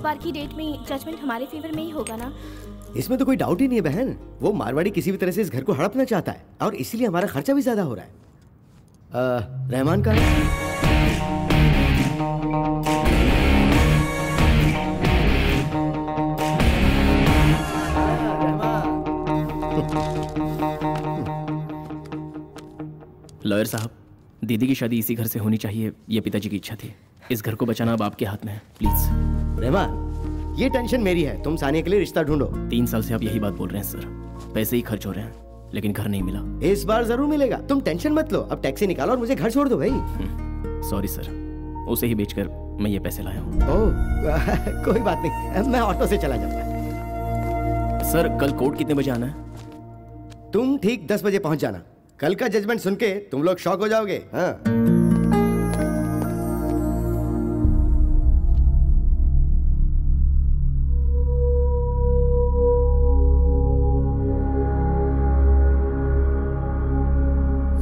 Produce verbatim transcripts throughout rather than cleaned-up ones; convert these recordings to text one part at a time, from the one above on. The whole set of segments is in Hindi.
इस बार की डेट में जजमेंट हमारे फेवर में ही होगा ना। इसमें तो कोई डाउट ही नहीं है बहन। वो मारवाड़ी किसी भी तरह से इस घर को हड़पना चाहता है और इसीलिए हमारा खर्चा भी ज्यादा हो रहा है। आ, रहमान का लॉयर साहब, दीदी की शादी इसी घर से होनी चाहिए, ये पिताजी की इच्छा थी। इस घर को बचाना अब आपके हाथ में है, प्लीज। रहमान, ये टेंशन मेरी है, तुम सानिया के लिए रिश्ता ढूंढो। तीन साल से आप यही बात बोल रहे हैं सर, पैसे ही खर्च हो रहे हैं लेकिन घर नहीं मिला। इस बार जरूर मिलेगा, तुम टेंशन मत लो। अब टैक्सी निकालो और मुझे घर छोड़ दो भाई। सॉरी सर, उसे ही बेचकर मैं ये पैसे लाया हूँ। ओह कोई बात नहीं, मैं ऑटो से चला जाऊंगा। सर कल कोर्ट कितने बजे आना है? तुम ठीक दस बजे पहुँच जाना। कल का जजमेंट सुन के तुम लोग शॉक हो जाओगे। हाँ।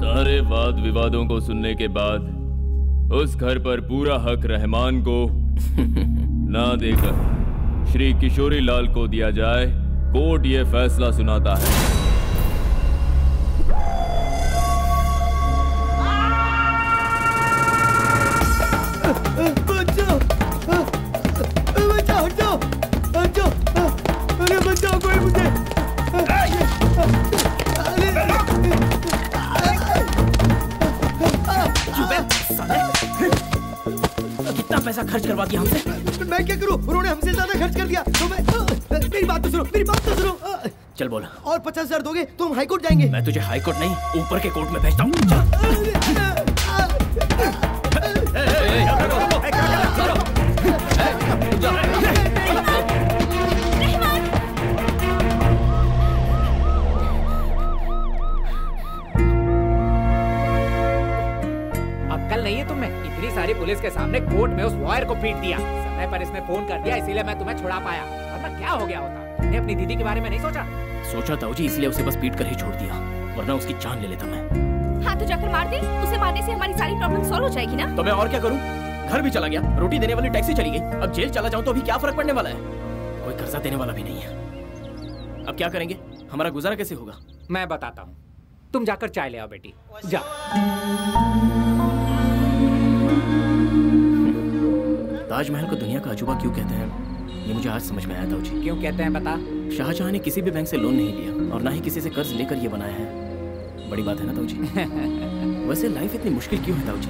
सारे वाद विवादों को सुनने के बाद उस घर पर पूरा हक रहमान को ना देकर श्री किशोरी लाल को दिया जाए, कोर्ट ये फैसला सुनाता है। पैसा खर्च करवा दिया हमसे। मैं क्या करूं, उन्होंने हमसे ज्यादा खर्च कर दिया। तो मैं मेरी बात तो सुनो, मेरी बात तो सुनो। चल बोल। और पचास हजार दोगे तो हम हाई कोर्ट जाएंगे। मैं तुझे हाई कोर्ट नहीं, ऊपर के कोर्ट में भेजता हूँ। अक्कल नहीं है तुम्हें। इतनी सारी पुलिस के सामने कोर्ट में उस वॉयर को पीट दिया। समय पर इसने फोन कर दिया, इसीलिए मैं तुम्हें छुड़ा पाया, वरना क्या हो गया होता। तुमने अपनी दीदी के बारे में नहीं सोचा? सोचा ताऊ जी, इसलिए उसे बस पीट कर ही छोड़ दिया, वरना उसकी जान ले लेता मैं। हाँ तो जाकर मार दे उसे, मारने से हमारी सारी प्रॉब्लम सॉल्व हो जाएगी ना। तो मैं और क्या करूँ, घर भी चला गया, रोटी देने वाली टैक्सी चली गई, अब जेल चला जाऊँ तो अभी क्या फर्क पड़ने वाला है। कोई कर्जा देने वाला भी नहीं है। अब क्या करेंगे, हमारा गुजारा कैसे होगा? मैं बताता हूँ, तुम जाकर चाय ले आओ बेटी, जा। ताजमहल को दुनिया का अजूबा क्यों कहते हैं, ये मुझे आज समझ में आया था जी। क्यों कहते हैं बता? शाहजहां ने किसी भी बैंक से लोन नहीं लिया और ना ही किसी से कर्ज लेकर ये बनाया है। बड़ी बात है ना ताऊ जी। वैसे लाइफ इतनी मुश्किल क्यों है ताऊ जी?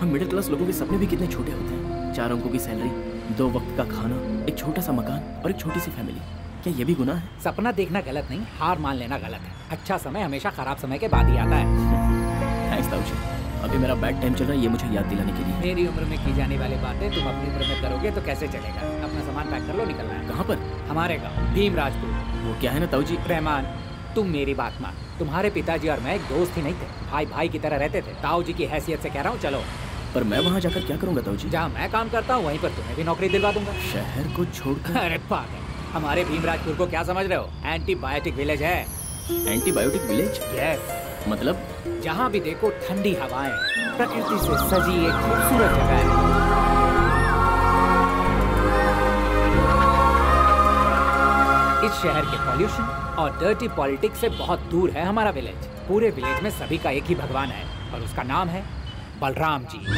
हम मिडिल क्लास लोगों के सपने भी कितने छोटे होते हैं। चार अंकों की सैलरी, दो वक्त का खाना, एक छोटा सा मकान और एक छोटी सी फैमिली, क्या ये भी गुनाह है? सपना देखना गलत नहीं, हार मान लेना गलत है। अच्छा समय हमेशा खराब समय के बाद ही आता है। थैंक्स ताऊ जी, अभी मेरा बैड टाइम चल रहा है, ये मुझे याद दिलाने के लिए। मेरी उम्र में की जाने वाली बातें तुम अपनी उम्र में करोगे तो कैसे चलेगा। अपना सामान पैक कर लो, निकलना है। कहाँ पर? हमारे गाँव भीमराजपुर। वो क्या है ना ताऊ जी। रहमान, तुम मेरी बात मान, तुम्हारे पिताजी और मैं एक दोस्त ही नहीं थे, भाई भाई की तरह रहते थे। ताऊ जी की हैसियत से कह रहा हूँ, चलो। पर मैं वहाँ जाकर क्या करूँगा ताऊ जी? जहाँ मैं काम करता हूँ वहीं पर तुम्हें भी नौकरी दिलवा दूंगा। शहर को छोड़कर? अरे पागल, हमारे भीमराजपुर को क्या समझ रहे हो, एंटीबायोटिक विलेज है। Antibiotic village? यस। मतलब? जहाँ भी देखो ठंडी हवाएं, प्रकृति से सजी एक खूबसूरत जगह है। इस शहर के पॉल्यूशन और डर्टी पॉलिटिक्स से बहुत दूर है हमारा विलेज। पूरे विलेज में सभी का एक ही भगवान है और उसका नाम है बलराम जी।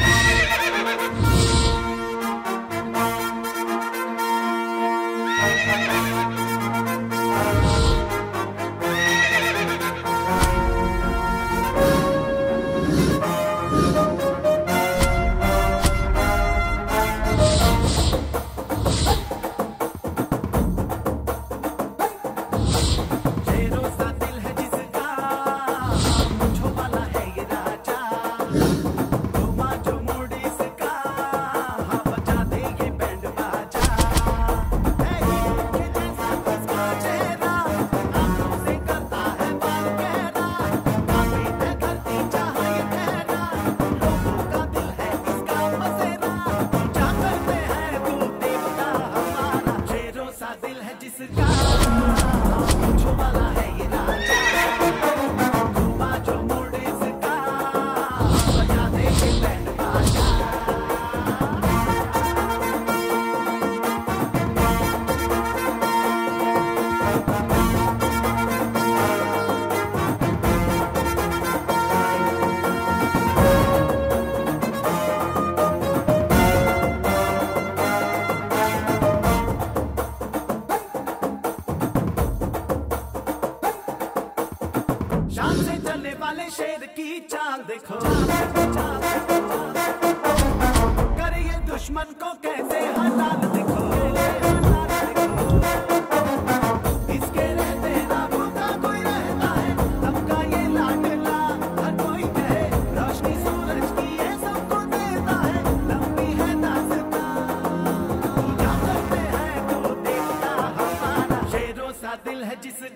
शेर की चाल देखो, कर ये दुश्मन को कैसे हटा देखो, इसके रहते ना भूखा कोई रहता है, अब का ये लाडला हर कोई कहे, रोशनी सूरज की ये सबको देता है, लंबी है दास्तां क्या करते हैं तो देखता हमारा, शेरों सा दिल है जिसका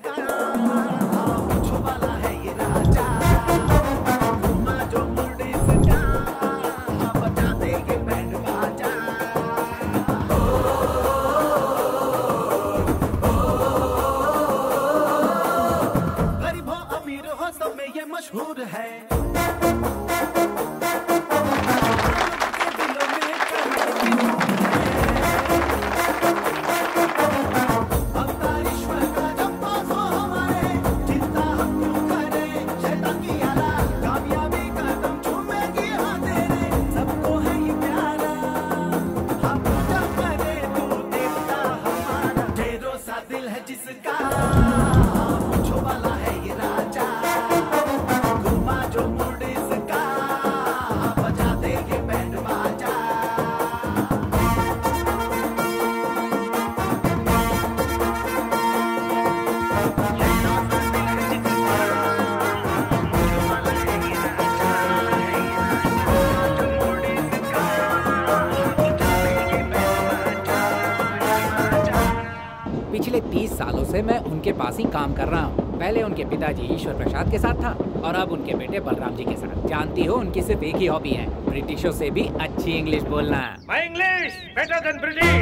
पास ही काम कर रहा हूँ। पहले उनके पिताजी ईश्वर प्रसाद के साथ था और अब उनके बेटे बलराम जी के साथ। जानती हो उनकी सिर्फ एक ही हॉबी है, ब्रिटिशों से भी अच्छी इंग्लिश बोलना। My English better than British.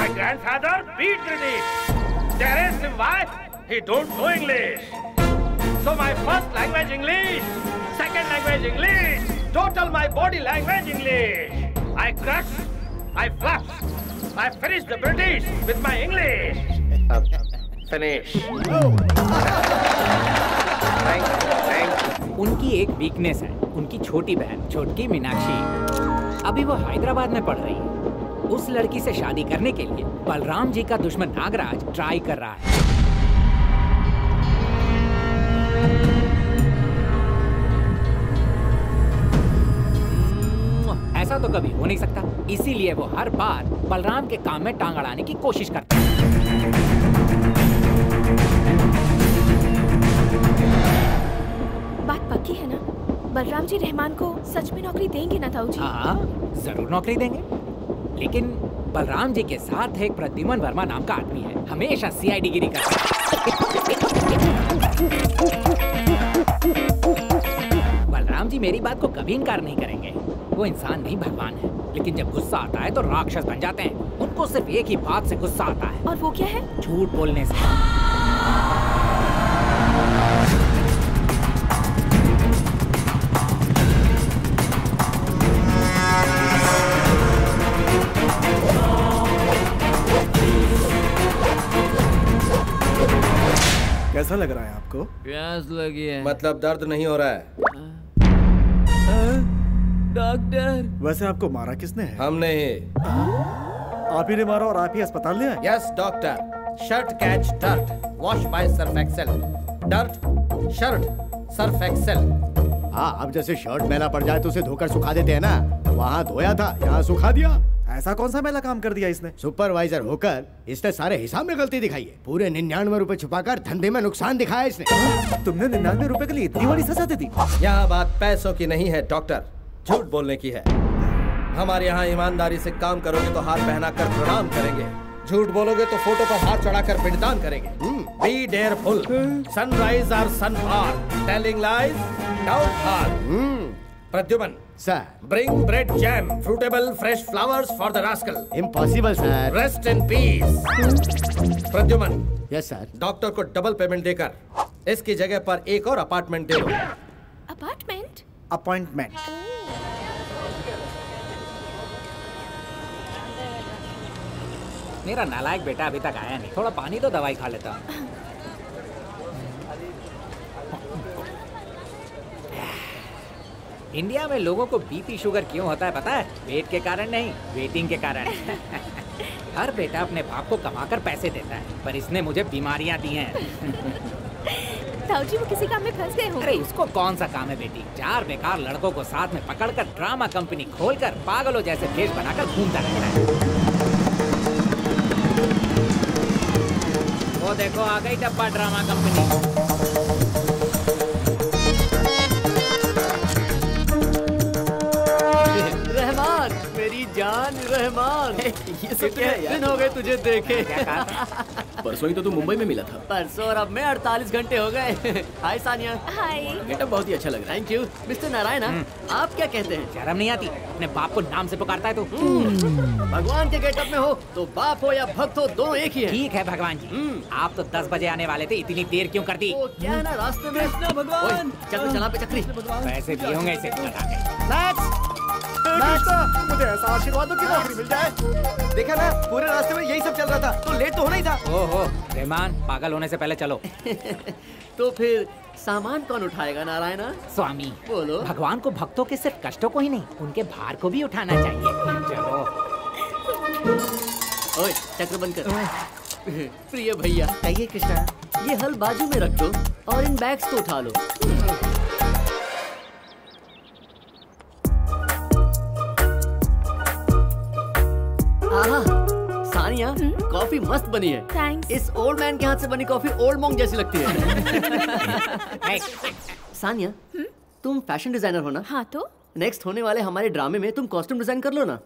My grandfather beat British. There is why he don't know English. So my first language English, second language English, total my body language English. I crush, I flush, I finish the British with my English. Finish. Thank you, thank you. उनकी एक वीकनेस है, उनकी छोटी बहन छोटकी मीनाक्षी। अभी वो हैदराबाद में पढ़ रही है। उस लड़की से शादी करने के लिए बलराम जी का दुश्मन नागराज ट्राई कर रहा है। ऐसा तो कभी हो नहीं सकता, इसीलिए वो हर बार बलराम के काम में टांग अड़ाने की कोशिश करता है। बात पक्की है ना? बलराम जी रहमान को सच में नौकरी देंगे ना ताऊ जी? हाँ, जरूर नौकरी देंगे। लेकिन बलराम जी के साथ एक प्रद्युमन वर्मा नाम का आदमी है, हमेशा सीआईडी गिरी करता। बलराम जी मेरी बात को कभी इनकार नहीं करेंगे। वो इंसान नहीं भगवान है, लेकिन जब गुस्सा आता है तो राक्षस बन जाते हैं। उनको सिर्फ एक ही बात से गुस्सा आता है। और वो क्या है? झूठ बोलने से। कैसा लग रहा है आपको? प्यास लगी है। मतलब दर्द नहीं हो रहा है? डॉक्टर, वैसे आपको मारा किसने है? हम नहीं, आप ही ने मारा और आप ही अस्पताल ले आए? Yes doctor. Shirt catch dirt, wash by Surf Excel. Dirt shirt Surf Excel. हाँ, अब जैसे शर्ट मैला पड़ जाए तो उसे धोकर सुखा देते हैं ना, वहाँ धोया था यहाँ सुखा दिया। ऐसा कौन सा मेला काम कर दिया इसने? सुपरवाइजर होकर इसने सारे हिसाब में गलती दिखाई है। पूरे निन्यानवे रुपए छुपाकर धंधे में नुकसान दिखाया इसने। तुमने निन्यानवे रुपए के लिए इतनी बड़ी सजा दे दी? यह बात पैसों की नहीं है डॉक्टर, झूठ बोलने की है। हमारे यहाँ ईमानदारी से काम करोगे तो हाथ पहना कर प्रणाम करेंगे, झूठ बोलोगे तो फोटो पर हाथ चढ़ाकर पिंडदान करेंगे। बी डेयरफुल, सनराइज और sunfall, telling lies downfall. Pradyuman sir, bring bread jam, fruitable fresh flowers for the rascal. Impossible sir. Rest in peace. Pradyuman. Yes sir. Doctor को डबल पेमेंट देकर इसकी जगह पर एक और अपार्टमेंट दे दो। अपार्टमेंट? अपॉइंटमेंट। मेरा नालायक बेटा अभी तक आया नहीं, थोड़ा पानी तो दवाई खा लेता हूँ। इंडिया में लोगों को बीपी शुगर क्यों होता है पता है? वेट के कारण नहीं, वेटिंग के कारण। हर बेटा अपने बाप को कमाकर पैसे देता है, पर इसने मुझे बीमारियां दी हैं। ताऊ जी वो किसी काम में फंस गए होंगे। उसको कौन सा काम है बेटी, चार बेकार लड़कों को साथ में पकड़कर ड्रामा कंपनी खोलकर पागलों जैसे भेष बनाकर घूमता रहता है। वो देखो आ गई डब्बा ड्रामा कंपनी। मेरी जान रहमान, ये सब क्या दिन हो गए तुझे देखे। परसों ही तो तू मुंबई में मिला था। परसों और अब मैं अड़तालीस घंटे हो गए। हाय सानिया। हाय। गेटअप बहुत ही अच्छा लग रहा है। Thank you. मिस्टर नारायण, आप क्या कहते हैं? शर्म नहीं आती? अपने बाप को नाम से पुकारता है तू। भगवान के गेटअप में हो तो बाप हो या भक्त हो दोनों एक ही है। ठीक है भगवान जी, आप तो दस बजे आने वाले थे, इतनी देर क्यों कर दी? क्या है ना रास्ते में भगवान। चलो चला पे चक्री, पैसे भी होंगे इसे। मुझे ऐसा आशीर्वाद दो कि नौकरी मिल जाए। देखा ना पूरे रास्ते में यही सब चल रहा था, तो लेट तो होना ही था। ओहो रहमान, पागल होने से पहले चलो। तो फिर सामान कौन उठाएगा नारायणा? स्वामी बोलो। भगवान को भक्तों के सिर्फ कष्टों को ही नहीं, उनके भार को भी उठाना चाहिए। चलो। ओए चक्र बंद कर। प्रिय भैया कहिए कृष्णा, ये हल बाजू में रख दो और इन बैग्स को उठा लो। सानिया कॉफी मस्त बनी है। थैंक्स। इस ओल्ड मैन के हाथ से बनी कॉफी ओल्ड मॉन्क जैसी लगती है। सानिया तुम फैशन डिजाइनर हो ना? हाँ तो नेक्स्ट होने वाले हमारे ड्रामे में तुम कॉस्ट्यूम डिजाइन कर लो ना।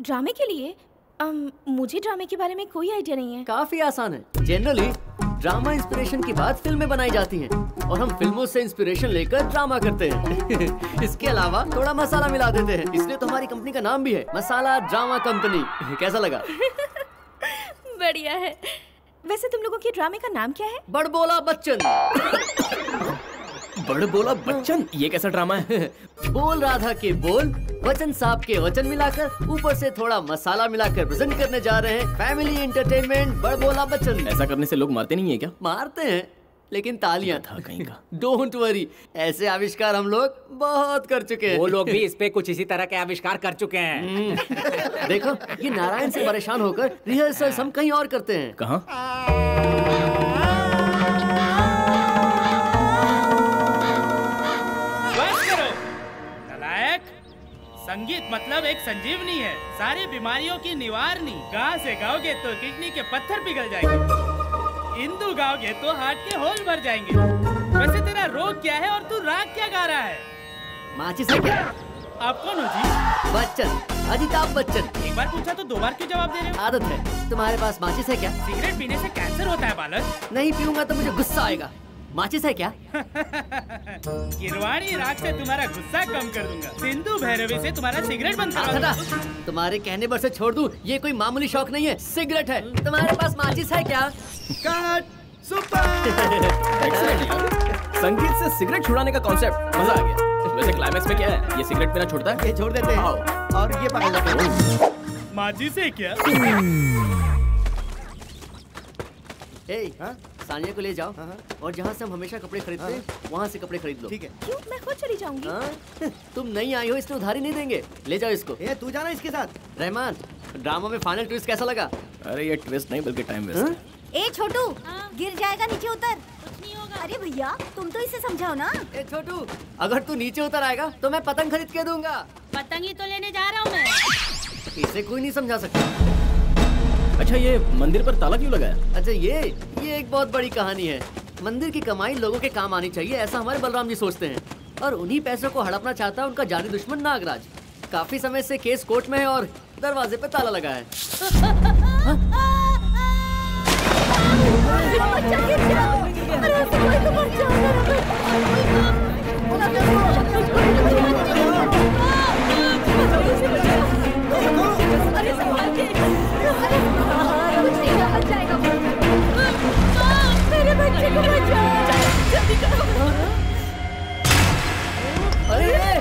ड्रामे के लिए? अम, मुझे ड्रामे के बारे में कोई आइडिया नहीं है। काफी आसान है। जनरली ड्रामा इंस्पिरेशन के बाद फिल्में बनाई जाती हैं और हम फिल्मों से इंस्पिरेशन लेकर ड्रामा करते हैं। इसके अलावा थोड़ा मसाला मिला देते हैं, इसलिए तो हमारी कंपनी का नाम भी है मसाला ड्रामा कंपनी। कैसा लगा? बढ़िया है। वैसे तुम लोगों के ड्रामे का नाम क्या है? बड़बोला बच्चन। बड़बोला बच्चन, ये कैसा ड्रामा है? बोल राधा के बोल, बच्चन साहब के वचन मिलाकर, ऊपर से थोड़ा मसाला मिलाकर प्रेजेंट करने जा रहे हैं फैमिली एंटरटेनमेंट बड़बोला बच्चन। ऐसा करने से लोग मारते नहीं है क्या? मारते हैं लेकिन तालियां था कहीं का। डोंट वरी, ऐसे आविष्कार हम लोग बहुत कर चुके हैं। वो लोग भी इस पे कुछ इसी तरह के आविष्कार कर चुके हैं। देखो ये नारायण से परेशान होकर रिहर्सल हम कहीं और करते हैं। कहाँ? संगीत मतलब एक संजीवनी है, सारी बीमारियों की निवारनी। गाँव से गाओगे तो किडनी के पत्थर पिघल जाएंगे, इंदू गाओगे तो हार्ट के होल भर जाएंगे। वैसे तेरा रोग क्या है और तू राग क्या गा रहा है? माचिस है क्या? आप कौन हो जी? बच्चन, अजिताभ बच्चन। एक बार पूछा तो दो बार क्यों जवाब दे रहे हो? आदत है। तुम्हारे पास माचिस है क्या? सिगरेट पीने से कैंसर होता है बालक। नहीं पीऊंगा तो मुझे गुस्सा आएगा। माचिस है क्या? किरवाणी राग से तुम्हारा गुस्सा कम कर दूंगा, सिंधु भैरवी से तुम्हारा सिगरेट बंद करा दूंगा। तुम्हारे कहने पर से छोड़ दूं, ये कोई मामूली शौक नहीं है, सिगरेट है। तुम्हारे पास माचिस है क्या? Cut super. संगीत से सिगरेट छुड़ाने का कॉन्सेप्ट मजा आ गया। वैसे क्लाइमेक्स में क्या है? ये सिगरेट बिना छुड़ता है? ये छोड़ देते हैं। और ये पकड़ माचिस है क्या? सानिया को ले जाओ और जहाँ से हम हमेशा कपड़े खरीदते हैं वहाँ से कपड़े खरीद लो। ठीक है। क्यों? मैं खुद चली जाऊंगी। तुम नहीं आई हो इसलिए उधारी नहीं देंगे। ले जाओ इसको। ए, तू जाना इसके साथ। रहमान, ड्रामा में फाइनल ट्विस्ट कैसा लगा? अरे ये ट्विस्ट नहीं बल्कि टाइम वेस्ट है। ए छोटू, गिर जाएगा नीचे उतर। कुछ नहीं होगा। अरे भैया तुम तो इसे समझाओ ना। ए छोटू, अगर तू नीचे उतर आएगा तो मैं पतंग खरीद के दूंगा। पतंग ही तो लेने जा रहा हूँ मैं। इसे कोई नहीं समझा सकता। अच्छा ये मंदिर पर ताला क्यों लगाया? अच्छा ये ये एक बहुत बड़ी कहानी है। मंदिर की कमाई लोगों के काम आनी चाहिए, ऐसा हमारे बलराम जी सोचते हैं, और उन्हीं पैसों को हड़पना चाहता है उनका जानी दुश्मन नागराज। काफी समय से केस कोर्ट में है और दरवाजे पर ताला लगा है। अरे जाएगा। मेरे बच्चे को बचाओ, जल्दी करो। अरे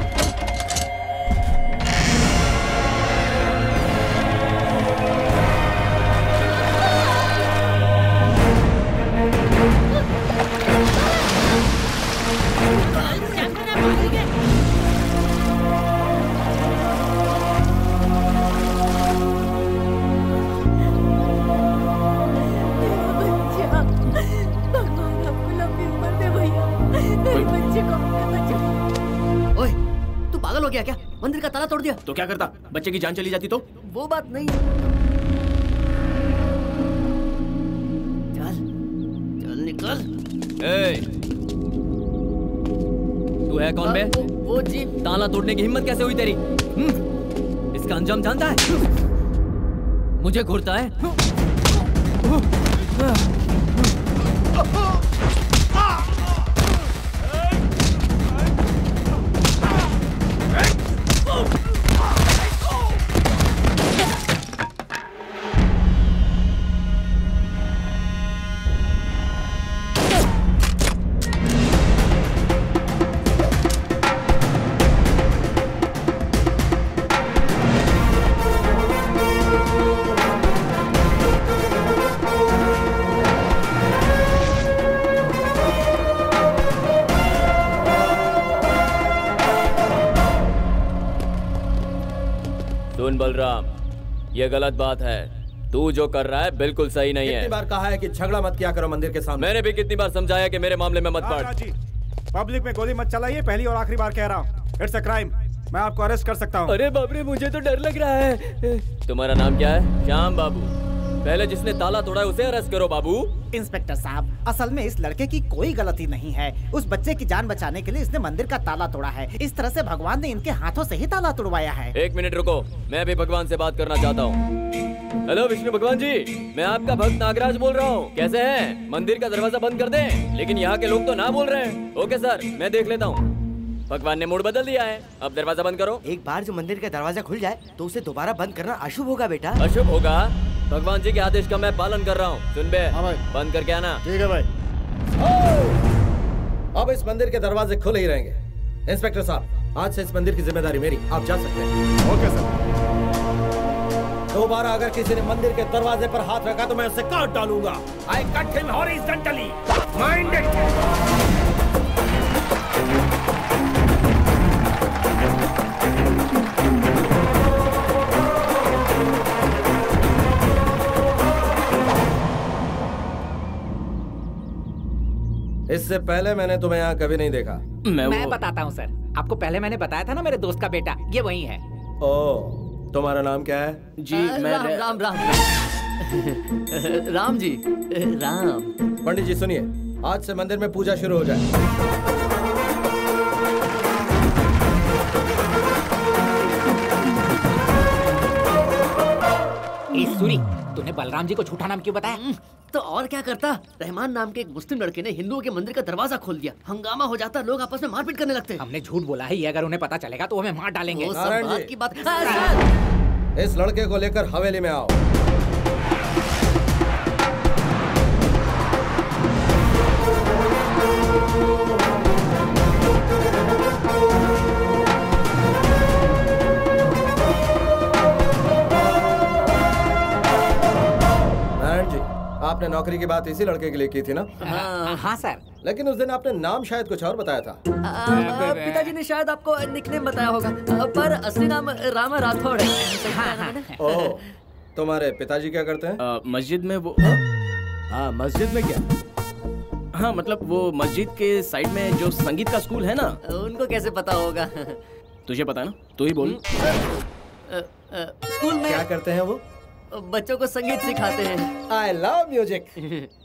हो गया क्या? मंदिर का ताला तोड़ दिया तो क्या करता? बच्चे की जान चली जाती तो? वो बात नहीं। चल, चल निकल। ए, तू है कौन बे? वो, वो जी। ताला तोड़ने की हिम्मत कैसे हुई तेरी? हम्म, इसका अंजाम जानता है? मुझे घूरता है? बलराम, ये गलत बात है। तू जो कर रहा है बिल्कुल सही नहीं है। कितनी बार कहा है कि झगड़ा मत किया करो मंदिर के सामने। मैंने भी कितनी बार समझाया कि मेरे मामले में मत पड़। पब्लिक में गोली मत चलाइए, पहली और आखिरी बार कह रहा हूँ। It's a crime. मैं आपको अरेस्ट कर सकता हूँ। अरे बाबरे, मुझे तो डर लग रहा है। तुम्हारा नाम क्या है? श्याम बाबू। पहले जिसने ताला तोड़ा है उसे अरेस्ट करो बाबू। इंस्पेक्टर साहब, असल में इस लड़के की कोई गलती नहीं है। उस बच्चे की जान बचाने के लिए इसने मंदिर का ताला तोड़ा है। इस तरह से भगवान ने इनके हाथों से ही ताला तोड़वाया है। एक मिनट रुको, मैं भी भगवान से बात करना चाहता हूँ। हेलो विष्णु भगवान जी, मैं आपका भक्त नागराज बोल रहा हूँ। कैसे हैं? मंदिर का दरवाजा बंद कर दें, लेकिन यहाँ के लोग तो ना बोल रहे हैं। ओके सर, मैं देख लेता हूँ। भगवान ने मूड बदल दिया है, अब दरवाजा बंद करो। एक बार जो मंदिर का दरवाजा खुल जाए तो उसे दोबारा बंद करना अशुभ होगा बेटा। अशुभ होगा? भगवान जी के आदेश का मैं पालन कर रहा हूँ। सुन बे, बंद करके आना। ठीक है भाई। अब इस मंदिर के दरवाजे खुले ही रहेंगे। इंस्पेक्टर साहब, आज से इस मंदिर की जिम्मेदारी मेरी, आप जा सकते हैं। Okay sir. दोबारा अगर किसी ने मंदिर के दरवाजे पर हाथ रखा तो मैं उसे काट डालूंगा। I cut him horizontally. Mind it. इससे पहले मैंने तुम्हें यहाँ कभी नहीं देखा। मैं, वो... मैं बताता हूँ सर, आपको पहले मैंने बताया था ना, मेरे दोस्त का बेटा, ये वही है। ओ, तुम्हारा नाम क्या है? जी आ, मैं राम, राम राम राम राम जी राम। पंडित जी सुनिए, आज से मंदिर में पूजा शुरू हो जाए। सूरी, तूने बलराम जी को झूठा नाम क्यों बताया? तो और क्या करता, रहमान नाम के एक मुस्लिम लड़के ने हिंदुओं के मंदिर का दरवाजा खोल दिया। हंगामा हो जाता, लोग आपस में मारपीट करने लगते। हमने झूठ बोला है, अगर उन्हें पता चलेगा तो हमें मार डालेंगे। वो सब बात की बात। इस लड़के को लेकर हवेली में आओ। आपने नौकरी की बात इसी लड़के के लिए की थी ना? हाँ, हाँ सर। लेकिन उस दिन आपने नाम शायद कुछ और बताया था। पिताजी ने शायद आपको निकनेम बताया होगा, पर असली नाम रामा राठौड़ है। हाँ, हाँ। ओह, तुम्हारे पिताजी क्या करते हैं? आ, मस्जिद में वो। हाँ, मस्जिद में क्या? हाँ मतलब वो मस्जिद के साइड में जो संगीत का स्कूल है ना। उनको कैसे पता होगा? तुझे पता ना, तू ही बोल। स्कूल में क्या करते हैं वो? बच्चों को संगीत सिखाते हैं। I love music.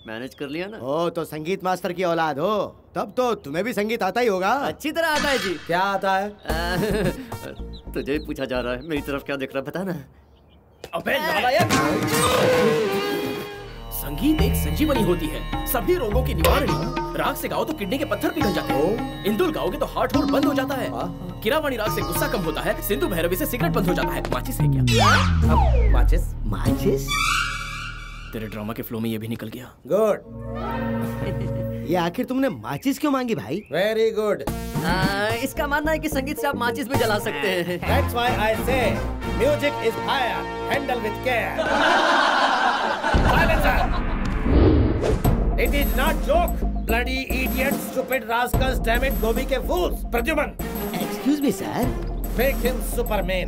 मैनेज कर लिया ना? हो तो संगीत मास्टर की औलाद हो, तब तो तुम्हें भी संगीत आता ही होगा। अच्छी तरह आता है जी। क्या आता है? आ, तुझे भी पूछा जा रहा है, मेरी तरफ क्या देख रहा है बता ना। अबे नालायक। संगीत एक संजीवनी होती है, सभी रोगों की निवारणी। राग से गाओ तो किडनी के पत्थर पिघल जाते हैं। इंदुल गाओगे तो हार्ट होल बंद हो जाता है। किरावाणी राग से गुस्सा कम होता है। सिंधु भैरवी से सिगरेट बंद हो जाता है। माचिस है क्या? अब माचिस माचिस तेरे ड्रामा के फ्लो में ये भी निकल गया। गुड। ये आखिर तुमने माचिस क्यों मांगी भाई? Very good. इसका मानना है कि संगीत से आप माचिस भी जला सकते हैं। That's why I say music is fire, handle with care. Silencer. It is not joke. Bloody idiots, stupid rascals, damn it, gobi ke fools. Pradyuman. Excuse me, sir. Make him Superman.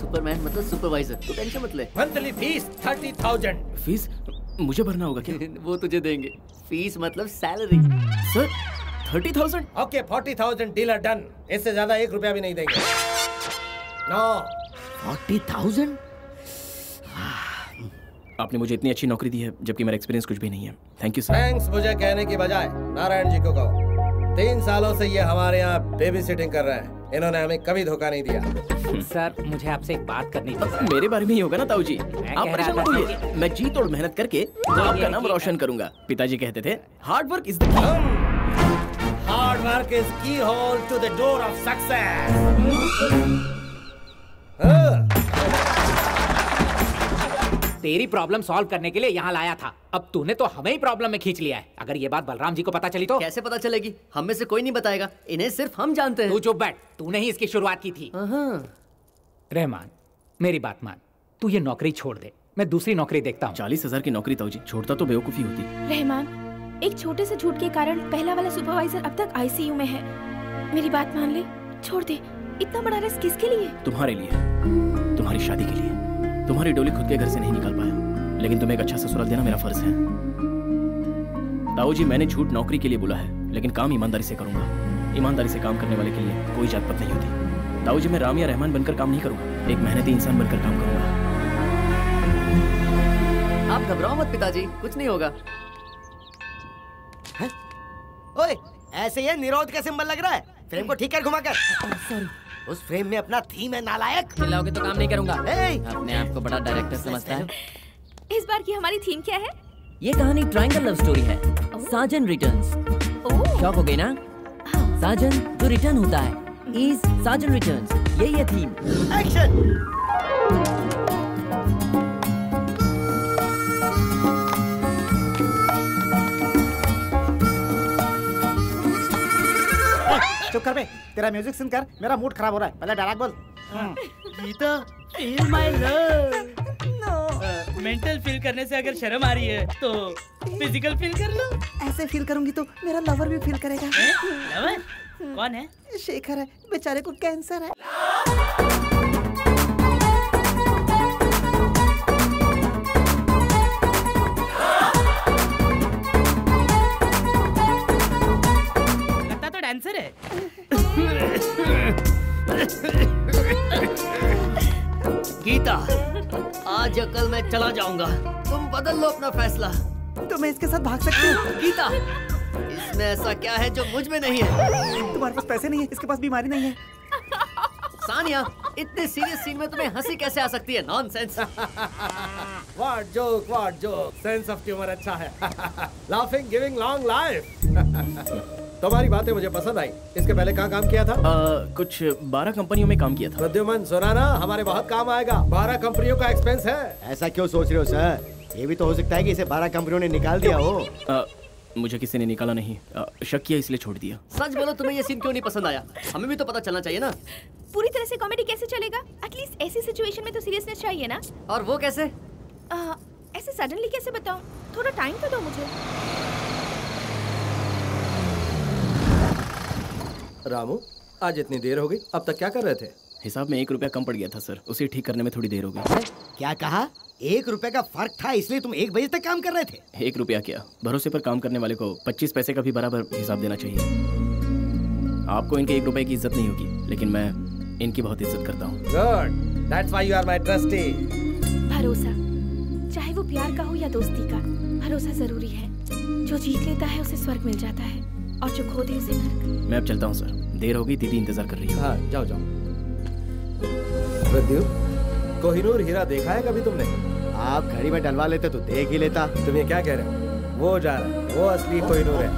Superman मतलब सुपरवाइजर। तो टेंशन मत ले। Monthly fees thirty thousand. Fees मुझे भरना होगा क्या? वो तुझे देंगे। फीस मतलब salary. Sir thirty thousand okay forty thousand dealer done. इससे ज्यादा एक रुपया भी नहीं देंगे। नो फोर्टी थाउजेंड आपने मुझे इतनी अच्छी नौकरी दी है जबकि मेरा एक्सपीरियंस कुछ भी नहीं है। Thank you sir. थैंक्स मुझे कहने की बजाय नारायण जी को कहो। तीन सालों से ये हमारे यहाँ बेबी सिटिंग कर रहे हैं। इन्होंने हमें कभी धोखा नहीं दिया। सर मुझे आपसे एक बात करनी थी। मेरे बारे में ही होगा ना ताऊ जी, आप परेशान मत होइए। मैं जी तोड़ मेहनत करके आपका नाम रोशन करूंगा। पिताजी कहते थे hard work is the hard work is key hole to the door of success. तेरी प्रॉब्लम सॉल्व करने के लिए यहाँ लाया था, अब तूने तो हमें ही प्रॉब्लम में खींच लिया है। अगर ये बात बलराम जी को पता चली तो? कैसे पता चलेगी, हम में से कोई नहीं बताएगा, इन्हें सिर्फ हम जानते हैं। तू चुप बैठ, तूने ही इसकी शुरुआत की थी। रहमान मेरी बात मान, तू ये नौकरी छोड़ दे, मैं दूसरी नौकरी देखता हूँ। चालीस हजार की नौकरी ताऊजी, छोड़ता तो बेवकूफी होती। रहमान एक छोटे से झूठ के कारण पहला वाला सुपरवाइजर अब तक आईसीयू में है। मेरी बात मान ले, छोड़ दे। इतना बड़ा रिस्क किसके लिए? तुम्हारे लिए, तुम्हारी शादी के लिए। तुम्हारी डोली खुद के घर से नहीं निकल पाया, लेकिन तुम्हें एक अच्छा ससुराल देना मेरा फर्ज है। ताऊ जी मैंने झूठ नौकरी के लिए बोला है, लेकिन काम ईमानदारी से करूंगा। ईमानदारी से काम करने वाले के लिए कोई जात पात नहीं होती। ताऊ जी मैं राम या रहमान बनकर काम नहीं करूंगा, एक मेहनती इंसान बनकर काम करूंगा। आप घबराओ मत पिताजी, कुछ नहीं होगा। ओए, ऐसे ये निरोध का सिंबल लग रहा है, फ्रेम को ठीक कर घुमा कर। उस फ्रेम में अपना थीम है नालायक। चिल्लाओगे तो काम नहीं करूंगा। अपने आप को बड़ा डायरेक्टर समझता है। इस बार की हमारी थीम क्या है? ये कहानी ट्रायंगल लव स्टोरी है, साजन रिटर्न्स। शौक हो गई ना? साजन जो रिटर्न होता है, इज साजन रिटर्न्स, यही है थीम। एक्शन। चुप कर बे, तेरा म्यूजिक सुन कर मेरा मूड खराब हो रहा है। पहले डायलॉग बोल। Geeta feel my love. No. Mental feel करने से अगर शर्म आ रही है तो फिजिकल फील कर लो। ऐसे फील करूंगी तो मेरा लवर भी फील करेगा। लवर? कौन है? शेखर है, बेचारे को कैंसर है। लगता तो डांसर है। गीता आज या कल मैं चला जाऊंगा, तुम बदल लो अपना फैसला। तो मैं इसके साथ भाग सकती हूँ? गीता इसमें ऐसा क्या है जो मुझ में नहीं है? तुम्हारे पास पैसे नहीं है, इसके पास बीमारी नहीं है। सानिया इतने सीरियस सीन में तुम्हें हंसी कैसे आ सकती है? Nonsense. What joke, what joke, sense of humour अच्छा है। Laughing giving long life. तुम्हारी बातें मुझे पसंद आई। इसके पहले कहाँ काम किया था? आ, कुछ बारह कंपनियों में काम किया था। प्रद्युमन सुना ना, हमारे बहुत काम आएगा। बारह कंपनियों का एक्सपेंस है। ऐसा क्यों सोच रहे हो सर? ये भी तो हो सकता है कि इसे बारह कंपनियों ने निकाल दिया हो। आ, मुझे किसी ने निकाला नहीं, आ, शक किया इसलिए छोड़ दिया। सच बोलो, तुम्हें ये सीन क्यों नहीं पसंद आया? हमें भी तो पता चलना चाहिए ना। पूरी तरह से कॉमेडी कैसे चलेगा? एटलीस्ट ऐसी सिचुएशन में तो सीरियसनेस चाहिए ना। और वो कैसे? ऐसे सडनली कैसे बताऊँ, थोड़ा टाइम तो दो मुझे। रामू आज इतनी देर हो गई, अब तक क्या कर रहे थे? हिसाब में एक रुपया कम पड़ गया था सर, उसे ठीक करने में थोड़ी देर हो गई। क्या कहा? एक रुपया का फर्क था इसलिए तुम एक बजे तक काम कर रहे थे? एक रुपया क्या, भरोसे पर काम करने वाले को पच्चीस पैसे का भी बराबर हिसाब देना चाहिए। आपको इनके एक रुपए की इज्जत नहीं होगी, लेकिन मैं इनकी बहुत इज्जत करता हूँ। Good, that's why you are my trustee. भरोसा चाहे वो प्यार का हो या दोस्ती का, भरोसा जरूरी है। जो जीत लेता है उसे स्वर्ग मिल जाता है, और जो खो दे उसे नर्क। मैं अब चलता हूँ सर, देर होगी, दीदी इंतजार कर रही है। हाँ जाओ जाओ। प्रद्युम्न कोहिनूर हीरा देखा है कभी तुमने? आप घड़ी में डलवा लेते तो देख ही लेता। तुम ये क्या कह रहे हो? वो जा रहा है, वो असली कोहिनूर है।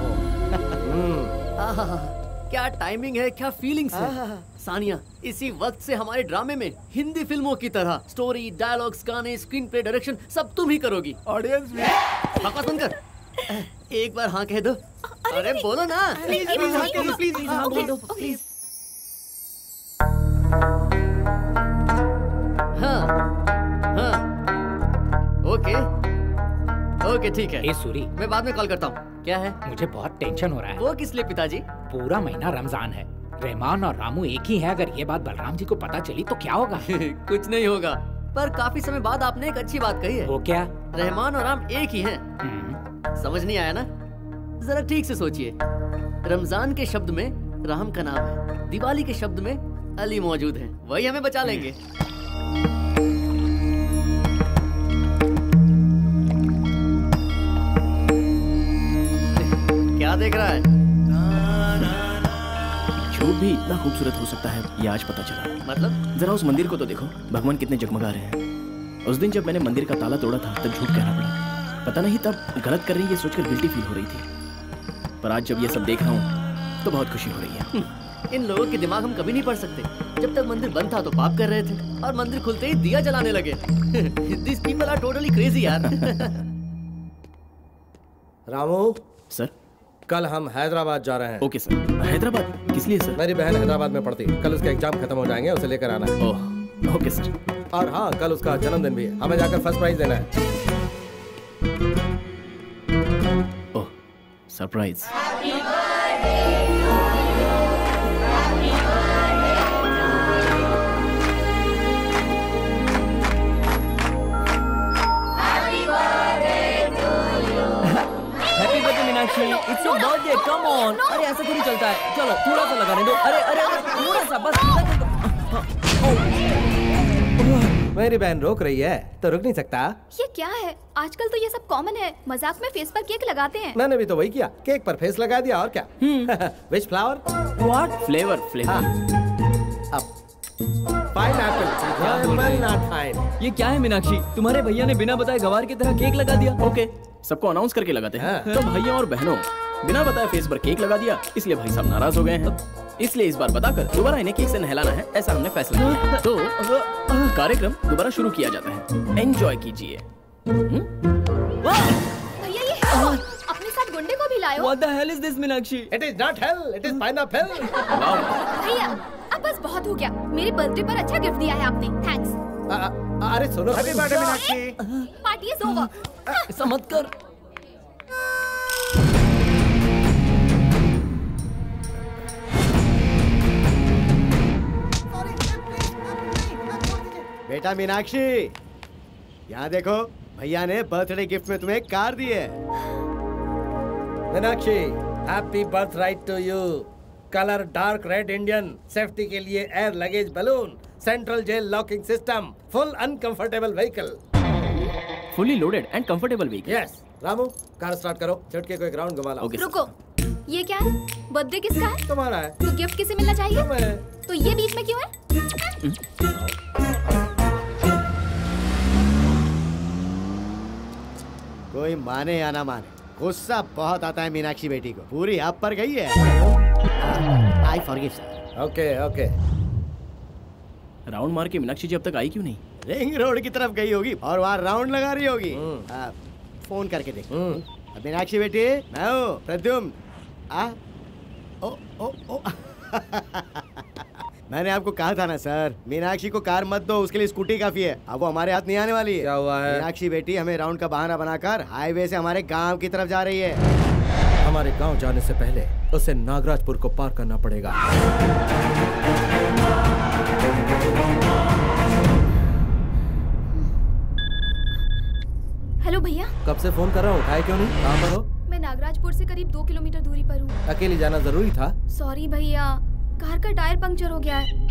आहा, क्या टाइमिंग है, क्या फीलिंग्स है। सानिया इसी वक्त से हमारे ड्रामे में हिंदी फिल्मों की तरह स्टोरी, डायलॉग्स, गाने, स्क्रीन प्ले, डायरेक्शन सब तुम ही करोगी। ऑडियंस में बकवास बंद कर, एक बार हाँ कह दो। अरे, अरे बोलो ना प्लीज प्लीज प्लीज बोलो प्लीज। हाँ हाँ ओके ओके ठीक है। ए सूरी मैं बाद में कॉल करता हूँ। क्या है? मुझे बहुत टेंशन हो रहा है। वो किस लिए पिताजी? पूरा महीना रमजान है, रहमान और रामू एक ही है। अगर ये बात बलराम जी को पता चली तो क्या होगा? कुछ नहीं होगा, पर काफी समय बाद आपने एक अच्छी बात कही है। वो क्या? रहमान और राम एक ही हैं। समझ नहीं आया ना, जरा ठीक से सोचिए। रमजान के शब्द में राम का नाम है, दिवाली के शब्द में अली मौजूद है, वही हमें बचा लेंगे। क्या देख रहा है? झूठ भी इतना खूबसूरत हो सकता है ये आज पता चला। मतलब? जरा उस मंदिर को तो देखो, भगवान कितने जगमगा रहे हैं। उस दिन जब मैंने मंदिर का ताला तोड़ा था तब झूठ कहना पड़ा, पता नहीं तब गलत कर रही ये सोचकर गिल्टी फील हो रही थी, पर आज जब ये सब देख रहा हूँ तो बहुत खुशी हो रही है। इन लोगों के दिमाग हम कभी नहीं पढ़ सकते। जब तक मंदिर बंद था तो पाप कर रहे थे और मंदिर खुलते ही दिया जलाने लगे। This people are totally crazy यार। रामू सर, कल हम हैदराबाद जा रहे हैं। Okay sir. हैदराबाद किस लिए सर? मेरी बहन हैदराबाद में पढ़ती है, कल उसके एग्जाम खत्म हो जाएंगे, उसे लेकर आना है। Oh okay sir. और हाँ, कल उसका जन्मदिन भी है, हमें जाकर फर्स्ट प्राइज देना है। Oh surprise. It's your birthday, come on. अरे ऐसा थोड़ी चलता है, चलो थोड़ा सा लगाने दो। अरे अरे थोड़ा सा बस। मेरी बहन रोक रही है तो रुक नहीं सकता। ये क्या है, आजकल तो ये सब कॉमन है, मजाक में फेस पर केक लगाते हैं। मैंने भी तो वही किया, केक पर फेस लगा दिया और क्या। Which flower? What flavor? Flavor. अब पाइनएप्पल। ये क्या है मीनाक्षी, तुम्हारे भैया ने बिना बताए गवार की तरह केक लगा दिया। ओके सबको अनाउंस करके लगाते हैं। तो भैया और बहनों, बिना बताए फेस पर केक लगा दिया, इसलिए भाई साहब नाराज हो गए हैं, इसलिए इस बार बताकर दोबारा इन्हें केक से नहलाना है, ऐसा हमने फैसला किया। तो कार्यक्रम दोबारा शुरू किया जाता है, एंजॉय कीजिए। भैया ये अपने साथ गुंडे को भी लायो। What the hell is this Meenakshi? It is not hell, it is pineapple. भैया अब बस बहुत हो गया, मेरे बर्थडे पर अच्छा गिफ्ट दिया है आपने, थैंक्स। अरे सुनो, happy birthday Meenakshi. Party is over. ऐसा मत कर। बेटा मीनाक्षी, यहाँ देखो, भैया ने बर्थडे गिफ्ट में तुम्हें कार दी है। Meenakshi, happy birth right to you. Colour dark red Indian, safety के लिए air luggage balloon, central jail locking system, full uncomfortable vehicle, fully loaded and comfortable vehicle. Yes Ramu, car start करो, झटके को एक राउंड घुमा लो। रुको, ये क्या है? बर्थडे किसका है? तुम्हारा है। तो गिफ्ट किसे मिलना चाहिए? तुम्हें। तो ये बीच में क्यों है? कोई माने या ना माने, गुस्सा बहुत आता है मीनाक्षी बेटी को, पूरी आप पर गई है। I forgive sir. Okay okay. Round मार के मीनाक्षी जी अब तक आई क्यों नहीं? रिंग रोड की तरफ गई होगी और वहाँ राउंड लगा रही होगी। आ, फोन करके देख। मीनाक्षी बेटी, मैं हूँ प्रद्युम्न। आ ओ ओ ओ मैंने आपको कहा था ना सर, मीनाक्षी को कार मत दो, उसके लिए स्कूटी काफी है। अब वो हमारे हाथ नहीं आने वाली है। क्या हुआ है? मीनाक्षी बेटी हमें राउंड का बहाना बनाकर हाईवे से हमारे गाँव की तरफ जा रही है। हमारे गाँव जाने से पहले उसे नागराजपुर को पार करना पड़ेगा। हेलो भैया, कब से फोन कर रहा हूँ, उठाए क्यों नहीं? कहाँ पर हो? मैं नागराजपुर से करीब दो किलोमीटर दूरी पर हूँ। अकेले जाना जरूरी था? सॉरी भैया, कार का टायर पंक्चर हो गया है,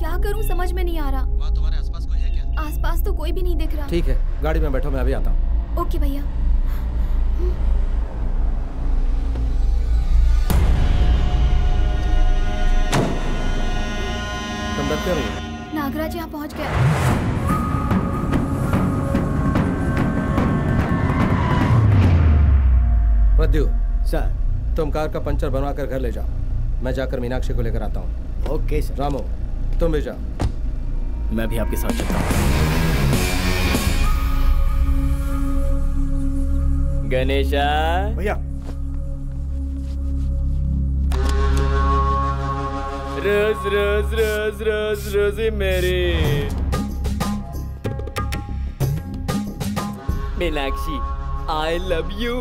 क्या करूँ समझ में नहीं आ रहा। वहाँ तुम्हारे आसपास कोई है क्या? आसपास तो कोई भी नहीं दिख रहा। ठीक है, गाड़ी में बैठो, मैं अभी आता हूँ। ओके भैया। नागराज यहाँ पहुँच गया। प्रद्यु सर, तुम कार का पंचर बनवा कर घर ले जाओ, मैं जाकर मीनाक्षी को लेकर आता हूँ। Okay sir. रामू तुम भी जाओ, मैं भी आपके साथ चलता हूँ। गणेशा भैया, रोज रोज रोज रोज रोजी मेरी मीनाक्षी, आई लव यू।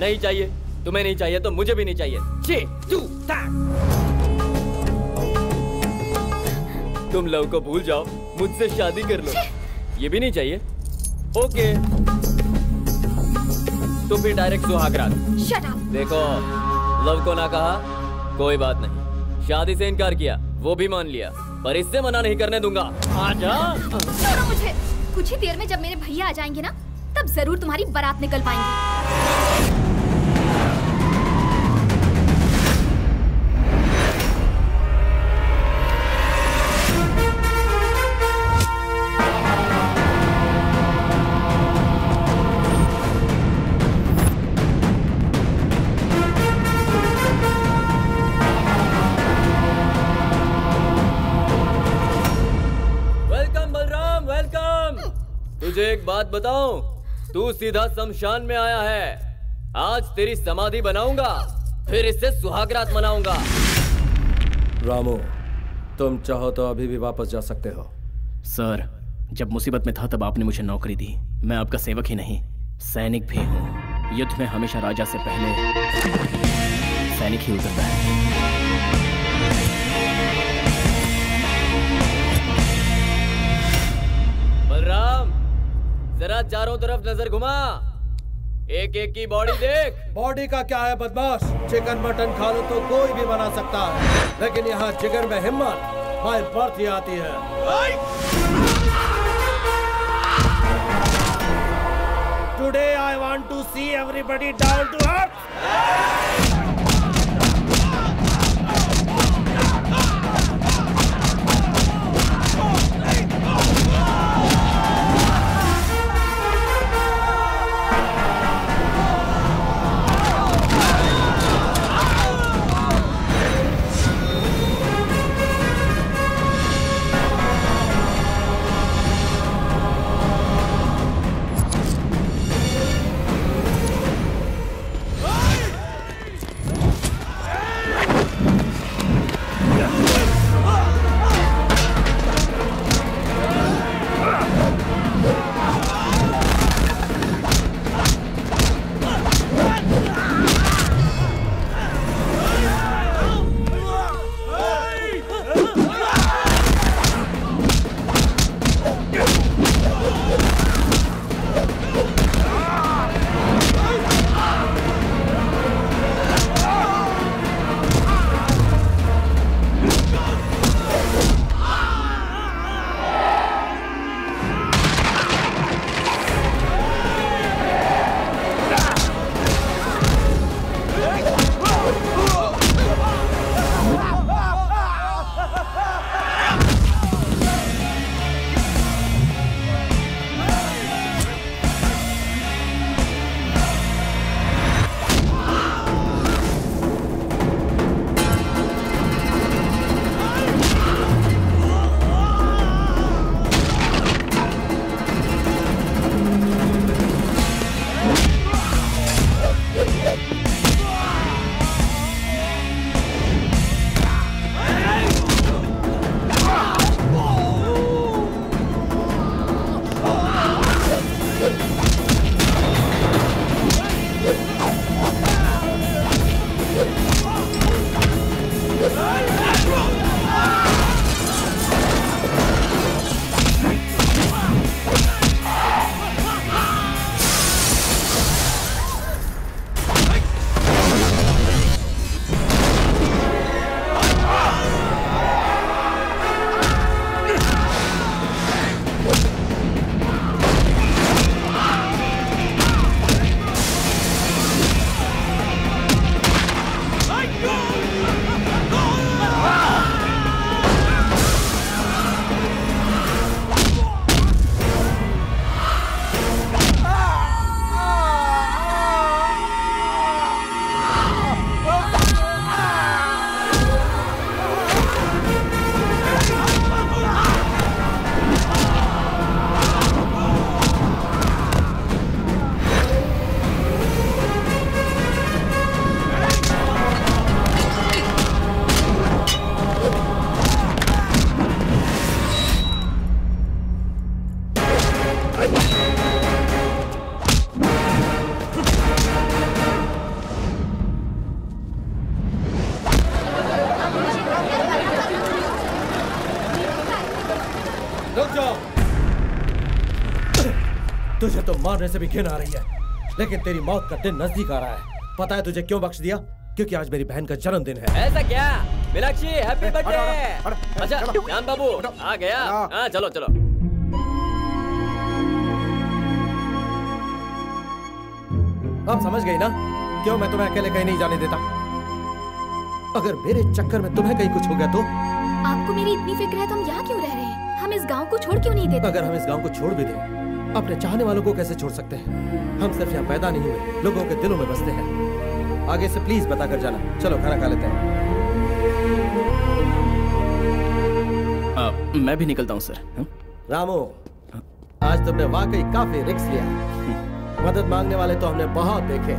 नहीं चाहिए तुम्हें, नहीं चाहिए तो मुझे भी नहीं चाहिए। छे, तुम लव को भूल जाओ, मुझसे शादी कर लो। ये भी नहीं चाहिए। ओके तो फिर डायरेक्ट सुहागरात। देखो लव को ना कहा, कोई बात नहीं। शादी से इनकार किया, वो भी मान लिया, पर इससे मना नहीं करने दूंगा। आजा। छोड़ो मुझे। कुछ ही देर में जब मेरे भैया आ जाएंगे ना, तब जरूर तुम्हारी बारात निकल पाएंगी। एक बात बताऊं, तू सीधा शमशान में आया है। आज तेरी समाधि बनाऊंगा, फिर इससे सुहागरात मनाऊंगा। रामू, तुम चाहो तो अभी भी वापस जा सकते हो। सर, जब मुसीबत में था तब आपने मुझे नौकरी दी। मैं आपका सेवक ही नहीं, सैनिक भी हूँ। युद्ध में हमेशा राजा से पहले सैनिक ही उतरता है। बलराम, जरा चारों तरफ नजर घुमा, एक एक की बॉडी देख। बॉडी का क्या है बदमाश, चिकन मटन खा लो तो कोई भी बना सकता है, लेकिन यहाँ जिगर में हिम्मत भाई बर्थ ही आती है। Today I want to see everybody down to earth. से भी घिन आ रही है, लेकिन तेरी मौत का दिन नजदीक आ रहा है। पता है तुझे क्यों बख्श दिया? क्योंकि आज मेरी बहन का जन्मदिन है। ऐसा क्या? Meenakshi happy birthday. अच्छा राम बाबू आ गया। हाँ चलो चलो। अब समझ गई ना क्यों मैं तुम्हें अकेले कहीं नहीं जाने देता। अगर मेरे चक्कर में तुम्हें कहीं कुछ हो गया तो? आपको मेरी इतनी फिक्र है तो हम यहाँ क्यों रह रहे हैं? हम इस गाँव को छोड़ क्यों नहीं देते? अगर हम इस गाँव को छोड़ भी दें अपने चाहने वालों को कैसे छोड़ सकते हैं? हम सिर्फ यहाँ पैदा नहीं हुए, लोगों के दिलों में बसते हैं। आगे से प्लीज बता कर जाना। चलो खाना खा लेते हैं। आ, मैं भी निकलता हूँ सर। हुँ? रामो हुँ? आज तुमने वाकई काफी रिस्क लिया। मदद मांगने वाले तो हमने बहुत देखे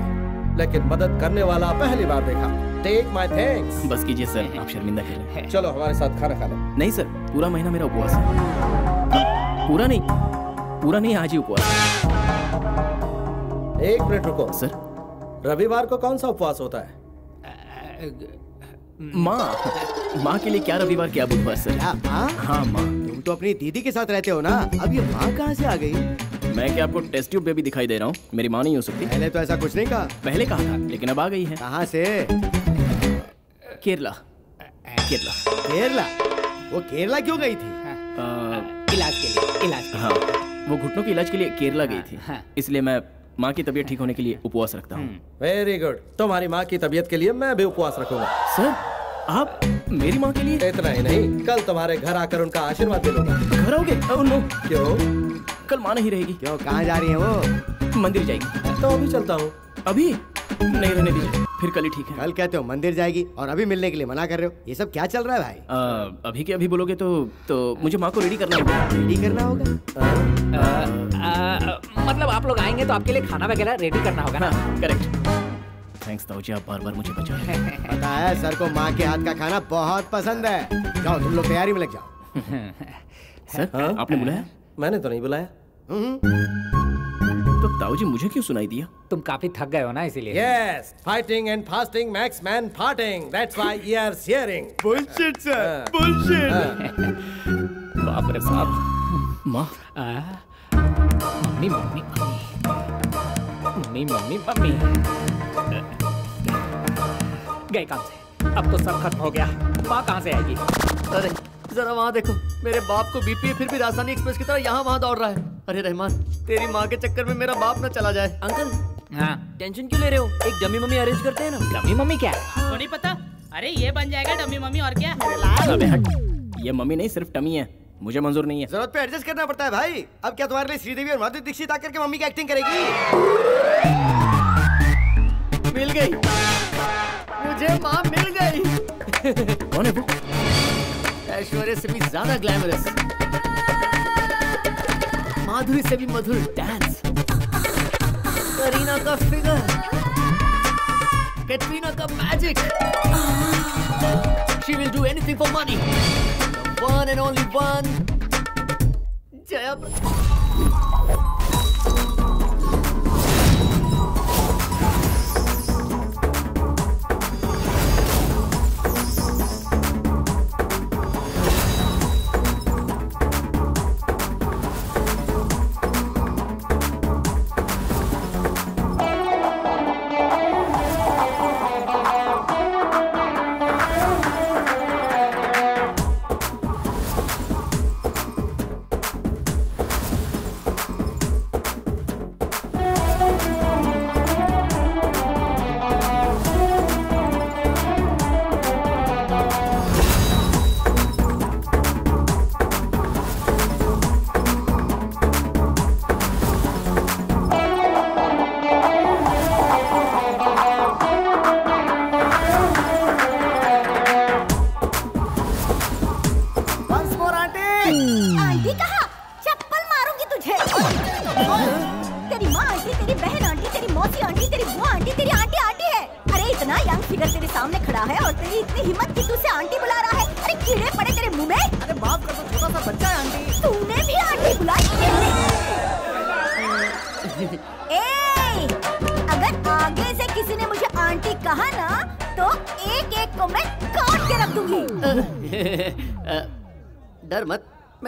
लेकिन मदद करने वाला पहली बार देखा। Take my thanks. बस कीजिए सर, आप शर्मिंदा करें। चलो हमारे साथ खाना खा लो। नहीं सर, पूरा महीना मेरा उपवास है। पूरा नहीं पूरा नहीं आज ही उपवास। एक मिनट रुको सर, रविवार को कौन सा उपवास होता है? माँ माँ के लिए क्या रविवार क्या बुधवार सर। हाँ माँ, तुम तो अपनी दीदी के साथ रहते हो ना, अब ये माँ कहाँ से आ गई? मैं क्या आपको टेस्ट ट्यूब पे भी दिखाई दे रहा हूँ? मेरी माँ नहीं हो सकती। पहले तो ऐसा कुछ नहीं कहा। पहले कहा था लेकिन अब आ गई है। कहाँ से? केरला। केरला केरला वो केरला क्यों गई थी? इलाज के लिए। इलाज हाँ, वो घुटनों के इलाज के लिए केरला गई थी। हाँ। इसलिए मैं माँ की तबीयत ठीक होने के लिए उपवास रखता हूँ। वेरी गुड, तुम्हारी माँ की तबीयत के लिए मैं भी उपवास रखूंगा। सर आप मेरी माँ के लिए? इतना ही नहीं, कल तुम्हारे घर आकर उनका आशीर्वाद दे लूंगा। घर आओगे? नो। क्यों? कल माँ नहीं रहेगी। क्यों, कहाँ जा रही है वो? मंदिर जाएगी। तो अभी चलता हूँ। अभी नहीं रहने दीजिए, फिर कल ही ठीक है। कल कहते हो मंदिर जाएगी और अभी मिलने के लिए मना कर रहे हो, ये सब क्या चल रहा है भाई? आ, अभी के अभी बोलोगे तो तो मुझे माँ को रेडी करना होगा। रेडी करना होगा मतलब आप लोग आएंगे तो आपके लिए खाना वगैरह रेडी करना होगा ना? करेक्ट। थैंक्स ताऊजी, आप बार बार मुझे बचा रहे हैं। पता है सर को माँ के हाथ का खाना बहुत पसंद है। जाओ तुम लोग तैयारी में लग जाओ। सर आपने बुलाया? मैंने तो नहीं बुलाया। तो ताऊजी मुझे क्यों सुनाई दिया? तुम काफी थक गए हो ना इसीलिए। Yes, fighting and fasting makes man farting. That's why ears hearing. Bullshit sir, bullshit. बाप रे बाप। माँ, mummy mummy mummy mummy mummy गए काम से। अब तो सब खत्म हो गया, माँ कहाँ से आएगी? अरे जरा वहाँ देखो, मेरे बाप को बीपी है फिर भी राजधानी एक्सप्रेस की तरह यहाँ वहाँ दौड़ रहा है। अरे रहमान, तेरी माँ के चक्कर में मेरा बाप ना चला जाए। अंकल हाँ टेंशन क्यों ले रहे हो? एक डमी मम्मी अरेंज करते हैं ना। डमी मम्मी क्या? तो नहीं पता। अरे ये बन जाएगा डमी मम्मी और क्या। अबे हट, ये मम्मी नहीं सिर्फ टमी है, मुझे मंजूर नहीं है। जरूरत पे एडजस्ट करना पड़ता है भाई। अब क्या तुम्हारे लिए श्रीदेवी और माधुरी दीक्षित आकर के मम्मी की एक्टिंग करेगी? मिल गई मुझे माँ, मिल गई। कौन है वो? ऐश्वर्या से भी ज्यादा ग्लैमरस, माधुरी से भी मधुर डांस, करीना का फिगर, कैटरीना का magic, she will do anything for money, one and only one Jaya.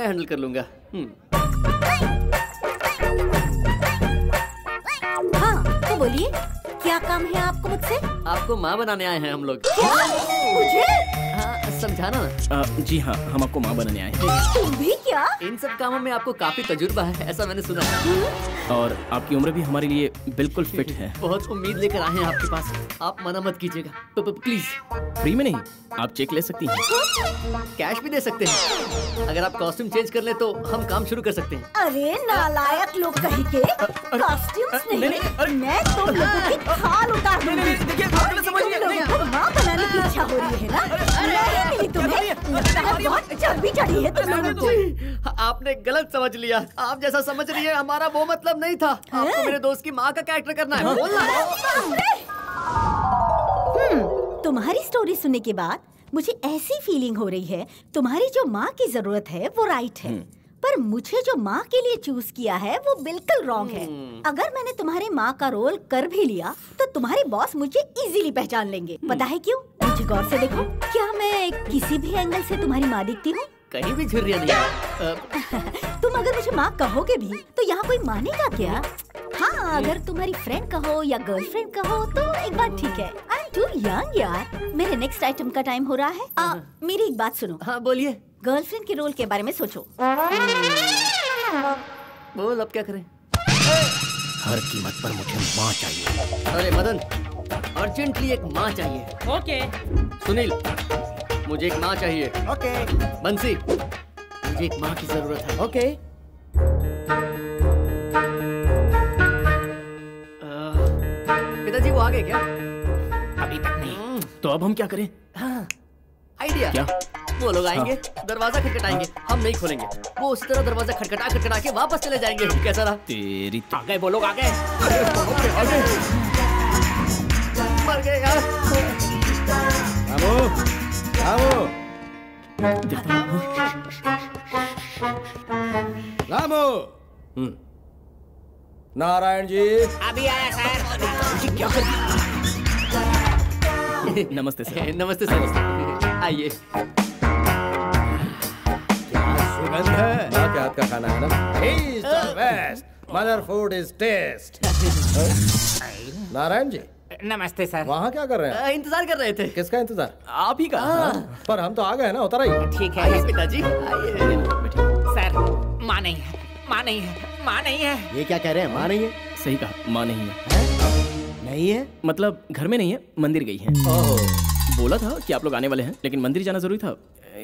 Handle कर लूंगा। हाँ तो बोलिए, क्या काम है आपको मुझसे? आपको माँ बनाने आए हैं हम लोग। क्या? मुझे? हाँ, समझाना ना। आ, जी हाँ, हम आपको माँ बनाने आए हैं। तुम भी क्या? इन सब कामों में आपको काफी तजुर्बा है, ऐसा मैंने सुना है। और आपकी उम्र भी हमारे लिए बिल्कुल फिट है। बहुत उम्मीद लेकर आए हैं आपके पास, आप मना मत कीजिएगा प्लीज। फ्री में नहीं, आप चेक ले सकती हैं, कैश भी दे सकते हैं। अगर आप कॉस्ट्यूम चेंज कर ले तो हम काम शुरू कर सकते हैं। अरे नालायक लोग कहीं के कॉस्ट्यूम्स नहीं, नहीं मैं तो लोगों की खाल उतार दूंगी। माँ बनाने की इच्छा हो रही है ना? नहीं तुम्हें बहुत चर्बी चढ़ी है तुम लोगों को। आपने गलत समझ लिया, आप जैसा समझ रही है हमारा वो मतलब नहीं था। आपको मेरे दोस्त की माँ का कैरेक्टर करना है, बोलना है। तुम्हारी स्टोरी सुनने के बाद मुझे ऐसी फीलिंग हो रही है तुम्हारी जो माँ की जरूरत है वो राइट है, पर मुझे जो माँ के लिए चूज किया है वो बिल्कुल रॉन्ग है। अगर मैंने तुम्हारी माँ का रोल कर भी लिया तो तुम्हारे बॉस मुझे इजीली पहचान लेंगे। पता है क्यों? मुझे गौर से देखो, क्या मैं किसी भी एंगल से तुम्हारी माँ दिखती हूँ? कहीं भी झुर्रिया नहीं। तुम अगर मुझे माँ कहोगे भी तो यहाँ कोई मानेगा क्या? हाँ, अगर तुम्हारी फ्रेंड कहो या गर्लफ्रेंड कहो तो एक बात ठीक है। आई एम टू यंग यार। मेरे नेक्स्ट आइटम का टाइम हो रहा है। आ, मेरी एक बात सुनो। हाँ बोलिए। गर्लफ्रेंड के रोल के बारे में सोचो। बोल, अब क्या करें? हर कीमत पर मुझे माँ चाहिए। अरे मदन, अर्जेंटली एक माँ चाहिए। ओके। सुनील, मुझे एक माँ चाहिए। ओके। बंसी, मुझे एक माँ की जरूरत है। ओके। पिताजी वो आ गए क्या? अभी तक नहीं। तो अब हम क्या करें? हाँ, आइडिया। क्या? वो लोग आएंगे, हाँ। दरवाजा खटखटाएंगे, हाँ। हम नहीं खोलेंगे। वो उस तरह दरवाजा खटखटा खटखटा के वापस चले जाएंगे। कैसा रहा? तेरी आ गए वो लोग, आ गए। मर गए यार। रामो, रामो, नारायण जी अभी आया सर। क्या कर रहे? नमस्ते सर। नमस्ते सर, आइए। क्या सुगंध है। आपके हाथ का खाना है ना, mother food is taste. Narayan ji नमस्ते सर। वहाँ क्या कर रहे हैं? इंतजार कर रहे थे। किसका इंतजार? आप ही का। पर हम तो आ गए ना, उतर आइए। ठीक है पिताजी, आइए। सर माँ नहीं है, माँ नहीं है, माँ नहीं है। ये क्या कह रहे हैं? माँ नहीं है। सही कहा, माँ नहीं है। नहीं है मतलब घर में नहीं है, मंदिर गई है। बोला था कि आप लोग आने वाले हैं, लेकिन मंदिर जाना जरूरी था,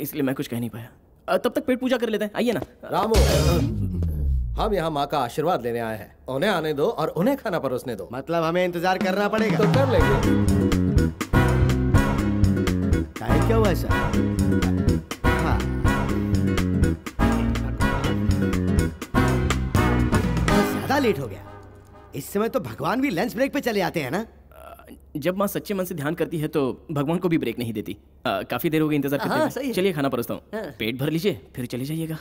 इसलिए मैं कुछ कह नहीं पाया। तब तक पेट पूजा कर लेते हैं, आइए ना। रामू, हम यहाँ माँ का आशीर्वाद लेने आए हैं। उन्हें आने दो और उन्हें खाना परोसने दो। मतलब हमें इंतजार करना पड़ेगा? तो कर लेंगे। टाइम क्या हुआ सर? हाँ। ज़्यादा लेट हो गया। इस समय तो भगवान भी लंच ब्रेक पे चले आते हैं ना। जब माँ सच्चे मन से ध्यान करती है तो भगवान को भी ब्रेक नहीं देती। आ, काफी देर हो गई इंतजार करते हैं। चलिए खाना परोसता हूँ, पेट भर लीजिए फिर चले जाइएगा।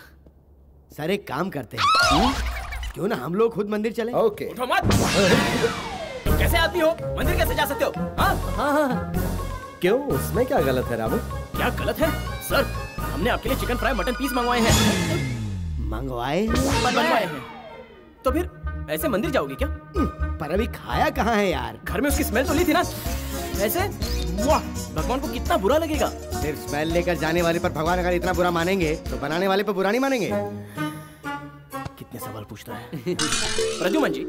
सर एक काम करते हैं, क्यों ना हम लोग खुद मंदिर चले। ओके। उठो मत। कैसे आदमी हो, मंदिर कैसे जा सकते हो? हाँ हाँ हाँ। क्यों, उसमें क्या गलत है रामू? क्या गलत है सर? हमने आपके लिए चिकन फ्राई मटन पीस मंगवाए हैं। मंगवाए मंगवाए हैं। तो फिर ऐसे मंदिर जाओगे क्या? पर अभी खाया कहाँ है यार? घर में उसकी स्मेल तो ली थी ना। ऐसे वाह, भगवान को कितना बुरा लगेगा। सिर्फ स्मेल लेकर जाने वाले पर भगवान अगर इतना बुरा मानेंगे तो बनाने वाले पर बुरा नहीं मानेंगे। कितने सवाल पूछता है। प्रद्युमन जी,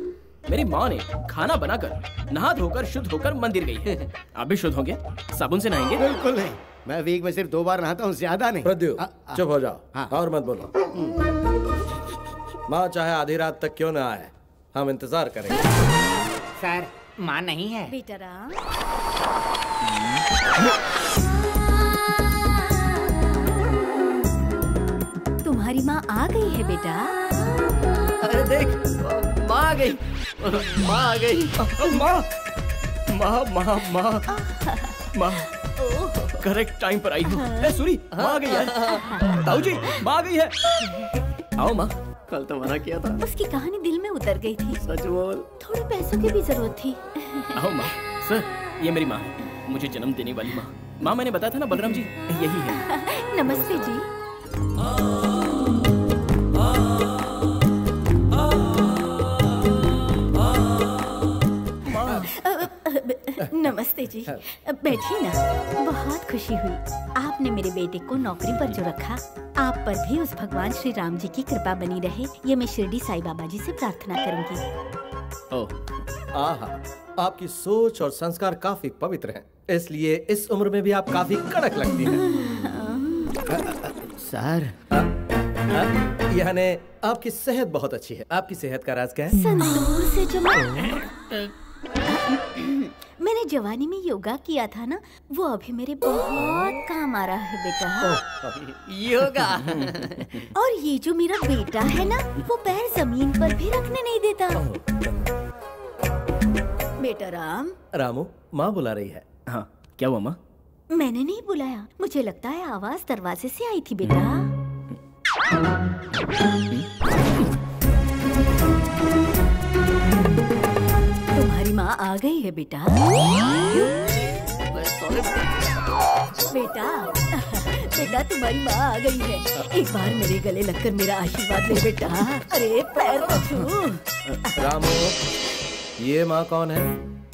मेरी माँ ने खाना बनाकर नहा धोकर शुद्ध होकर मंदिर गई है। आप भी शुद्ध होंगे? साबुन से नहाएंगे? बिल्कुल नहीं, मैं वीक में सिर्फ दो बार नहाता हूँ, ज्यादा नहीं। प्रद्यु चुप हो जाओ। हाँ। और मत बोलो। माँ चाहे आधी रात तक क्यों ना आए, हम इंतजार करेंगे। सर माँ नहीं है। बेटा राम। तुम्हारी माँ आ गई है बेटा। अरे देख, माँ आ गई, माँ आ गई। माँ माँ माँ माँ माँ करेक्ट टाइम पर आई हूँ। सूरी, माँ आ गई है। ताऊ जी, माँ आ गई है। आओ माँ, कल तो मना किया था। उसकी कहानी दिल में उतर गई थी। सच बोल। थोड़े पैसों की भी जरूरत थी। आओ माँ। सर ये मेरी माँ है, मुझे जन्म देने वाली माँ। माँ मैंने बताया था ना बलराम जी, यही है। नमस्ते जी। माँ नमस्ते जी, बैठिए ना। बहुत खुशी हुई, आपने मेरे बेटे को नौकरी पर जो रखा, आप पर भी उस भगवान श्री राम जी की कृपा बनी रहे, ये मैं शिरडी साईं बाबा जी से प्रार्थना करूंगी। ओह, आहा, आपकी सोच और संस्कार काफी पवित्र हैं, इसलिए इस उम्र में भी आप काफी कड़क लगती हैं। सर, यानी आपकी सेहत बहुत अच्छी है। आपकी सेहत का राज क्या है? संतूर से जमा। मैंने जवानी में योगा किया था ना, वो अभी मेरे बहुत काम आ रहा है बेटा। योगा। और ये जो मेरा बेटा है ना, वो पैर जमीन पर भी रखने नहीं देता। बेटा राम। रामू, माँ बुला रही है। हाँ, क्या हुआ माँ? मैंने नहीं बुलाया, मुझे लगता है आवाज दरवाजे से आई थी बेटा। माँ आ गई है बेटा। बेटा बेटा तुम्हारी माँ आ गई है, एक बार मेरे गले लगकर मेरा आशीर्वाद ले बेटा। अरे पैर पकड़ो। रामू, ये माँ कौन है?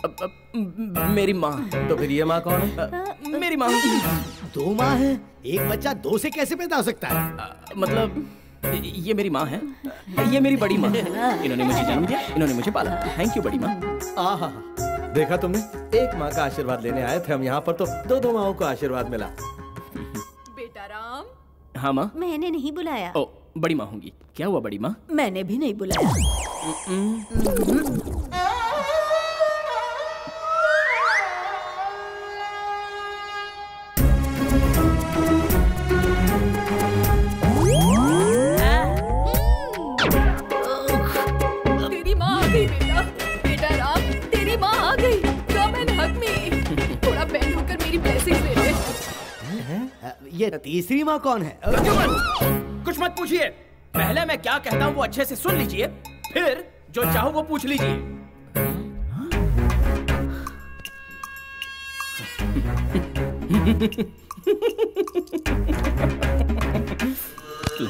अब, अब, मेरी माँ। तो फिर ये माँ कौन है? आ, मेरी माँ। दो माँ है, एक बच्चा दो से कैसे पैदा हो सकता है? आ, मतलब ये मेरी माँ है, ये मेरी बड़ी माँ है। इन्होंने मुझे जन्म दिया, इन्होंने मुझे पाला। थैंक यू बड़ी माँ। आहा, देखा तुमने, एक माँ का आशीर्वाद लेने आए थे हम यहाँ पर, तो दो दो माँओं को आशीर्वाद मिला। बेटा राम। हाँ माँ। मैंने नहीं बुलाया। ओ, बड़ी माँ होंगी। क्या हुआ बड़ी माँ? मैंने भी नहीं बुलाया। ये तीसरी माँ कौन है? कुछ मत पूछिए, पहले मैं क्या कहता हूँ वो अच्छे से सुन लीजिए, फिर जो चाहो वो पूछ लीजिए।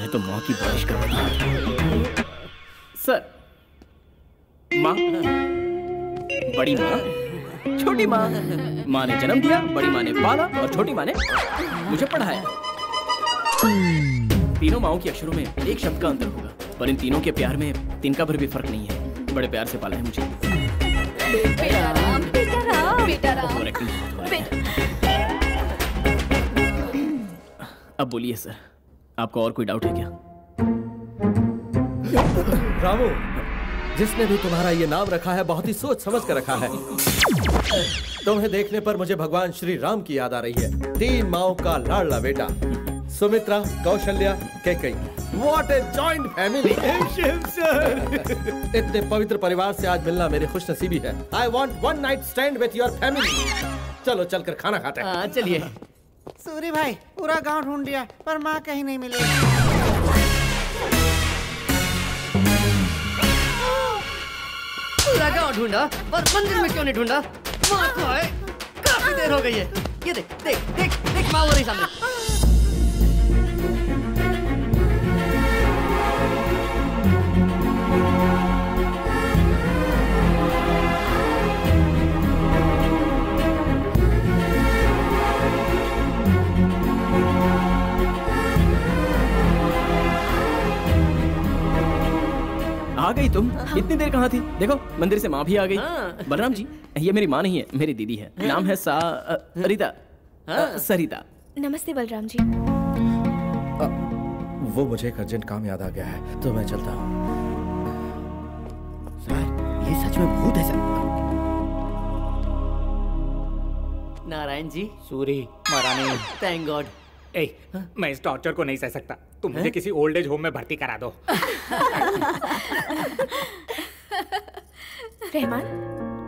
तो माँ की बारिश कर रहा है। सर, माँ, बड़ी माँ, छोटी माँ। माँ ने जन्म दिया, बड़ी माँ ने पाला और छोटी माँ ने मुझे पढ़ाया। तीनों माओं के अक्षरों में एक शब्द का अंतर होगा, पर इन तीनों के प्यार में तिनका भर भी फर्क नहीं है। बड़े प्यार से पाला है मुझे। बेटा राम, बेटा राम, बेटा राम। अब बोलिए सर, आपको और कोई डाउट है क्या? रामू, जिसने भी तुम्हारा ये नाम रखा है, बहुत ही सोच समझ कर रखा है। तुम्हें देखने पर मुझे भगवान श्री राम की याद आ रही है। तीन माओ का लाडला बेटा। Sumitra, Kaushalya, Kaikeyi. What a joint family. इतने पवित्र परिवार से आज मिलना मेरी खुशनसीबी है। I want one night stand with your family. चलो चल कर खाना खाते हैं। चलिए। सूर्य भाई, पूरा गाँव ढूंढ लिया पर माँ कहीं नहीं मिली। गाँव ढूंढा और मंदिर में क्यों नहीं ढूंढा? माँ तो है, काफी देर हो गई है। ये देख देख देख देख माँ हो रही सामने। आ गई तुम? इतनी देर कहाँ थी? देखो मंदिर से माँ भी आ गई। हाँ। बलराम जी, ये मेरी माँ नहीं है, मेरी दीदी है। हाँ। नाम है सा आ, रिता। हाँ। सरिता। नमस्ते बलराम जी। आ, वो मुझे एक अर्जेंट काम याद आ गया है, तो मैं चलता हूँ। ये सच में भूत है सर। नारायण जी। सूरी महारानी। Thank God. ए, मैं इस टॉर्चर को नहीं सह सकता। तुम मुझे किसी ओल्ड एज होम में भर्ती करा दो। रहमान,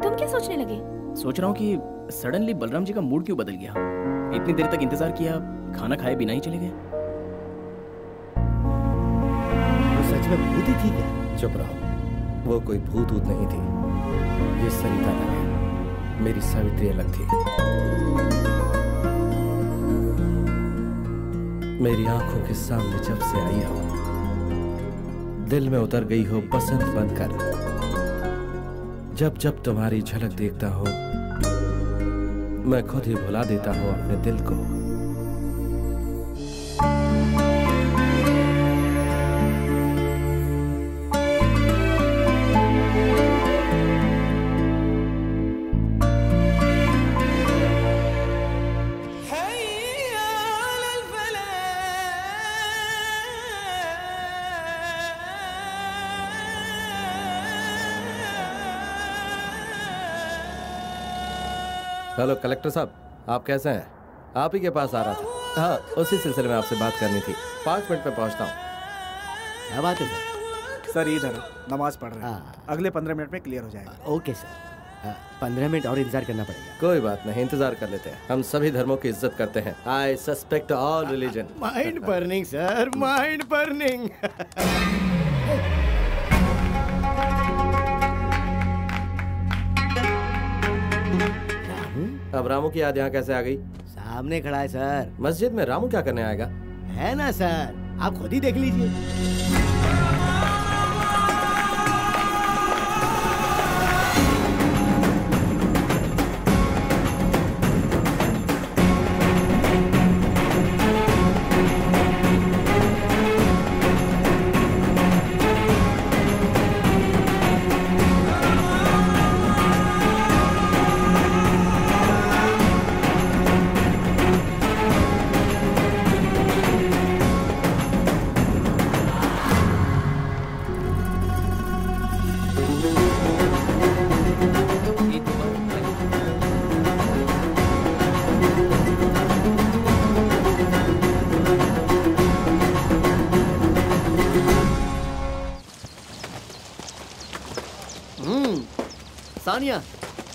तुम क्या सोचने लगे? सोच रहा हूँ कि सडनली बलराम जी का मूड क्यों बदल गया। इतनी देर तक इंतजार किया, खाना खाए बिना ही चले गए। वो सच में भूत ही थी क्या? चुप रहो, वो कोई भूत भूत नहीं थी। ये सरिता है, मेरी सावित्री अलग थी। मेरी आंखों के सामने जब से आई हो, दिल में उतर गई हो बसंत बनकर। जब जब तुम्हारी झलक देखता हूँ मैं खुद ही भुला देता हूँ अपने दिल को। हेलो कलेक्टर साहब, आप कैसे हैं? आप ही के पास आ रहा था। हाँ, उसी सिलसिले में आपसे बात करनी थी। पाँच मिनट में पहुंचता हूँ। क्या बात है सर? सर इधर नमाज पढ़ रहे हैं। अगले पंद्रह मिनट में क्लियर हो जाएगा। ओके सर, पंद्रह मिनट और इंतजार करना पड़ेगा। कोई बात नहीं, इंतजार कर लेते हैं। हम सभी धर्मों की इज्जत करते हैं। I suspect all religion. Mind burning sir, mind burning. अब रामू की याद यहाँ कैसे आ गई? सामने खड़ा है सर। मस्जिद में रामू क्या करने आएगा? है ना सर, आप खुद ही देख लीजिए।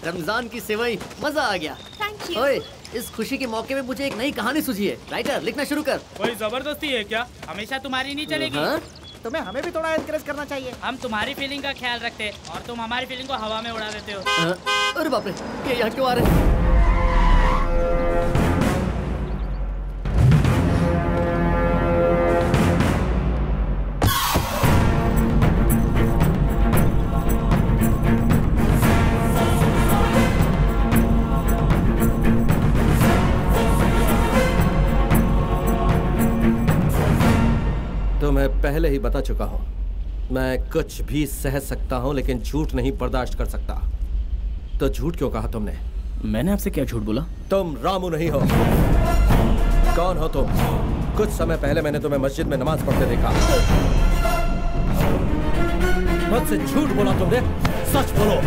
रमजान की सेवई, मजा आ गया। Thank you. ओए, इस खुशी के मौके में मुझे एक नई कहानी सूझी है। राइटर, लिखना शुरू कर। कोई जबरदस्ती है क्या? हमेशा तुम्हारी नहीं चलेगी। हाँ? तुम्हें हमें भी थोड़ा एनकरेज करना चाहिए। हम तुम्हारी फीलिंग का ख्याल रखते हैं और तुम हमारी फीलिंग को हवा में उड़ा देते हो। हाँ? अरे बाप रे, ये यहाँ क्यों आ रहे हैं? पहले ही बता चुका हूं, मैं कुछ भी सह सकता हूं लेकिन झूठ नहीं बर्दाश्त कर सकता। तो झूठ क्यों कहा तुमने? मैंने आपसे क्या झूठ बोला? तुम रामू नहीं हो। कौन हो तुम? कुछ समय पहले मैंने तुम्हें मस्जिद में नमाज पढ़ते देखा। मुझसे झूठ बोला तुमने? सच बोलो।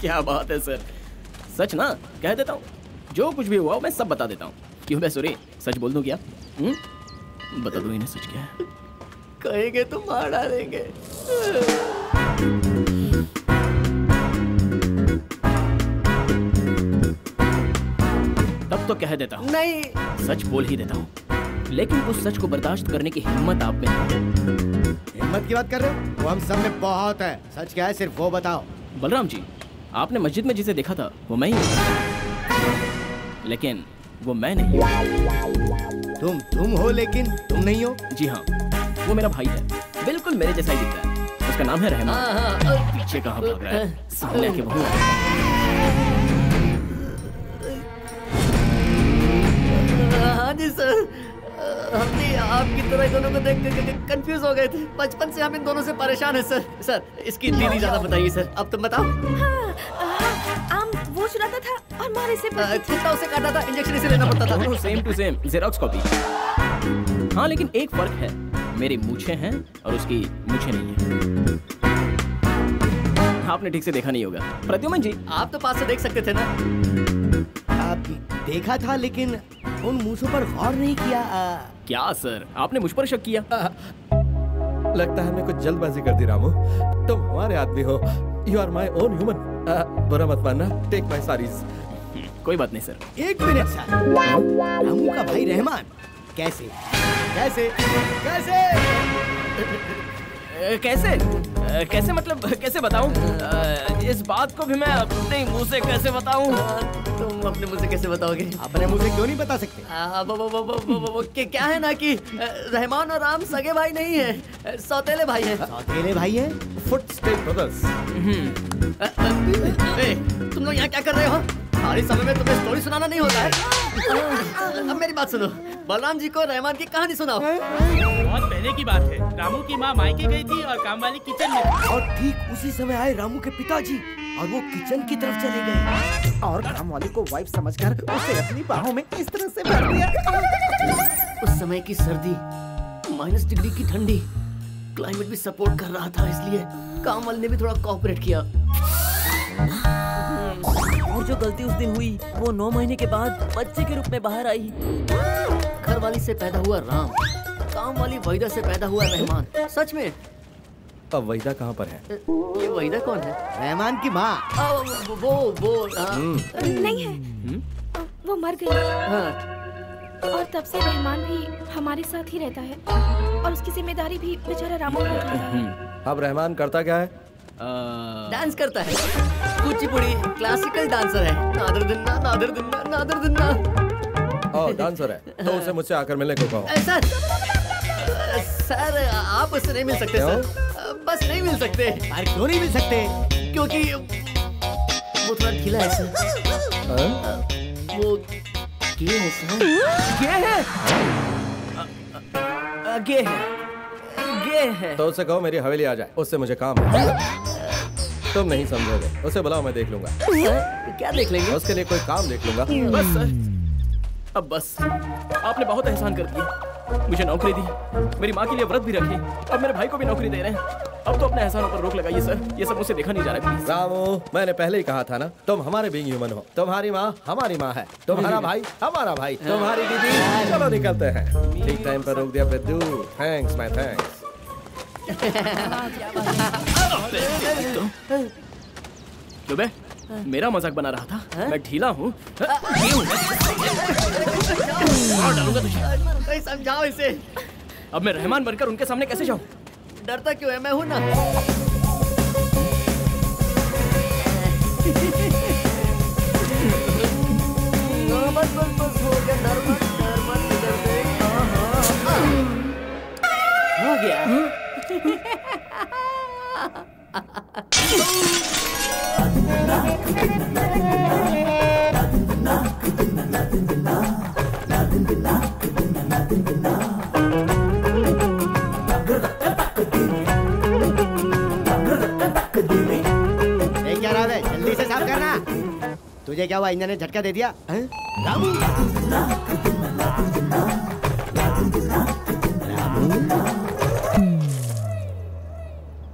क्या बात है सर, सच ना? कह देता हूं, जो कुछ भी हुआ मैं सब बता देता हूं। क्यों बे सूरी, सच बोल दूं क्या? हुँ? बता दो इन्हें सच क्या है। कहेंगे तो मार डालेंगे। तब तो कह देता हूँ। नहीं, सच बोल ही देता हूँ। लेकिन उस सच को बर्दाश्त करने की हिम्मत आप में है। हिम्मत की बात कर रहे हो? वो हम सब में बहुत है। सच क्या है सिर्फ वो बताओ। बलराम जी, आपने मस्जिद में जिसे देखा था वो मैं ही, लेकिन वो मैं नहीं। तुम तुम हो लेकिन तुम नहीं हो। जी हाँ, वो मेरा भाई है, बिल्कुल मेरे जैसा ही दिखता है। उसका नाम है रहमान। पीछे कहाँ भाग रहा है, सामने के बहुत जी सर, हमने आपकी तरह दोनों को देख कर कंफ्यूज हो गए थे। बचपन से हम इन दोनों से परेशान हैं सर। सर इसकी दीदी ज्यादा बताइए सर, अब तुम बताओ। हाँ, आम वो चुराता था और मारे से कुत्ता उसे काटता था, इंजेक्शन इसे लेना पड़ता था। Same to same, xerox copy. हाँ लेकिन एक फर्क है, मेरी मूछे हैं और उसकी मूछे नहीं है। आपने ठीक से देखा नहीं होगा। प्रद्युमन जी, आप तो पास से देख सकते थे ना? आप देखा था लेकिन उन मूछों पर गौर नहीं किया। आ... क्या सर, आपने मुझ पर शक किया? आ... लगता है हमने कुछ जल्दबाजी कर दी। रामू, तुम हमारे आदमी हो। You are my own human. बुरा मत मानना, टेक माय सारीज। कोई बात नहीं सर। एक मिनट सर, रामू का भाई रहमान कैसे कैसे कैसे कैसे कैसे मतलब कैसे बताऊं? इस बात को भी मैं अपने मुंह से कैसे बताऊं? तुम अपने मुंह से कैसे बताओगे? अपने मुंह से क्यों नहीं बता सकते? आ, वो, वो, वो, वो, वो, वो, वो, कि क्या है ना कि रहमान और राम सगे भाई नहीं है, सौतेले भाई है। सौतेले भाई है? Footstep brothers. तुम लोग यहाँ क्या कर रहे हो? सारे समय में तुम्हें स्टोरी सुनाना नहीं होता है। अब मेरी बात सुनो, बलराम जी को रहमान की कहानी सुनाओ। बहुत पहले की बात है, रामू की माँ मायके गई थी और काम वाली किचन में थी। और ठीक उसी समय आए रामू के पिताजी और वो किचन की तरफ चले गए और काम वाली को वाइफ समझकर उसे अपनी बाहों में इस तरह से भर दिया। उस समय की सर्दी, माइनस डिग्री की ठंडी, क्लाइमेट भी सपोर्ट कर रहा था, इसलिए काम वाली ने भी थोड़ा कोऑपरेट किया। और जो गलती उस दिन हुई वो नौ महीने के बाद बच्चे के रूप में बाहर आई। घर वाली से पैदा हुआ राम, काम वाली वहीदा से पैदा हुआ रहमान। सच में? अब वहीदा कहाँ पर है? ये वहीदा कौन है? रहमान की माँ। वो वो, वो आ... नहीं है। हुँ? वो मर गई। हाँ। और तब से रहमान भी हमारे साथ ही रहता है और उसकी जिम्मेदारी भी बेचारा रामू को उठाना है। अब रहमान करता क्या है? डांस करता है। कुचिपुड़ी क्लासिकल डांसर है। नादर दिन्ना, नादर दिन्ना, नादर दिन्ना। ओ, डांसर है तो उसे मुझसे आकर मिलने को कहो। सर सर आप उससे नहीं मिल सकते सर, बस नहीं मिल सकते। अरे क्यों नहीं मिल सकते? क्योंकि वो थोड़ा ढीला है सर। वो गे है सर। गे है? गे है? तो उससे कहो मेरी हवेली आ जाए, उससे मुझे काम है। तुम नहीं समझोगे। उसे बुलाओ, मैं देख लूंगा। क्या देख लेंगे? उसके लिए कोई काम देख लूंगा। बस सर, अब बस। आपने बहुत एहसान कर दिया, मुझे नौकरी दी, मेरी माँ के लिए व्रत भी रखी, अब मेरे भाई को भी नौकरी दे रहे हैं। अब तो अपने एहसानों पर रोक लगाइए सर, ये सब मुझसे देखा नहीं जा रहा है। रामू, मैंने पहले ही कहा था ना, तुम हमारे बीइंग ह्यूमन हो। तुम्हारी माँ हमारी माँ है, तुम्हारा भाई हमारा भाई, तुम्हारी दीदी। चलो निकलते हैं। ठीक टाइम पर रोक दिया बिद्दू। Thanks my thanks. क्यों बे? मेरा मजाक बना रहा था? है? मैं ढीला हूँ। समझाओ इसे। अब मैं रहमान बनकर उनके सामने कैसे जाऊँ? डरता क्यों है? मैं हूँ ना। बस बस बस हो गया। डर मत, डर मत, डर मत। हो गया। जल्दी से साफ करना। तुझे क्या हुआ? इंजन ने झटका दे दिया? रामू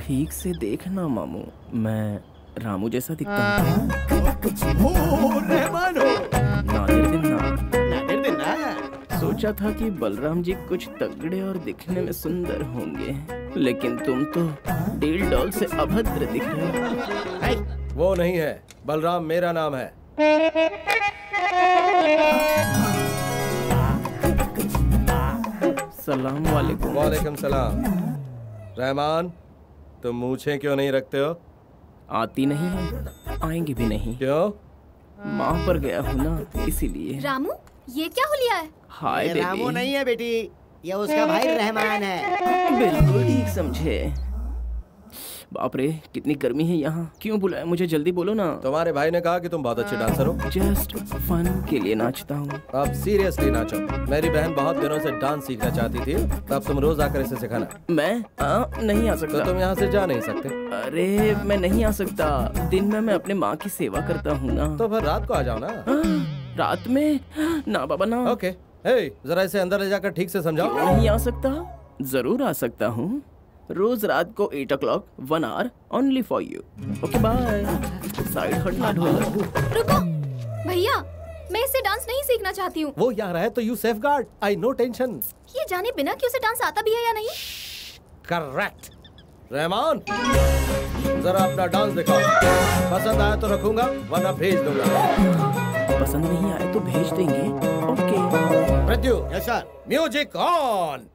ठीक से देखना मामू, मैं रामू जैसा दिखता हूँ। रहमान हो। नादिर दिन्ना। नादिर दिन्ना। सोचा था कि बलराम जी कुछ तगड़े और दिखने में सुंदर होंगे, लेकिन तुम तो डील डॉल से अभद्र दिख रहे हो। वो नहीं है, बलराम मेरा नाम है। सलाम वालेकुम। वालेकुम सलाम। रहमान, तुम मूछें क्यों नहीं रखते हो? आती नहीं है, आएंगी भी नहीं। क्यों? माँ पर गया हूँ ना, इसीलिए। रामू, ये क्या हुलिया है? Hi baby. रामू नहीं है बेटी, ये उसका भाई रहमान है। बिल्कुल ठीक समझे। बाप रे, कितनी गर्मी है यहाँ। क्यों बुलाया मुझे? जल्दी बोलो ना। तुम्हारे भाई ने कहा कि तुम बहुत अच्छे डांसर हो। जस्ट फन के लिए नाचता हूँ। अब सीरियसली नाचो। मेरी बहन बहुत दिनों से डांस सीखना चाहती थी, तब तुम रोज आकर इसे सिखाना। मैं आ, नहीं आ सकता। तो तुम यहाँ से जा नहीं सकते। अरे मैं नहीं आ सकता, दिन में मैं अपने माँ की सेवा करता हूँ ना। तो फिर रात को आ जाओ ना। आ, रात में ना बाबा ना। ओके, जरा इसे अंदर ले जाकर ठीक से समझाओ। नहीं आ सकता? जरूर आ सकता हूँ, रोज रात को eight o'clock, one hour only for you. Okay bye. Side हटना। रुको भैया, मैं इससे डांस नहीं सीखना चाहती हूँ। वो यहाँ है तो you safe guard. I no tension. ये जाने बिना कि उसे डांस आता भी है या नहीं। करेक्ट। रहमान, जरा अपना डांस दिखाओ। पसंद आया तो रखूंगा, वरना भेज दूंगा। पसंद नहीं आया तो भेज देंगे। Okay. Pradyu, music on.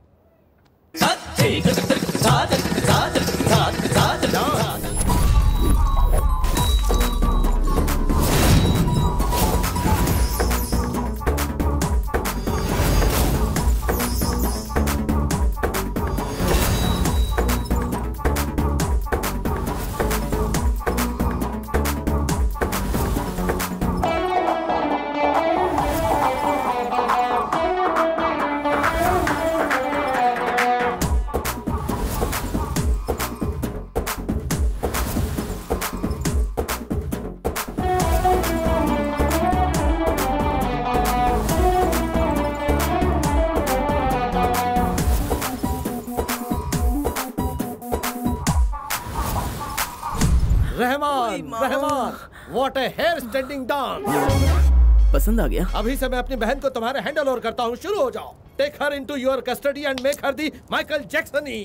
What a hair standing down. पसंद आ गया? अभी से मैं अपनी बहन को तुम्हारे हैंडल ओवर करता हूँ. शुरू हो जाओ. Take her into your custody and make her the Michael Jackson-y.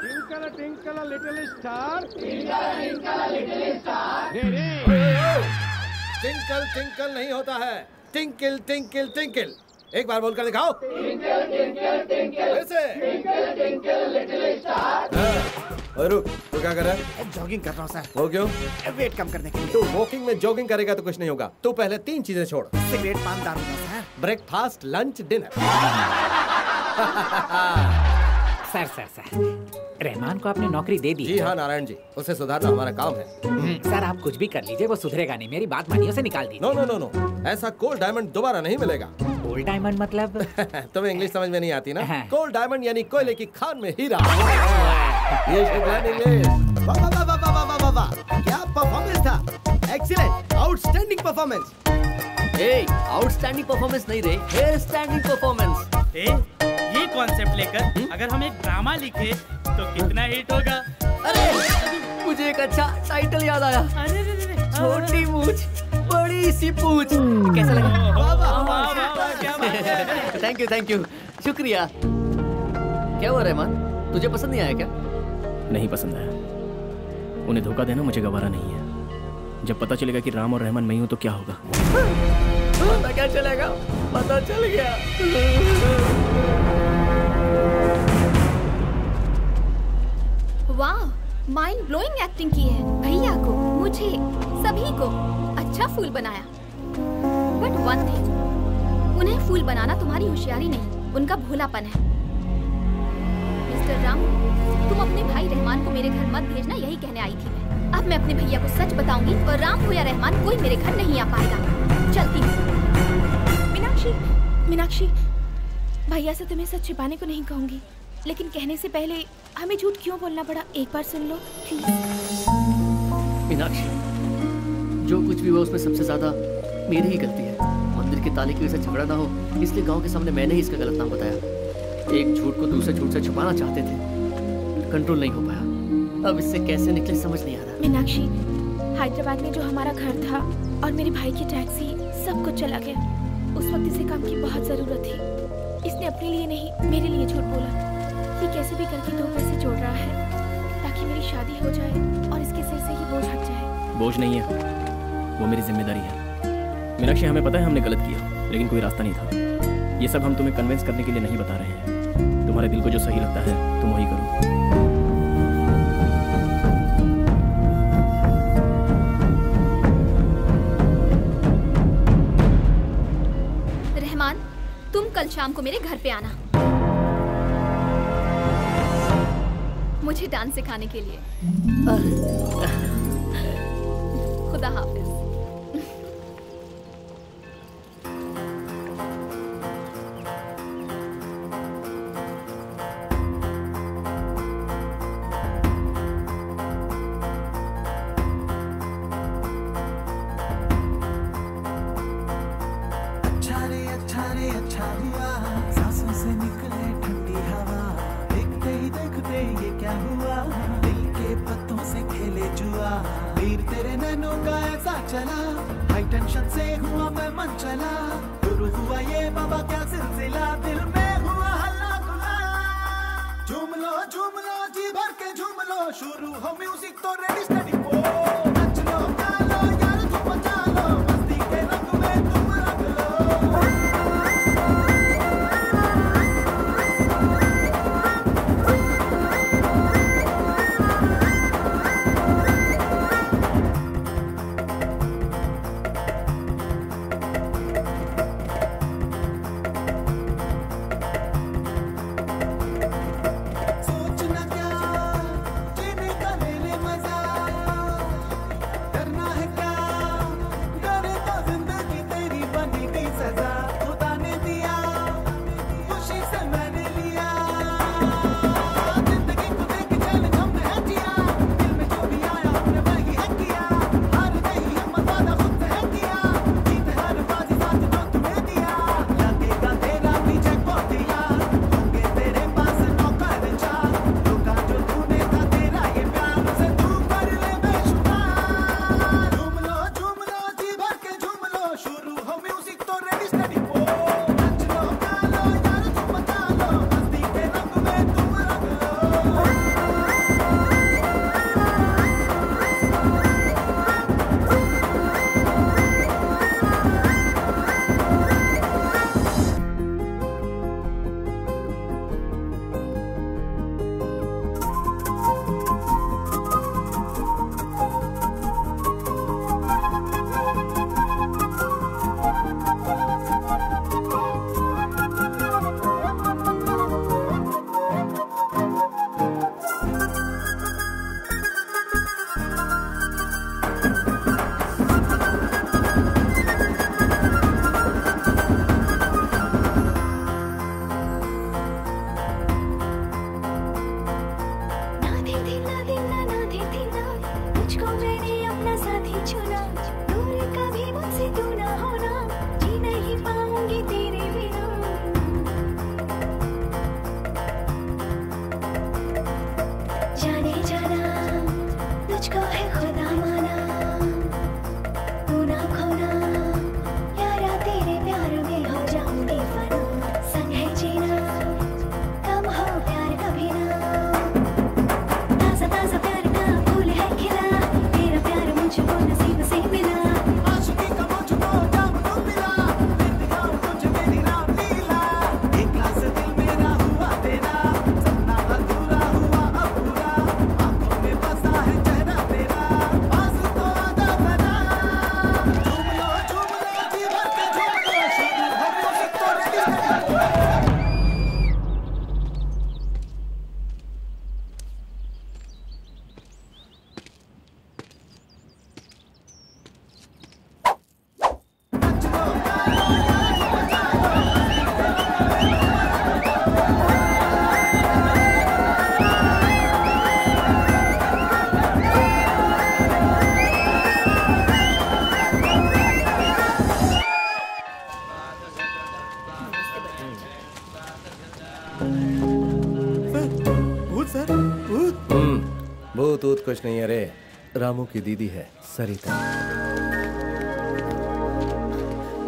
Twinkle twinkle little star. Twinkle twinkle little star. Twinkle twinkle नहीं होता है. Twinkle twinkle twinkle. एक बार बोलकर दिखाओ. Twinkle twinkle twinkle. ऐसे. Twinkle twinkle little star. अरु तो क्या कर रहा है? जॉगिंग कर रहा हूँ सर. वो क्यों? वेट कम करने के लिए. तू वॉकिंग में जॉगिंग करेगा तो कुछ नहीं होगा. तू पहले तीन चीजें छोड़. सिगरेट, पान, दारू ना sir. Breakfast, lunch, dinner. Sir sir sir Rahman को आपने नौकरी दे दी. जी हाँ नारायण जी, उसे सुधारना हमारा काम है. सर आप कुछ भी कर लीजिए वो सुधरेगा नहीं. मेरी बात मानिए, उसे निकाल दीजिए. नो नो नो नो, ऐसा कोल्ड डायमंड दोबारा नहीं मिलेगा. कोल्ड डायमंड मतलब? तुम्हें इंग्लिश समझ में नहीं आती ना. कोल्ड डायमंड यानी कोयले की खान में हीरा. ये वाह वाह वाह वाह वाह वाह, क्या परफॉर्मेंस था. Excellent, outstanding performance. A outstanding performance नहीं रे, हेयर स्टैंडिंग परफॉर्मेंस. ए ये कॉन्सेप्ट लेकर अगर हम एक ड्रामा लिखे तो कितना हिट होगा. अरे मुझे एक अच्छा टाइटल याद आया. अरे छोटी पूछ बड़ी सी पूछ. कैसा लगा? वाह वाह वाह, क्या बात है. थैंक यू थैंक यू, शुक्रिया. क्या हुआ रहमान, तुझे पसंद नहीं आया क्या? नहीं पसंद है. उन्हें धोखा देना मुझे गवारा नहीं है. जब पता चलेगा कि राम और रहमान मैं हूं तो क्या होगा? पता क्या चलेगा? पता चल गया. वाह, माइंड ब्लोइंग एक्टिंग की है. भैया को, मुझे, सभी को अच्छा फूल बनाया. बट वन थिंग, उन्हें फूल बनाना तुम्हारी होशियारी नहीं, उनका भोलापन है. मिस्टर राम, तुम अपने भाई रहमान को मेरे घर मत भेजना, यही कहने आई थी मैं. अब मैं अपने भैया को सच बताऊंगी और राम को या रहमान कोई मेरे घर नहीं आ पाएगा. चलती हूँ. मीनाक्षी, मीनाक्षी, भैया से तुम्हें सच छिपाने को नहीं कहूँगी, लेकिन कहने से पहले हमें झूठ क्यों बोलना पड़ा एक बार सुन लो प्लीज. मीनाक्षी, जो कुछ भी हुआ उसमें सबसे ज्यादा मेरी ही गलती है. मंदिर के ताले की वजह से झगड़ा ना हो इसलिए गाँव के सामने मैंने ही इसका गलत नाम बताया. एक झूठ को दूसरे झूठ से छुपाना चाहते थे, कंट्रोल नहीं हो पाया. अब इससे कैसे निकले समझ नहीं आ रहा. मीनाक्षी, हैदराबाद में जो हमारा घर था और मेरे भाई की टैक्सी, सब कुछ चला गया. उस वक्त इसे काम की बहुत जरूरत थी. इसने अपने लिए नहीं मेरे लिए झूठ बोला. ये कैसे भी करके दो पैसे जोड़ रहा है ताकि मेरी शादी हो जाए और इसके सिर से ही बोझ हट जाए. बोझ नहीं है वो, मेरी जिम्मेदारी है. मीनाक्षी, हमें पता है हमने गलत किया, लेकिन कोई रास्ता नहीं था. ये सब हम तुम्हें कन्विंस करने के लिए नहीं बता रहे हैं. तुम्हारे दिल को जो सही लगता है तुम वही करो. कल शाम को मेरे घर पे आना मुझे डांस सिखाने के लिए. खुदा हाफिज. को मैंने अपना साथी चुना, दूर कभी मुझसे तू ना होना, जी नहीं पाऊंगी तेरे बिना। जाने जाना तुझको है खुदा माना, तू ना खोना यारा, तेरे प्यार में हो जाऊंगी फना, संग है जीना कम हो प्यार कभी ना, ताजा ताजा प्यार का फूल है खिला, तेरा प्यार मुझको नसीब से मिला। कुछ नहीं, अरे रामू की दीदी है सरिता।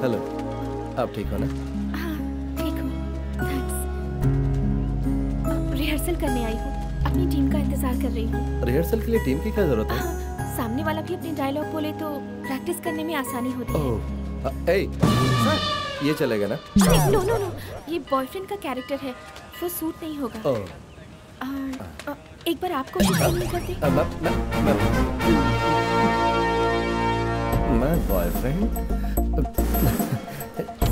हेलो, आप ठीक हो ना? हाँ, ठीक हूँ, थैंक्स। रिहर्सल करने आई हूँ, अपनी टीम का इंतजार कर रही हूँ। रिहर्सल के लिए टीम की क्या जरूरत है? सामने वाला भी अपने डायलॉग बोले तो प्रैक्टिस करने में आसानी होती है। ओह, ए, ये चलेगा ना? नो नो नो, ये बॉयफ्रेंड का कैरेक्टर है, वो सूट नहीं होगा। ओह, एक बार आपको नहीं करते? मैं बॉयफ्रेंड?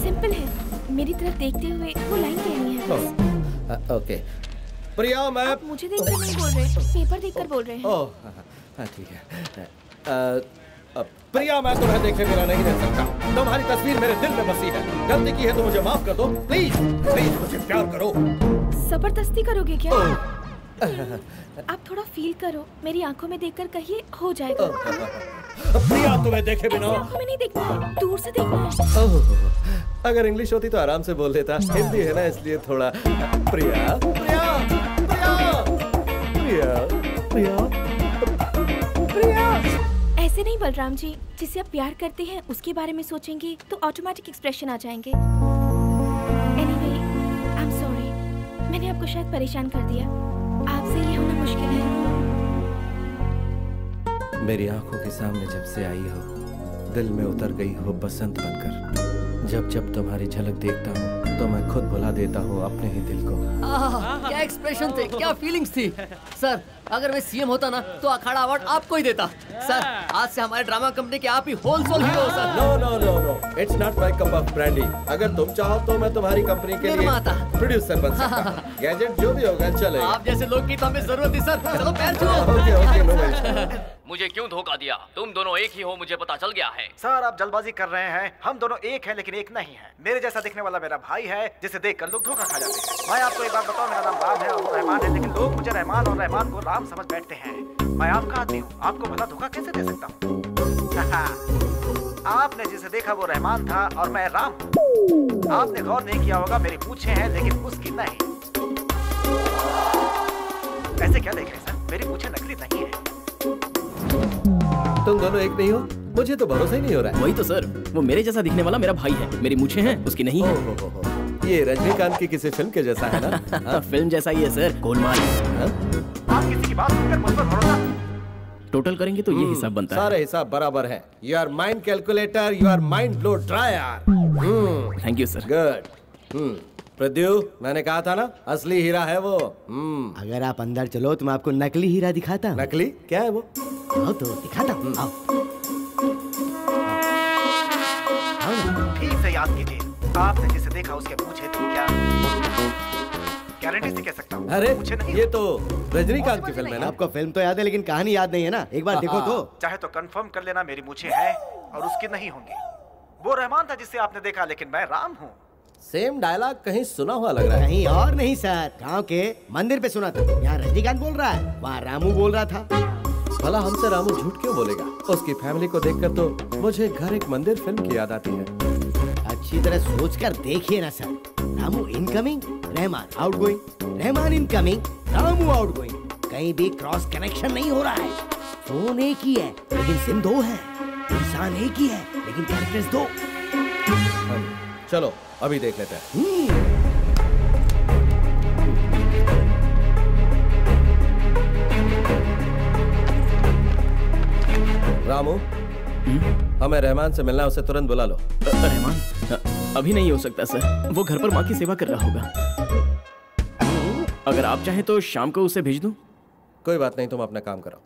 सिंपल है, मेरी तरफ देखते हुए वो लाइन कहनी है। ओ, आ, ओके प्रिया, मैं आप मुझे देखकर नहीं बोल रहे, पेपर देखकर बोल रहे हैं। ओह हाँ ठीक है। आ, प्रिया, मैं तुम्हें देखने बिना नहीं रह सकता, तुम्हारी तस्वीर मेरे दिल में बसी है, गलती की है तो मुझे माफ कर दो, प्लीज प्लीज मुझे प्यार करो। जबरदस्ती करोगे क्या? आप थोड़ा फील करो, मेरी आंखों में देखकर कहिए, हो जाएगा। प्रिया, तुम्हें देखे बिना आंखों में नहीं देखना है, दूर से देखना है। ओह, अगर इंग्लिश होती तो आराम से बोल देता, हिंदी है ना इसलिए थोड़ा। प्रिया प्रिया प्रिया प्रिया प्रिया, ऐसे नहीं बलराम जी, जिसे आप प्यार करते हैं उसके बारे में सोचेंगे तो ऑटोमेटिक एक्सप्रेशन आ जाएंगे। एनीवे, आई एम सॉरी, मैंने आपको शायद परेशान कर दिया, आपसे ये होना मुश्किल है। मेरी आंखों के सामने जब से आई हो, दिल में उतर गई हो बसंत बनकर, जब जब तुम्हारी झलक देखता हूँ तो मैं खुद भुला देता हूँ अपने ही दिल को। आह, क्या एक्सप्रेशन थे, क्या फीलिंग्स थी। सर, अगर मैं सीएम होता ना तो अखाड़ा अवार्ड आपको ही देता। सर, आज से हमारे ड्रामा कंपनी के आप ही होल सोल हीरो हो sir. No no no no, it's not my cup of brandy. अगर तुम चाहो तो मैं तुम्हारी कंपनी के लिए प्रोड्यूसर बन सकता हूं। गैजेट जो भी होगा चलेगा। आप जैसे लोग की तो हमें जरूरत है सर। चलो पैर छुओ। Okay okay, no worry. मुझे क्यों धोखा दिया, तुम दोनों एक ही हो, मुझे पता चल गया है। सर, आप जल्दबाजी कर रहे हैं, हम दोनों एक हैं लेकिन एक नहीं है। मेरे जैसा दिखने वाला मेरा भाई है, जिसे देखकर लोग धोखा खा जाते हैं। मैं आपको एक बात बताऊं, मेरा नाम राम है और वो रहमान है, लेकिन लोग मुझे रहमान और रहमान को राम समझ बैठते हैं। मैं आपका आदमी हूँ, आपको भला धोखा कैसे दे सकता हूँ। आपने जिसे देखा वो रहमान था और मैं राम हूँ। आपने गौर नहीं किया होगा, मेरी पूछे है लेकिन उसकी नहीं। ऐसे क्या देख रहे हैं सर, मेरी पूछे नकली नहीं है। तुम दोनों एक नहीं हो, मुझे तो भरोसा ही नहीं हो रहा है। वही तो सर, वो मेरे जैसा दिखने वाला मेरा भाई है, मेरी मूंछें हैं, उसकी नहीं है। ओ, ओ, ओ, ये रजनीकांत की किसी फिल्म के जैसा है ना? फिल्म जैसा ही है सर, गोलमाल। आप किसी की बात सुनकर मुझ पर भरोसा टोटल करेंगे तो ये हिसाब बनता है। सारे हिसाब बराबर है। You are mind calculator, you are mind blow dryer. Thank you sir. Good Pradyu, मैंने कहा था ना असली हीरा है वो। अगर आप अंदर चलो तो मैं आपको नकली हीरा दिखाता। नकली क्या है वो? आओ तो दिखाता हूँ। ठीक से याद कीजिए, आपने जिसे देखा उसके पूछे तो क्या गारंटी से कह सकता हूँ। अरे मुझे नहीं, ये तो रजनीकांत की फिल्म है ना। आपको फिल्म तो याद है लेकिन कहानी याद नहीं है ना। एक बार देखो तो। चाहे तो कंफर्म कर लेना, मेरी मूंछें है और उसकी नहीं होंगी। वो रहमान था जिसे आपने देखा, लेकिन मैं राम हूँ। सेम डायलॉग कहीं सुना हुआ लग रहा है। कहीं और नहीं सर, गांव के मंदिर पे सुना था। यहाँ रजनीकांत बोल रहा है, वहाँ रामू बोल रहा था। भला हमसे रामू झूठ क्यों बोलेगा? उसकी फैमिली को देखकर तो मुझे घर एक मंदिर फिल्म की याद आती है। अच्छी तरह सोचकर देखिए ना sir, Ramu incoming, Rahman outgoing, Rahman incoming, Ramu outgoing, कहीं भी क्रॉस कनेक्शन नहीं हो रहा है। फोन एक ही है लेकिन सिम दो है, इंसान एक ही है लेकिन कैरेक्टर्स दो। चलो अभी देख लेते हैं। रामू, हमें रहमान से मिलना, उसे तुरंत बुला लो। रहमान अभी नहीं हो सकता सर, वो घर पर माँ की सेवा कर रहा होगा। अगर आप चाहें तो शाम को उसे भेज दूं। कोई बात नहीं, तुम अपना काम करो।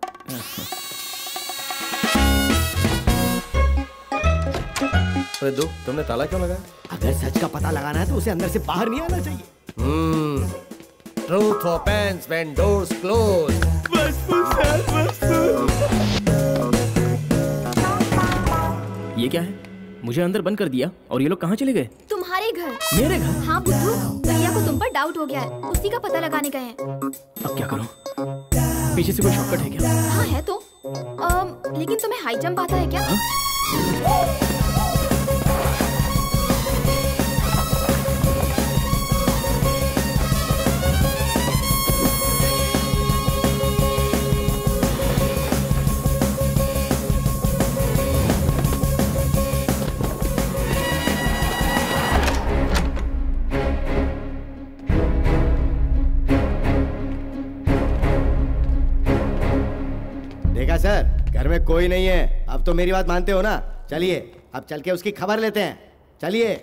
सिद्धू, तुमने ताला क्यों लगाया? अगर सच का पता लगाना है तो उसे अंदर से बाहर नहीं आना चाहिए। Truth opens when doors close. बस सर, बस सर। ये क्या है? मुझे अंदर बंद कर दिया और ये लोग कहाँ चले गए? तुम्हारे घर। मेरे घर? हाँ बुद्धू, भैया को तुम पर डाउट हो गया है, उसी का पता लगाने गए हैं। अब क्या करूँ? पीछे से कोई शॉर्टकट है क्या? हाँ है तो, अम, लेकिन तुम्हें हाई जंप आता है क्या? हा? सर घर में कोई नहीं है, अब तो मेरी बात मानते हो ना? चलिए अब चल के उसकी खबर लेते हैं, चलिए।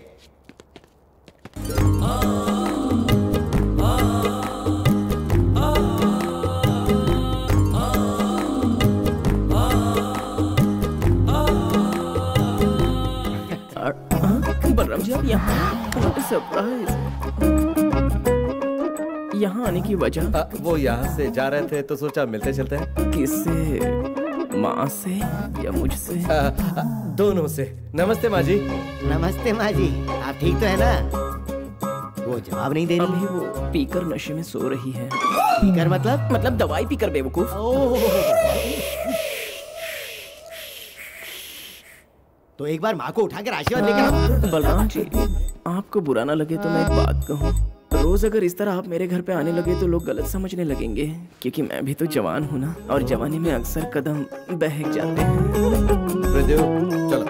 सरप्राइज, यहाँ आने की वजह? वो यहाँ से जा रहे थे तो सोचा मिलते चलते हैं। किससे? माँ से या मुझसे? दोनों से। नमस्ते माँ जी। नमस्ते माँ जी, आप ठीक तो है ना? वो जवाब नहीं दे रही। अभी वो पीकर नशे में सो रही है। पीकर मतलब? मतलब दवाई पीकर बेवकूफ। तो एक बार माँ को उठाकर आशीर्वाद लेकर। बलराम जी आपको बुरा ना लगे तो मैं एक बात कहूँ, रोज अगर इस तरह आप मेरे घर पे आने लगे तो लोग गलत समझने लगेंगे, क्योंकि मैं भी तो जवान हूँ ना, और जवानी में अक्सर कदम बहक जाते हैं। चलो।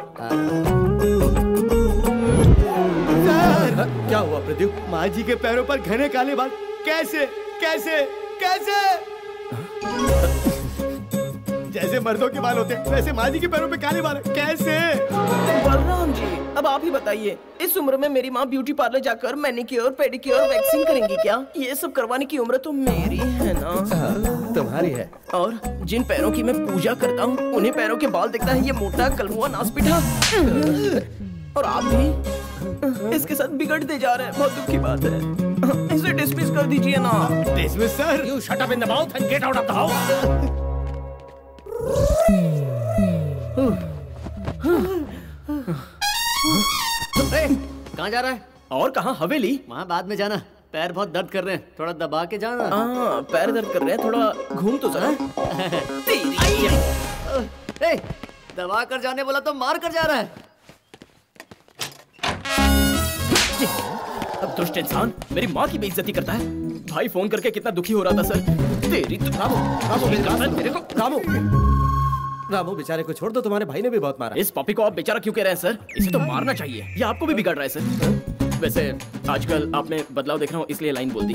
क्या हुआ प्रदीप? माँ जी के पैरों पर घने काले बाल। कैसे कैसे कैसे? जैसे मर्दों के बाल होते हैं वैसे माँ जी के पैरों पे काले बाल। कैसे? बलराम जी अब आप ही बताइए, इस उम्र में मेरी माँ ब्यूटी पार्लर जाकर मैनिक्योर पेडिक्योर वैक्सिंग करेंगी क्या? ये सब करवाने की उम्र तो मेरी है ना? तुम्हारी है। और जिन पैरों की मैं पूजा करता हूँ उन्हें पैरों के बाल दिखता है, ये मोटा कलमुआ नासपीठा। और आप भी इसके साथ बिगड़ते जा रहे हैं, बहुत दुख की बात है। इसे डिसमिस कर दीजिए ना। Dismiss sir? You shut up in the mouth and get out of the house. कहाँ जा रहा है? और कहाँ हवेली? वहाँ बाद में जाना, पैर बहुत दर्द कर रहे हैं, थोड़ा दबा के जाना। आ, पैर दर्द कर रहे हैं, थोड़ा घूम तो जरा। ए, दबा कर जाने बोला तो मार कर जा रहा है। अब दुष्ट इंसान मेरी माँ की बेइज्जती करता है। भाई फोन करके कितना दुखी हो रहा था सर। तेरी तो रामू, रामू, रामू, रामू बेचारे को छोड़ दो, तुम्हारे भाई ने भी बहुत मारा। इस पॉपी को आप बेचारा क्यों कह रहे हैं सर? इसे तो मारना चाहिए, ये आपको भी बिगाड़ रहा है सर। वैसे आजकल आप में बदलाव देख रहा हूँ इसलिए लाइन बोल दी।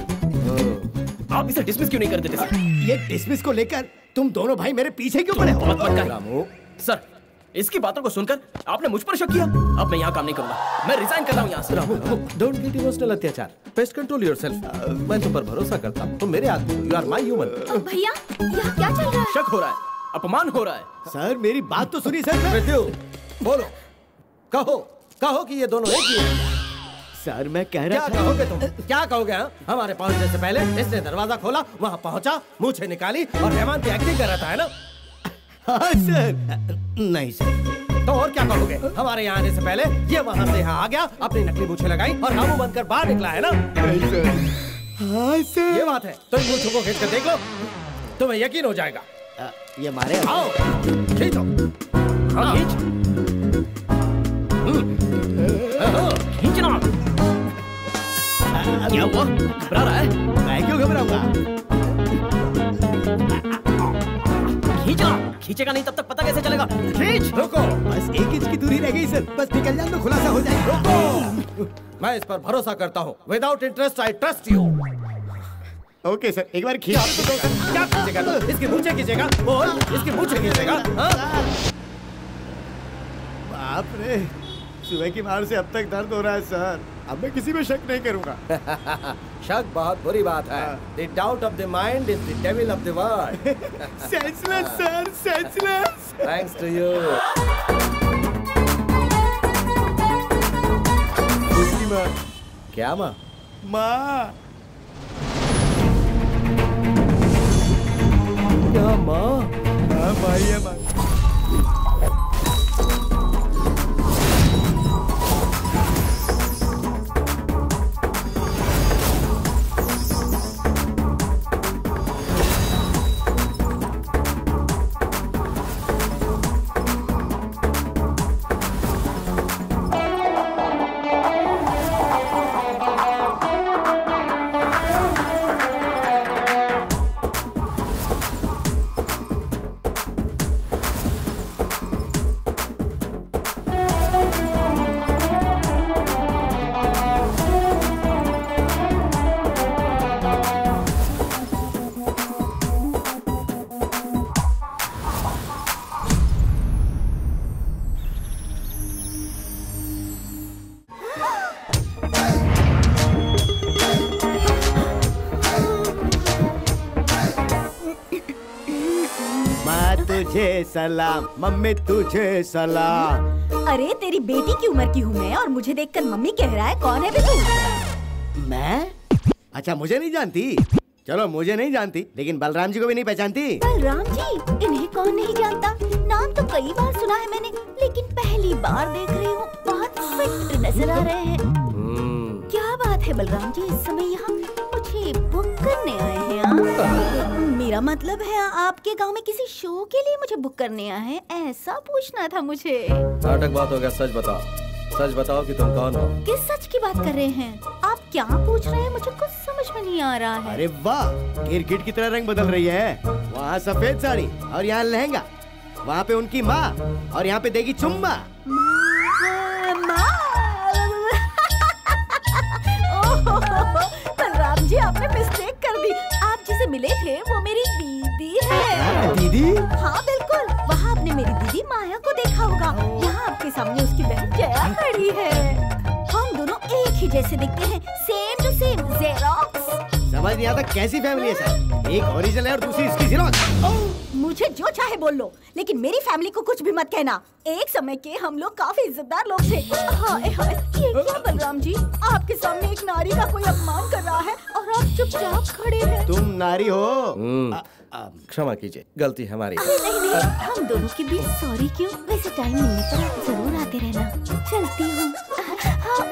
आप इसे डिसमिस क्यों नहीं कर देते सर? ये डिसमिस को लेकर तुम दोनों भाई मेरे पीछे क्यों पड़े हो? सर इसकी बातों को सुनकर आपने मुझ पर शक किया। अब मैं यहाँ काम नहीं करूँगा, मैं रिजाइन कर रहा हूँ यहाँ से। राहुल, डोंट गेट इमोशनल अत्याचार, पेस्ट कंट्रोल योरसेल्फ। मैं तुम पर भरोसा करता हूँ, तुम मेरे आदमी हो, यू आर माय ह्यूमन। भैया यहाँ क्या चल रहा है? शक हो रहा है, अपमान हो रहा है। सर मेरी बात तो सुनिए सर। मृत्यु बोलो, कहो कहो कि ये दोनों एक ही है। सर मैं कह रहा था। क्या कहोगे तुम? क्या कहोगे? हमारे पहुँचने से पहले इसने दरवाजा खोला, वहाँ पहुँचा, मूछे निकाली और रहमान की एक्टिंग कर रहा था, है ना? हाँ सर। नहीं सर। तो और क्या कहोगे? हमारे यहाँ आने से पहले ये वहाँ से यहाँ आ गया, अपनी नकली मूछें लगाई और रामू बनकर बाहर निकला, है ना? नहीं सर। हाँ सर। ये बात है, तुम मूछों को खींच कर देख लो, तुम्हें यकीन हो जाएगा। ये मारे आओ खींचो हाँ खींच खींचना क्या हुआ घबरा रहा है मैं क्यों घबराऊंगा खींचना खींचेगा नहीं तब तक पता कैसे चलेगा खींच रुको बस एक इंच की दूरी रह गई सर बस निकल जाए तो खुलासा हो जाए रुको मैं इस पर भरोसा करता हूँ without interest I trust you okay sir एक बार खींच क्या खींचेगा इसकी पूछे खींचेगा बोल इसकी पूछे खींचेगा बाप रे सुबह की मार से अब तक दर्द हो रहा है सर अब मैं किसी में शक नहीं करूंगा शक बहुत बुरी बात है the doubt of the mind is the devil of the world senseless sir senseless thanks to you उसकी माँ क्या माँ माँ क्या माँ हाँ भाई है माँ सलाम मम्मी तुझे सलाम अरे तेरी बेटी की उम्र की हूँ मैं और मुझे देखकर मम्मी कह रहा है कौन है बे तू मैं अच्छा मुझे नहीं जानती चलो मुझे नहीं जानती लेकिन बलराम जी को भी नहीं पहचानती बलराम जी इन्हें कौन नहीं जानता नाम तो कई बार सुना है मैंने लेकिन पहली बार देख रही हूँ बहुत फिट नजर आ रहे हैं क्या बात है बलराम जी इस समय यहाँ मुझे बुक करने आए हैं मेरा मतलब है आपके गांव में किसी शो के लिए मुझे बुक करने आए हैं ऐसा पूछना था मुझे नाटक बात हो गया सच बताओ सच बताओ कि तुम कौन हो किस सच की बात कर रहे हैं आप क्या पूछ रहे हैं मुझे कुछ समझ में नहीं आ रहा है अरे वाह गिरगिट की तरह रंग बदल रही है वहाँ सफेद साड़ी और यहाँ लहंगा वहाँ पे उनकी माँ और यहाँ पे देगी चुम्मा बलराम जी आपने मिस्टेक कर दी जिसे मिले थे वो मेरी दीदी है दीदी हाँ बिल्कुल वहाँ आपने मेरी दीदी माया को देखा होगा यहाँ आपके सामने उसकी बहन जया खड़ी है हम दोनों एक ही जैसे दिखते हैं सेम टू सेम जेरोक्स समझ नहीं आता कैसी फैमिली है सर एक ओरिजिनल है और दूसरी इसकी जेरोक्स मुझे जो चाहे बोल लो लेकिन मेरी फैमिली को कुछ भी मत कहना एक समय के हम लोग काफी इज्जतदार लोग थे हाय हाय ये क्या बलराम जी आपके सामने एक नारी का कोई अपमान कर रहा है और आप चुपचाप खड़े हैं तुम नारी हो आ, आ, क्षमा कीजिए गलती हमारी अरे नहीं नहीं हम दोनों के बीच सॉरी क्यों वैसे टाइम मिलने पर आप जरूर आते रहना चलती हूँ हाँ